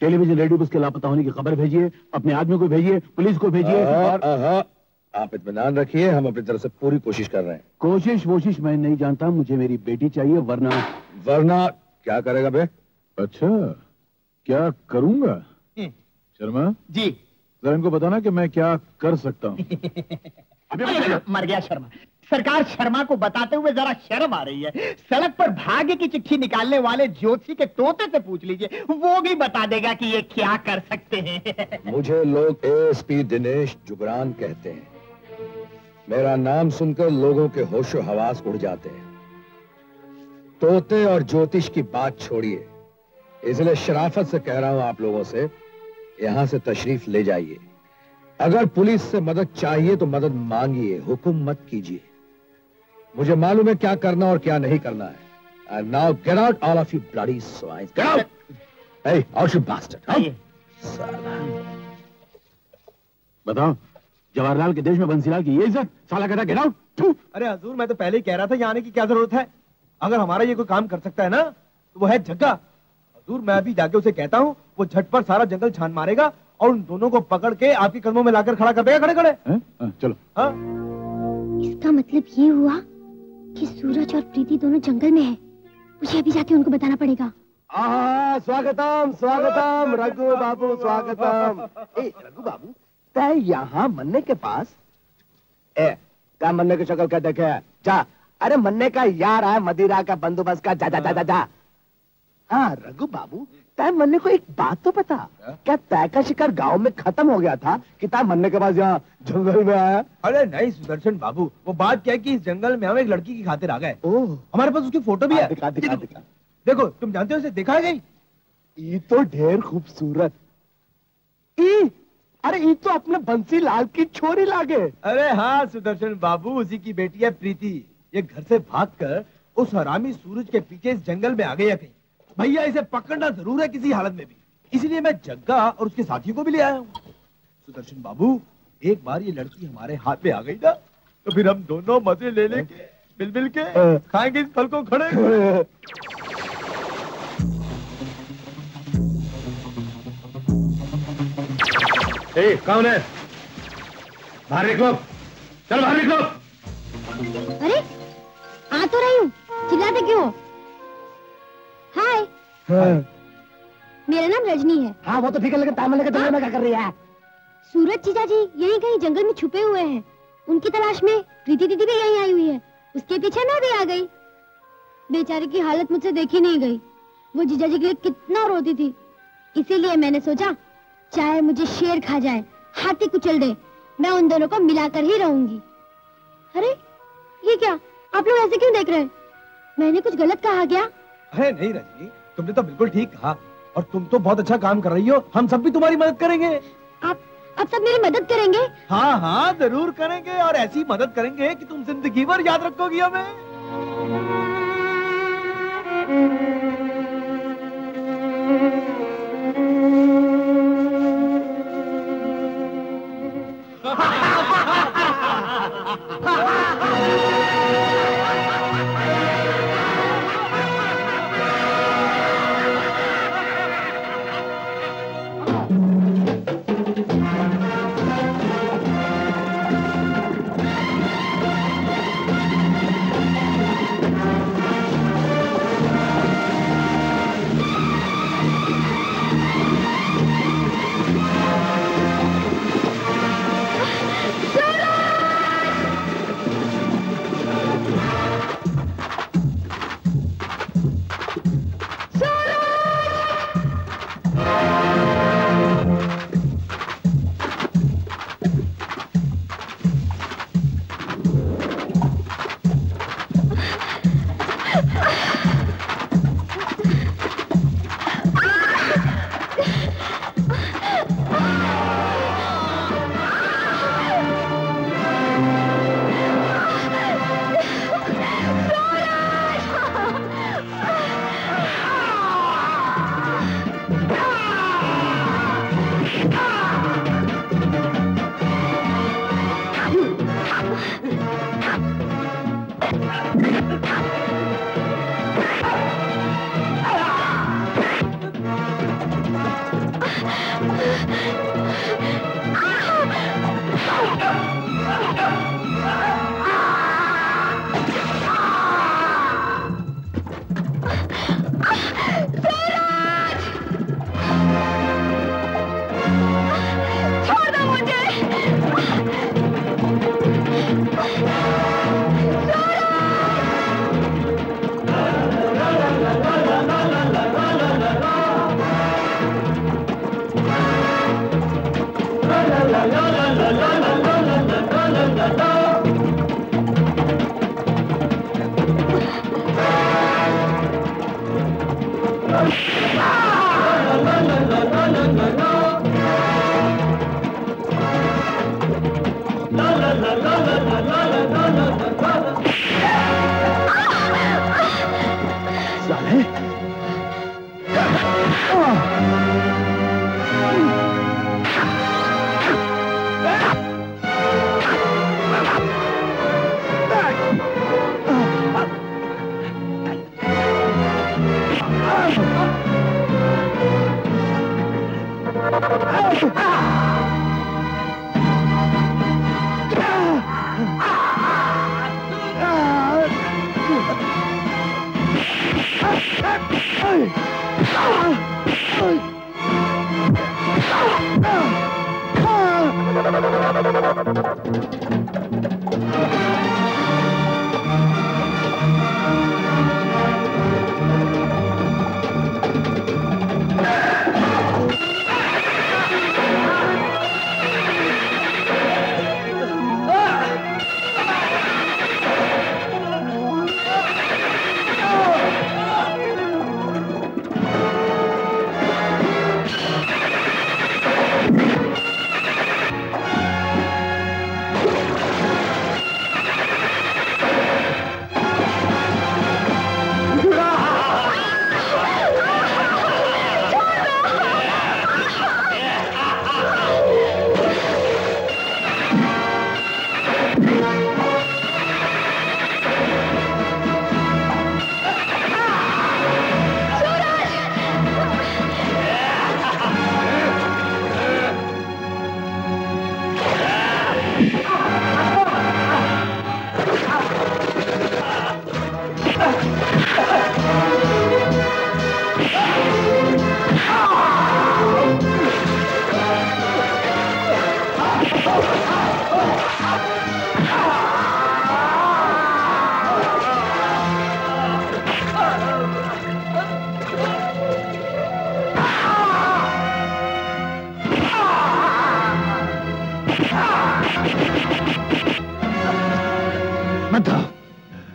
टेलीविजन रेडियो पर उसके लापता होने की खबर भेजिए, अपने आदमी को भेजिए, पुलिस को भेजिए। और आप इत्मीनान रखिए, हम अपनी तरफ से पूरी कोशिश कर रहे हैं। कोशिश वोशिश मैं नहीं जानता, मुझे मेरी बेटी चाहिए। वरना वरना क्या करेगा बे? अच्छा क्या करूंगा? शर्मा जी जरा इनको बताना कि मैं क्या कर सकता हूँ। मर गया शर्मा। सरकार शर्मा को बताते हुए जरा शर्म आ रही है। सड़क पर भाग्य की चिट्ठी निकालने वाले ज्योतिषी के तोते से पूछ लीजिए, वो भी बता देगा कि ये क्या कर सकते हैं। मुझे लोग एएसपी दिनेश जुगरान कहते हैं। मेरा नाम सुनकर लोगों के होशो हवास उड़ जाते हैं। तोते और ज्योतिष की बात छोड़िए, इसलिए शराफत से कह रहा हूं आप लोगों से, यहाँ से तशरीफ ले जाइए। अगर पुलिस से मदद चाहिए तो मदद मांगिए, हुक्म मत कीजिए। मुझे मालूम है क्या करना और क्या नहीं करना है। And now get out all of you bloody swine. Get out! Hey, out you bastard! साला। बताओ, जवाहरलाल के देश में बंसीलाल की ये इज्जत, साला कहता गेट आउट। अरे हजूर मैं तो पहले ही कह रहा था यहाँ आने की क्या जरूरत है। अगर हमारा ये कोई काम कर सकता है ना तो वो है जग्गा। हजूर मैं अभी जाके उसे कहता हूँ, वो झट पर सारा जंगल छान मारेगा और उन दोनों को पकड़ के आपके कदमों में लाकर खड़ा कर देगा खड़े खड़े। चलो। हाँ इसका मतलब ये हुआ कि सूरज और प्रीति दोनों जंगल में हैं। मुझे अभी जाके उनको बताना पड़ेगा। स्वागतम स्वागतम रघु बाबू, स्वागतम। रघु बाबू तय यहाँ मन्ने के पास क्या? मन्ने की शक्ल क्या देखे? जा, अरे मन्ने का यार है, मदिरा का बंदोबस्त का। जा जा जा जा। हाँ रघु बाबू तय मन्ने को एक बात तो पता क्या? तय का शिकार गांव में खत्म हो गया था कि तय मन्ने के पास यहाँ जंगल में आया? अरे नहीं सुदर्शन बाबू, वो बात क्या है कि इस जंगल में हम एक लड़की की खातिर आ गए। ओह हमारे पास उसकी फोटो भी है। दिखा, दिखा, दिखा। देखो तुम जानते हो उसे? दिखा गई। ये तो ढेर खूबसूरत। अरे ये तो अपने बंसीलाल की छोरी लागे। अरे हाँ सुदर्शन बाबू, उसी की बेटी है प्रीति। ये घर से भाग कर उस हरामी सूरज के पीछे इस जंगल में आ गई है। भैया इसे पकड़ना जरूर है किसी हालत में भी, इसलिए मैं जग्गा और उसके साथियों को भी ले आया हूँ। सुदर्शन बाबू एक बार ये लड़की हमारे हाथ में आ गई ना तो फिर हम दोनों मजे ले लेके मिल मिल के खाएंगे इस फल को खड़े। कौन है? बाहर निकलो, चल बाहर निकलो। अरे आ तो रही हूँ, चिल्लाते क्यों? हाय। हाँ। मेरा नाम रजनी है। हाँ वो तो ठीक है, लेकिन तामल लेकर तुम्हें क्या कर रही है? सूरज चीचा जी यहीं कहीं जंगल में छुपे हुए हैं, उनकी तलाश में प्रीति दीदी भी यहीं आई हुई है, उसके पीछे मैं भी आ गई। बेचारी की हालत मुझसे देखी नहीं गई, वो जीजा जी के लिए कितना रोती थी, इसीलिए मैंने सोचा चाहे मुझे शेर खा जाए हाथी कुचल दे, मैं उन दोनों को मिलाकर ही रहूंगी। अरे ये क्या, आप लोग ऐसे क्यों देख रहे हैं? मैंने कुछ गलत कहा क्या? अरे नहीं रजनी, तुमने तो बिल्कुल ठीक कहा, और तुम तो बहुत अच्छा काम कर रही हो, हम सब भी तुम्हारी मदद करेंगे। आप सब मेरी मदद करेंगे? हाँ हाँ जरूर करेंगे, और ऐसी मदद करेंगे कि तुम जिंदगी भर याद रखोगी हमें।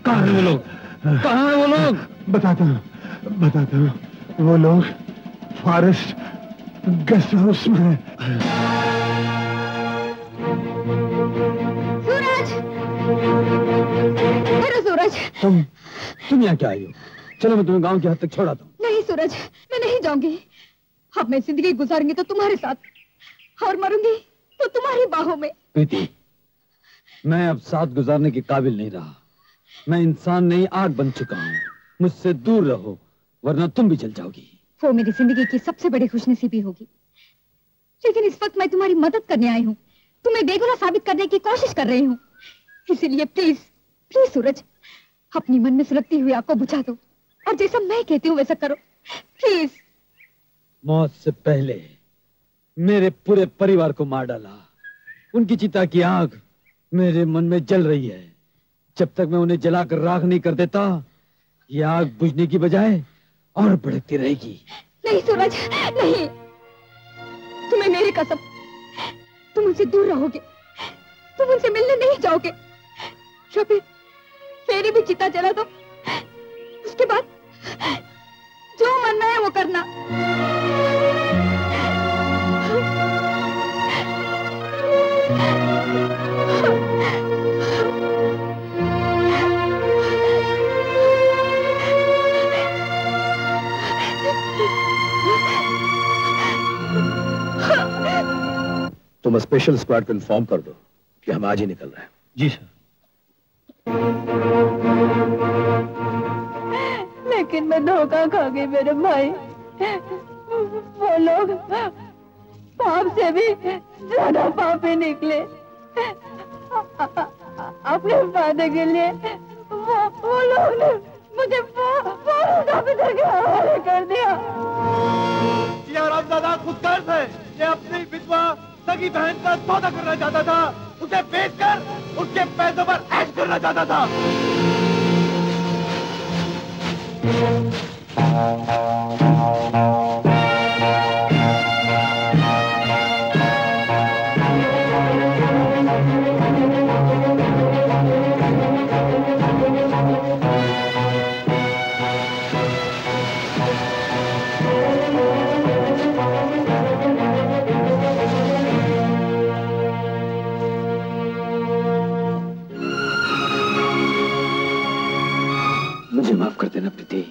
कहाँ है वो लोग? कहाँ है वो लोग? बताता हूँ। वो लोग फॉरेस्ट गेस्ट हाउस में है। सूरज, हेलो सूरज। तुम यहाँ क्या आई हो? चलो मैं तुम्हें गांव के हद तक छोड़ा दूँ। नहीं सूरज, मैं नहीं जाऊंगी। अब मैं जिंदगी गुजारूंगी तो तुम्हारे साथ और मरूंगी तो तुम्हारी बाहों में। प्रीति, मैं अब साथ गुजारने के काबिल नहीं रहा। मैं इंसान नहीं, आग बन चुका हूँ। मुझसे दूर रहो वरना तुम भी जल जाओगी। वो मेरी जिंदगी की सबसे बड़ी खुशनसीबी होगी, लेकिन इस वक्त मैं तुम्हारी मदद करने आई हूँ। तुम्हें बेगुनाह साबित करने की कोशिश कर रही हूँ, इसीलिए प्लीज प्लीज सूरज, अपनी मन में सुलगती हुई आग को बुझा दो और जैसा मैं कहती हूँ वैसा करो प्लीज। मौत से पहले मेरे पूरे परिवार को मार डाला। उनकी चिता की आग मेरे मन में जल रही है। जब तक मैं उन्हें जलाकर राख नहीं कर देता, यह आग बुझने की बजाय और भड़कती रहेगी। नहीं सूरज, नहीं, तुम्हें मेरी कसम, तुम उनसे दूर रहोगे, तुम उनसे मिलने नहीं जाओगे। शबीर, मेरी भी चिता जला दो, उसके बाद जो मनना है वो करना। तुम स्पेशल स्क्वाड को इन्फॉर्म कर दो कि हम आज ही निकल रहे हैं। जी सर। लेकिन मैं धोखा खा गई मेरे भाई। वो लोग पाप से भी ज्यादा पापी निकले। अपने वादे के लिए वो लोग ने मुझे फॉरेस्ट ऑफिसर के हवाले कर दिया। ये रामदादा खुदगर्ज है। ये अपनी विधवा सगी बहन का सौदा करना चाहता था, उसे बेचकर उसके पैसों पर ऐश करना चाहता था। देना प्रीति,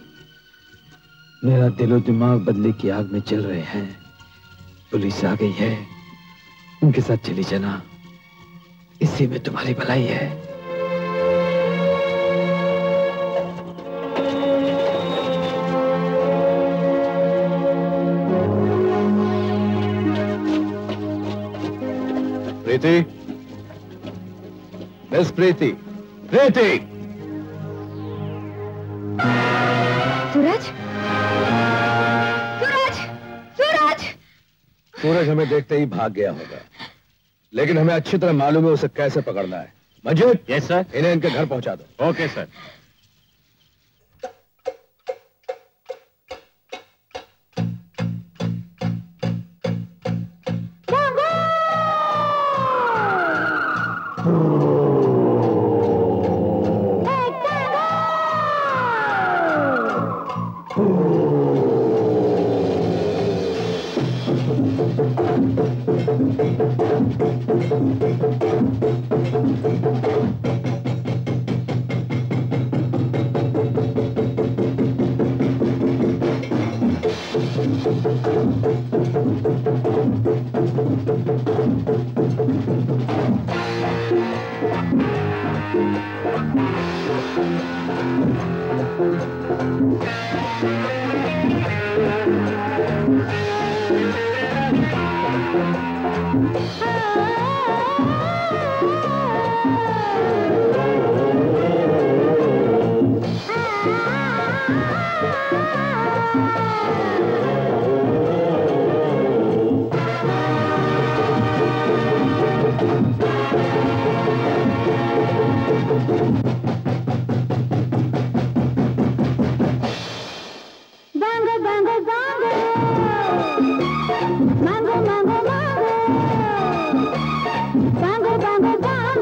मेरा दिलो दिमाग बदले की आग में जल रहे हैं। पुलिस आ गई है, उनके साथ चली जाना, इसी में तुम्हारी भलाई है। प्रीति, बस प्रीति, प्रीति। सूरज, सूरज, सूरज। सूरज हमें देखते ही भाग गया होगा, लेकिन हमें अच्छी तरह मालूम है उसे कैसे पकड़ना है। मंजूर? Yes sir. इन्हें इनके घर पहुंचा दो। Okay sir. Bango, bango, bango.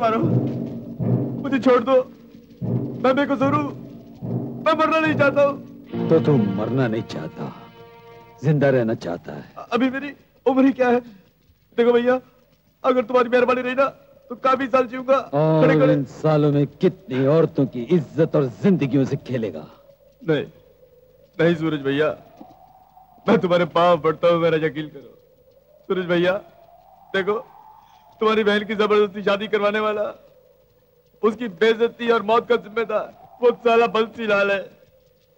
मारो, मुझे छोड़ दो, मैं बेकसूर हूं, मैं मरना नहीं चाहता हूं। तो तुम मरना नहीं चाहता, जिंदा रहना चाहता है। अभी मेरी उम्र ही क्या है, देखो भैया, अगर तुम्हारी मेहरबानी रही ना तो काफी साल जीऊंगा। और इन सालों में कितनी औरतों की इज्जत और जिंदगियों से खेलेगा। नहीं नहीं सूरज भैया, मैं तुम्हारे पांव पड़ता हूँ, मेरा यकीन करो। सूरज भैया देखो, तुम्हारी बहन की जबरदस्ती शादी करवाने वाला, उसकी बेइज्जती और मौत का जिम्मेदार वो साला बंसीलाल है।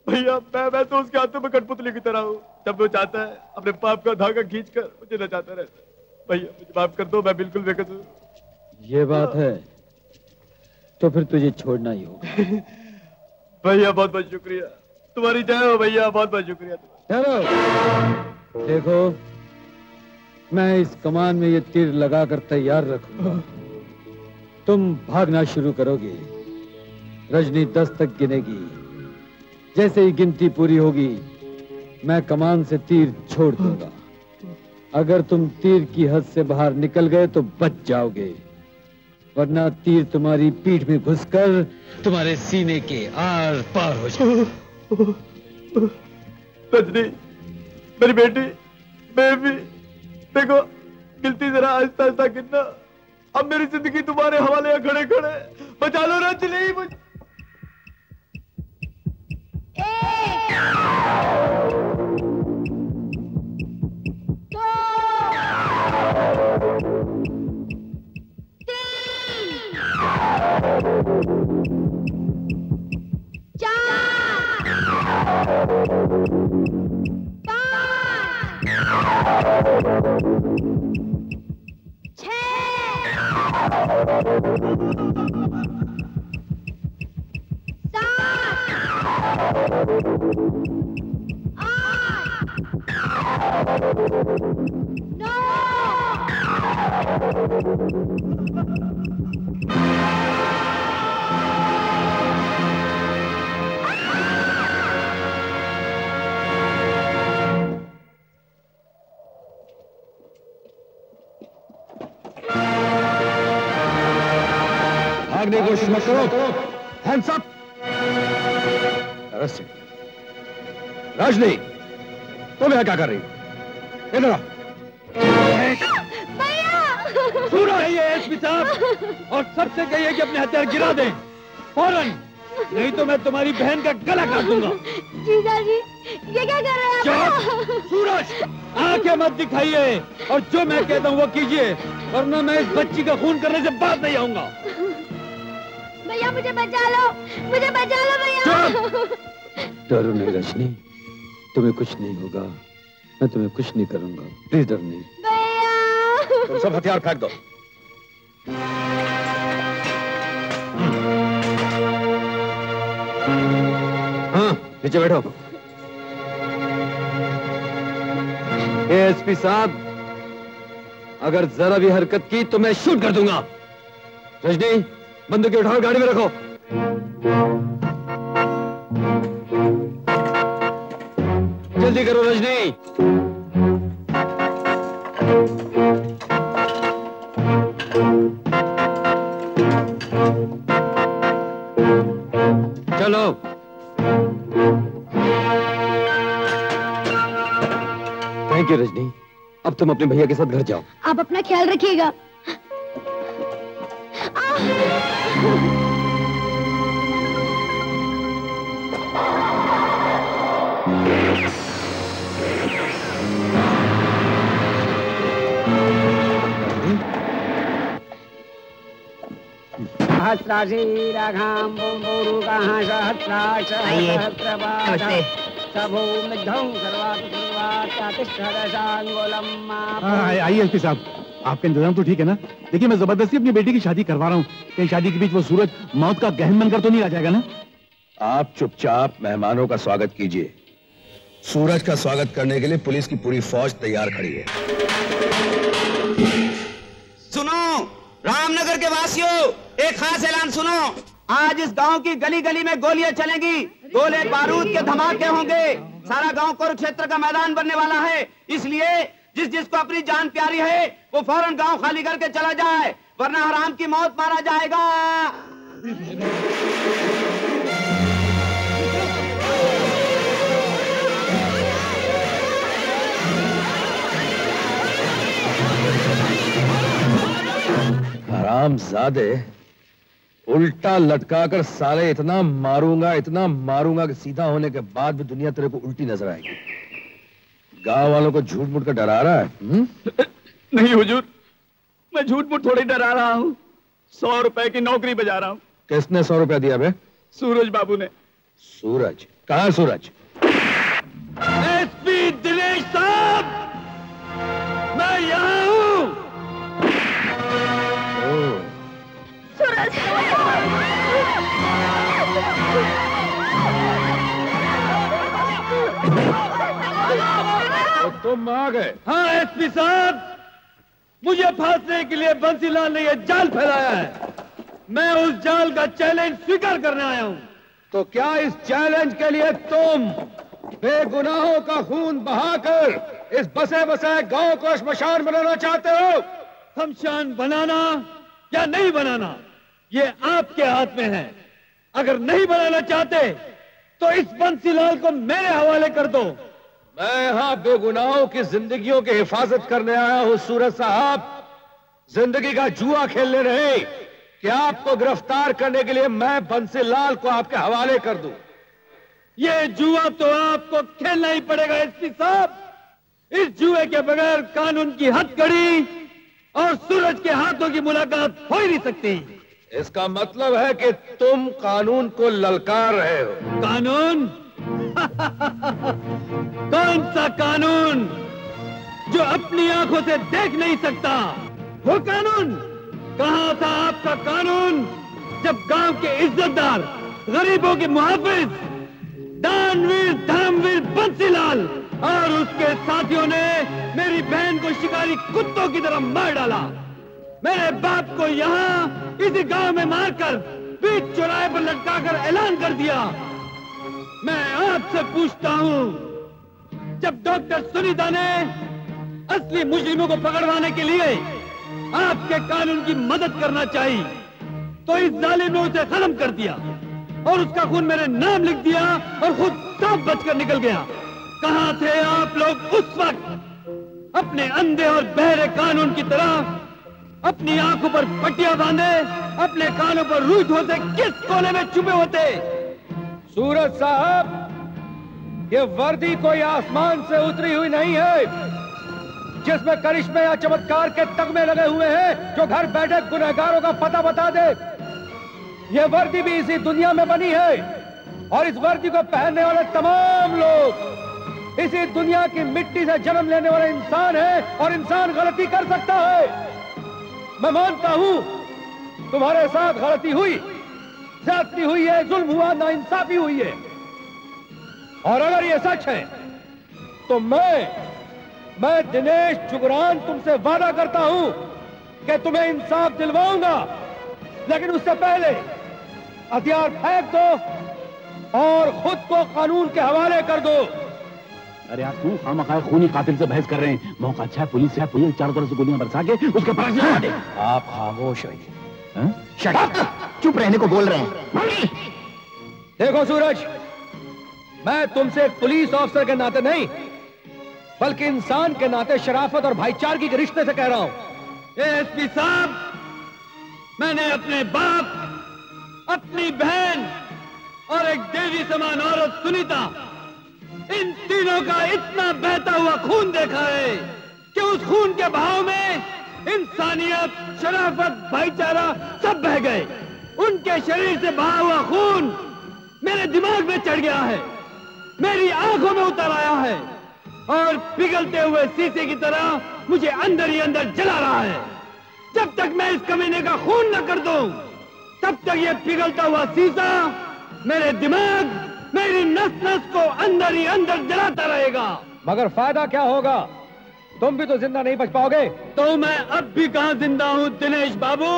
भैया मैं तो उसके हाथों में कठपुतली की तरह हूँ। जब वो चाहता है अपने पाप का धागा खींचकर मुझे नचाता रहता है। भैया मुझे माफ कर दो, मैं बिल्कुल बेकसूर। ये बात है तो फिर तुझे छोड़ना ही होगा। भैया बहुत बहुत शुक्रिया, तुम्हारी जय हो भैया, बहुत बहुत शुक्रिया। चलो देखो, मैं इस कमान में ये तीर लगाकर तैयार रखूंगा। तुम भागना शुरू करोगे, रजनी 10 तक गिनेगी। जैसे ही गिनती पूरी होगी मैं कमान से तीर छोड़ दूंगा। अगर तुम तीर की हद से बाहर निकल गए तो बच जाओगे, वरना तीर तुम्हारी पीठ में घुसकर तुम्हारे सीने के आर पार हो जाएगा। रजनी मेरी बेटी, बेबी देखो, गिनती जरा आहिस्ता आहिस्ता गिनना। अब मेरी जिंदगी तुम्हारे हवाले खड़े खड़े, बचा लो रजनी मुझे। कोशिश मत करो, हैंड्स अप। राजनी तुम यहाँ क्या कर रही हो? इधर आओ। सुनो ये एसपी साहब, और सबसे कहिए कि अपने हथियार गिरा दें फौरन, नहीं तो मैं तुम्हारी बहन का गला काट दूंगा। जीजाजी ये क्या कर रहे हो? सूरज आंखें मत दिखाइए और जो मैं कहता हूँ वो कीजिए, वरना मैं इस बच्ची का खून करने से बात नहीं आऊंगा। भैया मुझे बचा लो, मुझे बचा लो भैया। डरो नहीं रजनी, तुम्हें कुछ नहीं होगा, मैं तुम्हें कुछ नहीं करूंगा, प्लीज डर नहीं। भैया तुम सब हथियार फेंक दो। हाँ नीचे बैठो। एएसपी साहब अगर जरा भी हरकत की तो मैं शूट कर दूंगा। रजनी बंदूक उठाओ, गाड़ी में रखो। जल्दी करो रजनी। चलो थैंक यू रजनी, अब तुम अपने भैया के साथ घर जाओ। आप अपना ख्याल रखिएगा। आइए एसपी साहब, आपका इंतजाम तो ठीक है ना? देखिए मैं जबरदस्ती अपनी बेटी की शादी करवा रहा हूँ, कहीं शादी के बीच वो सूरज मौत का गहन बनकर तो नहीं आ जाएगा ना? आप चुपचाप मेहमानों का स्वागत कीजिए। सूरज का स्वागत करने के लिए पुलिस की पूरी फौज तैयार खड़ी है। सुनो रामनगर के वासियों, एक खास ऐलान सुनो। आज इस गांव की गली गली में गोलियां चलेंगी, गोले बारूद के धमाके होंगे, सारा गांव कुरुक्षेत्र का मैदान बनने वाला है। इसलिए जिस जिसको अपनी जान प्यारी है वो फौरन गांव खाली करके चला जाए, वरना हराम की मौत मारा जाएगा। हरामजादे, उल्टा लटका कर साले इतना मारूंगा कि सीधा होने के बाद भी दुनिया तेरे को उल्टी नजर आएगी। गांव वालों को झूठ मूठ कर डरा रहा है? नहीं हुजूर, मैं झूठ मूठ थोड़ी डरा रहा हूँ। 100 रुपए की नौकरी बजा रहा हूँ। किसने 100 रुपया दिया बे? सूरज बाबू ने। सूरज? कहाँ सूरज? एसपी दिनेश साहब, मैं यहाँ हूँ। तो तुम आ गए? हाँ एसपी साहब, मुझे फांसने के लिए बंसीलाल ने यह जाल फैलाया है। मैं उस जाल का चैलेंज स्वीकार करने आया हूँ। तो क्या इस चैलेंज के लिए तुम बेगुनाहों का खून बहाकर इस बसे बसाए गांव को शमशान बनाना चाहते हो? शमशान बनाना या नहीं बनाना ये आपके हाथ में है। अगर नहीं बनाना चाहते तो इस बंसीलाल को मेरे हवाले कर दो। मैं यहाँ बेगुनाहों की जिंदगियों की हिफाजत करने आया हूँ सूरज साहब, जिंदगी का जुआ खेलने नहीं। क्या आपको गिरफ्तार करने के लिए मैं बंसीलाल को आपके हवाले कर दूं? ये जुआ तो आपको खेलना ही पड़ेगा एसपी साहब। इस जुए के बगैर कानून की हथकड़ी और सूरज के हाथों की मुलाकात हो ही नहीं सकती। इसका मतलब है कि तुम कानून को ललकार रहे हो। कानून? कौन सा कानून जो अपनी आंखों से देख नहीं सकता? वो कानून कहाँ था आपका कानून, जब गांव के इज्जतदार, गरीबों के मुहाफिज, दानवीर धर्मवीर बंसीलाल और उसके साथियों ने मेरी बहन को शिकारी कुत्तों की तरह मार डाला। मेरे बाप को यहाँ इसी गांव में मारकर बीच चौराहे पर लटकाकर ऐलान कर दिया। मैं आपसे पूछता हूँ, जब डॉक्टर सुनीता ने असली मुजरिमों को पकड़वाने के लिए आपके कानून की मदद करना चाहिए तो इस जालिम ने उसे खत्म कर दिया और उसका खून मेरे नाम लिख दिया और खुद सब बचकर निकल गया। कहाँ थे आप लोग उस वक्त? अपने अंधे और बहरे कानून की तरह अपनी आंखों पर पट्टियां बांधे, अपने कानों पर रूठ होते किस कोने में छुपे होते? सूरज साहब, ये वर्दी कोई आसमान से उतरी हुई नहीं है जिसमें करिश्मे या चमत्कार के तगमे लगे हुए हैं जो घर बैठे गुनहगारों का पता बता दे। ये वर्दी भी इसी दुनिया में बनी है और इस वर्दी को पहनने वाले तमाम लोग इसी दुनिया की मिट्टी से जन्म लेने वाले इंसान हैं और इंसान गलती कर सकता है। मैं मानता हूं तुम्हारे साथ गलती हुई, ज्यादती हुई है, जुल्म हुआ, नाइंसाफी हुई है। और अगर ये सच है तो मैं दिनेश चुगरान तुमसे वादा करता हूं कि तुम्हें इंसाफ दिलवाऊंगा, लेकिन उससे पहले हथियार फेंक दो और खुद को कानून के हवाले कर दो। अरे आप क्यों खामखाए खूनी कातिल से बहस कर रहे हैं? मौका अच्छा है, पुलिस है, पुलिस चारों तरफ से गोलियां बरसा के उसके पास लगा दे। आप खामोश रहिए, चुप रहने को बोल रहे हैं। देखो सूरज, मैं तुमसे पुलिस ऑफिसर के नाते नहीं बल्कि इंसान के नाते, शराफत और भाईचारगी के रिश्ते से कह रहा हूं। एसपी साहब, मैंने अपने बाप, अपनी बहन और एक देवी समान औरत सुनीता, इन तीनों का इतना बहता हुआ खून देखा है कि उस खून के बहाव में इंसानियत, शराफत, भाईचारा सब बह गए। उनके शरीर से बहा हुआ खून मेरे दिमाग में चढ़ गया है, मेरी आंखों में उतर आया है और पिघलते हुए शीशे की तरह मुझे अंदर ही अंदर जला रहा है। जब तक मैं इस कमीने का खून न कर दूं, तब तक ये पिघलता हुआ शीशा, मेरे दिमाग, मेरी नस नस को अंदर ही अंदर जलाता रहेगा। मगर फायदा क्या होगा? तुम भी तो जिंदा नहीं बच पाओगे। तो मैं अब भी कहाँ जिंदा हूँ दिनेश बाबू?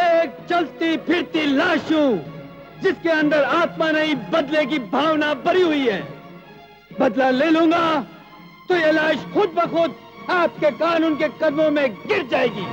एक चलती फिरती लाश हूँ जिसके अंदर आत्मा नहीं बदले की भावना भरी हुई है। बदला ले लूंगा तो ये लाश खुद ब खुद आपके कानून के कदमों में गिर जाएगी।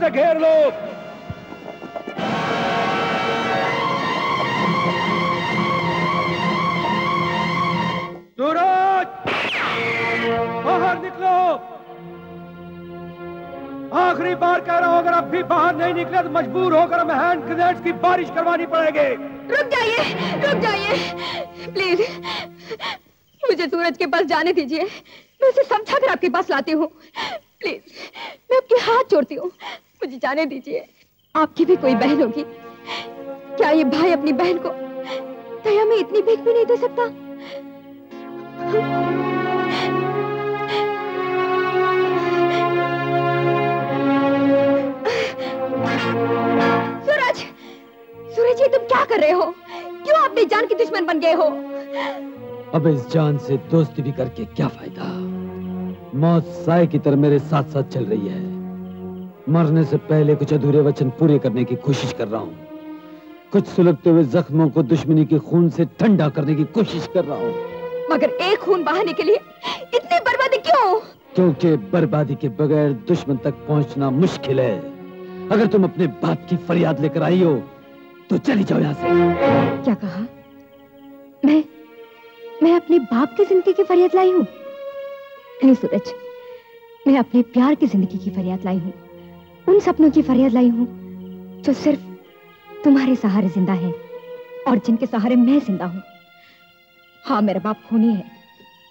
से घेर लो। सूरज बाहर निकलो, आखिरी बार कह रहा हूं, अगर अब भी बाहर नहीं निकले तो मजबूर होकर हमें हैंड ग्रेनेड्स की बारिश करवानी पड़ेगी। रुक जाइए प्लीज, मुझे सूरज के पास जाने दीजिए, मैं उसे समझा कर आपके पास लाती हूँ। प्लीज मैं आपके हाथ जोड़ती हूँ, मुझे जाने दीजिए। आपकी भी कोई बहन होगी, क्या ये भाई अपनी बहन को दया में इतनी भीख भी नहीं दे सकता? सूरज, सूरज ये तुम क्या कर रहे हो? क्यों अपनी जान की दुश्मन बन गए हो? अब इस जान से दोस्ती भी करके क्या फायदा, मौत साए की तरह मेरे साथ साथ चल रही है। मरने से पहले कुछ अधूरे वचन पूरे करने की कोशिश कर रहा हूँ, कुछ सुलगते हुए जख्मों को दुश्मनी के खून से ठंडा करने की कोशिश कर रहा हूँ। मगर एक खून बहाने के लिए इतनी बर्बादी क्यों? क्योंकि बर्बादी के बगैर दुश्मन तक पहुँचना मुश्किल है। अगर तुम अपने बाप की फरियाद लेकर आई हो तो चली जाओ यहाँ से। क्या कहा? मैं अपने बाप की जिंदगी की फरियाद लाई हूँ? नहीं सूरज, मैं अपने प्यार की जिंदगी की फरियाद लाई हूँ, उन सपनों की फरियाद लाई हूँ जो सिर्फ तुम्हारे सहारे जिंदा है और जिनके सहारे मैं जिंदा हूँ। हाँ मेरा बाप खूनी है,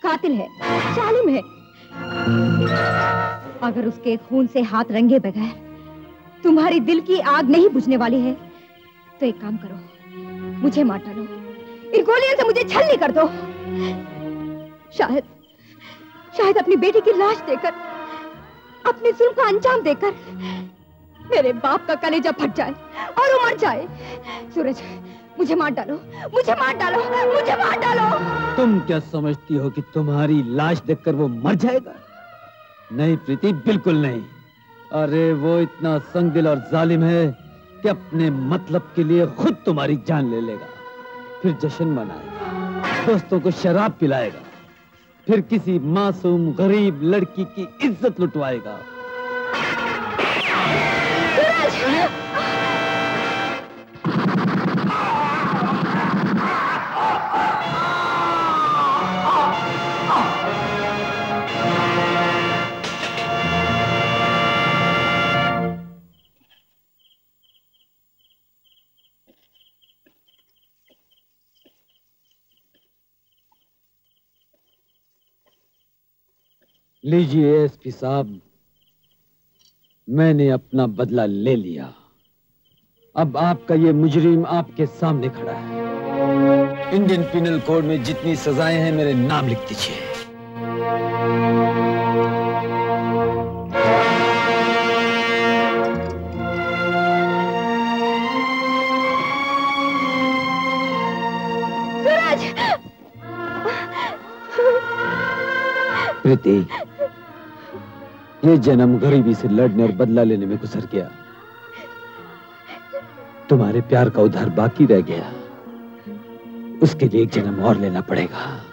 कातिल है, जालिम है। अगर उसके खून से हाथ रंगे बगैर तुम्हारी दिल की आग नहीं बुझने वाली है तो एक काम करो, मुझे मार डालो, इन गोलियों से मुझे छलनी कर दो। शायद अपनी बेटी की लाश देकर, अपने जुल्म का अंजाम देकर मेरे बाप का कलेजा फट जाए और वो मर जाए। सूरज मुझे मार डालो, मुझे मार डालो, मुझे मार डालो। तुम क्या समझती हो कि तुम्हारी लाश देखकर वो मर जाएगा? नहीं प्रीति, बिल्कुल नहीं। अरे वो इतना संगदिल और जालिम है कि अपने मतलब के लिए खुद तुम्हारी जान ले लेगा, फिर जश्न मनाएगा, दोस्तों को शराब पिलाएगा, फिर किसी मासूम गरीब लड़की की इज्जत लुटवाएगा। लीजिए एसपी साहब, मैंने अपना बदला ले लिया, अब आपका ये मुजरिम आपके सामने खड़ा है। इंडियन पिनल कोड में जितनी सजाएं हैं मेरे नाम लिख दीजिए। प्रीति, ये जन्म गरीबी से लड़ने और बदला लेने में गुजर गया, तुम्हारे प्यार का उधार बाकी रह गया, उसके लिए एक जन्म और लेना पड़ेगा।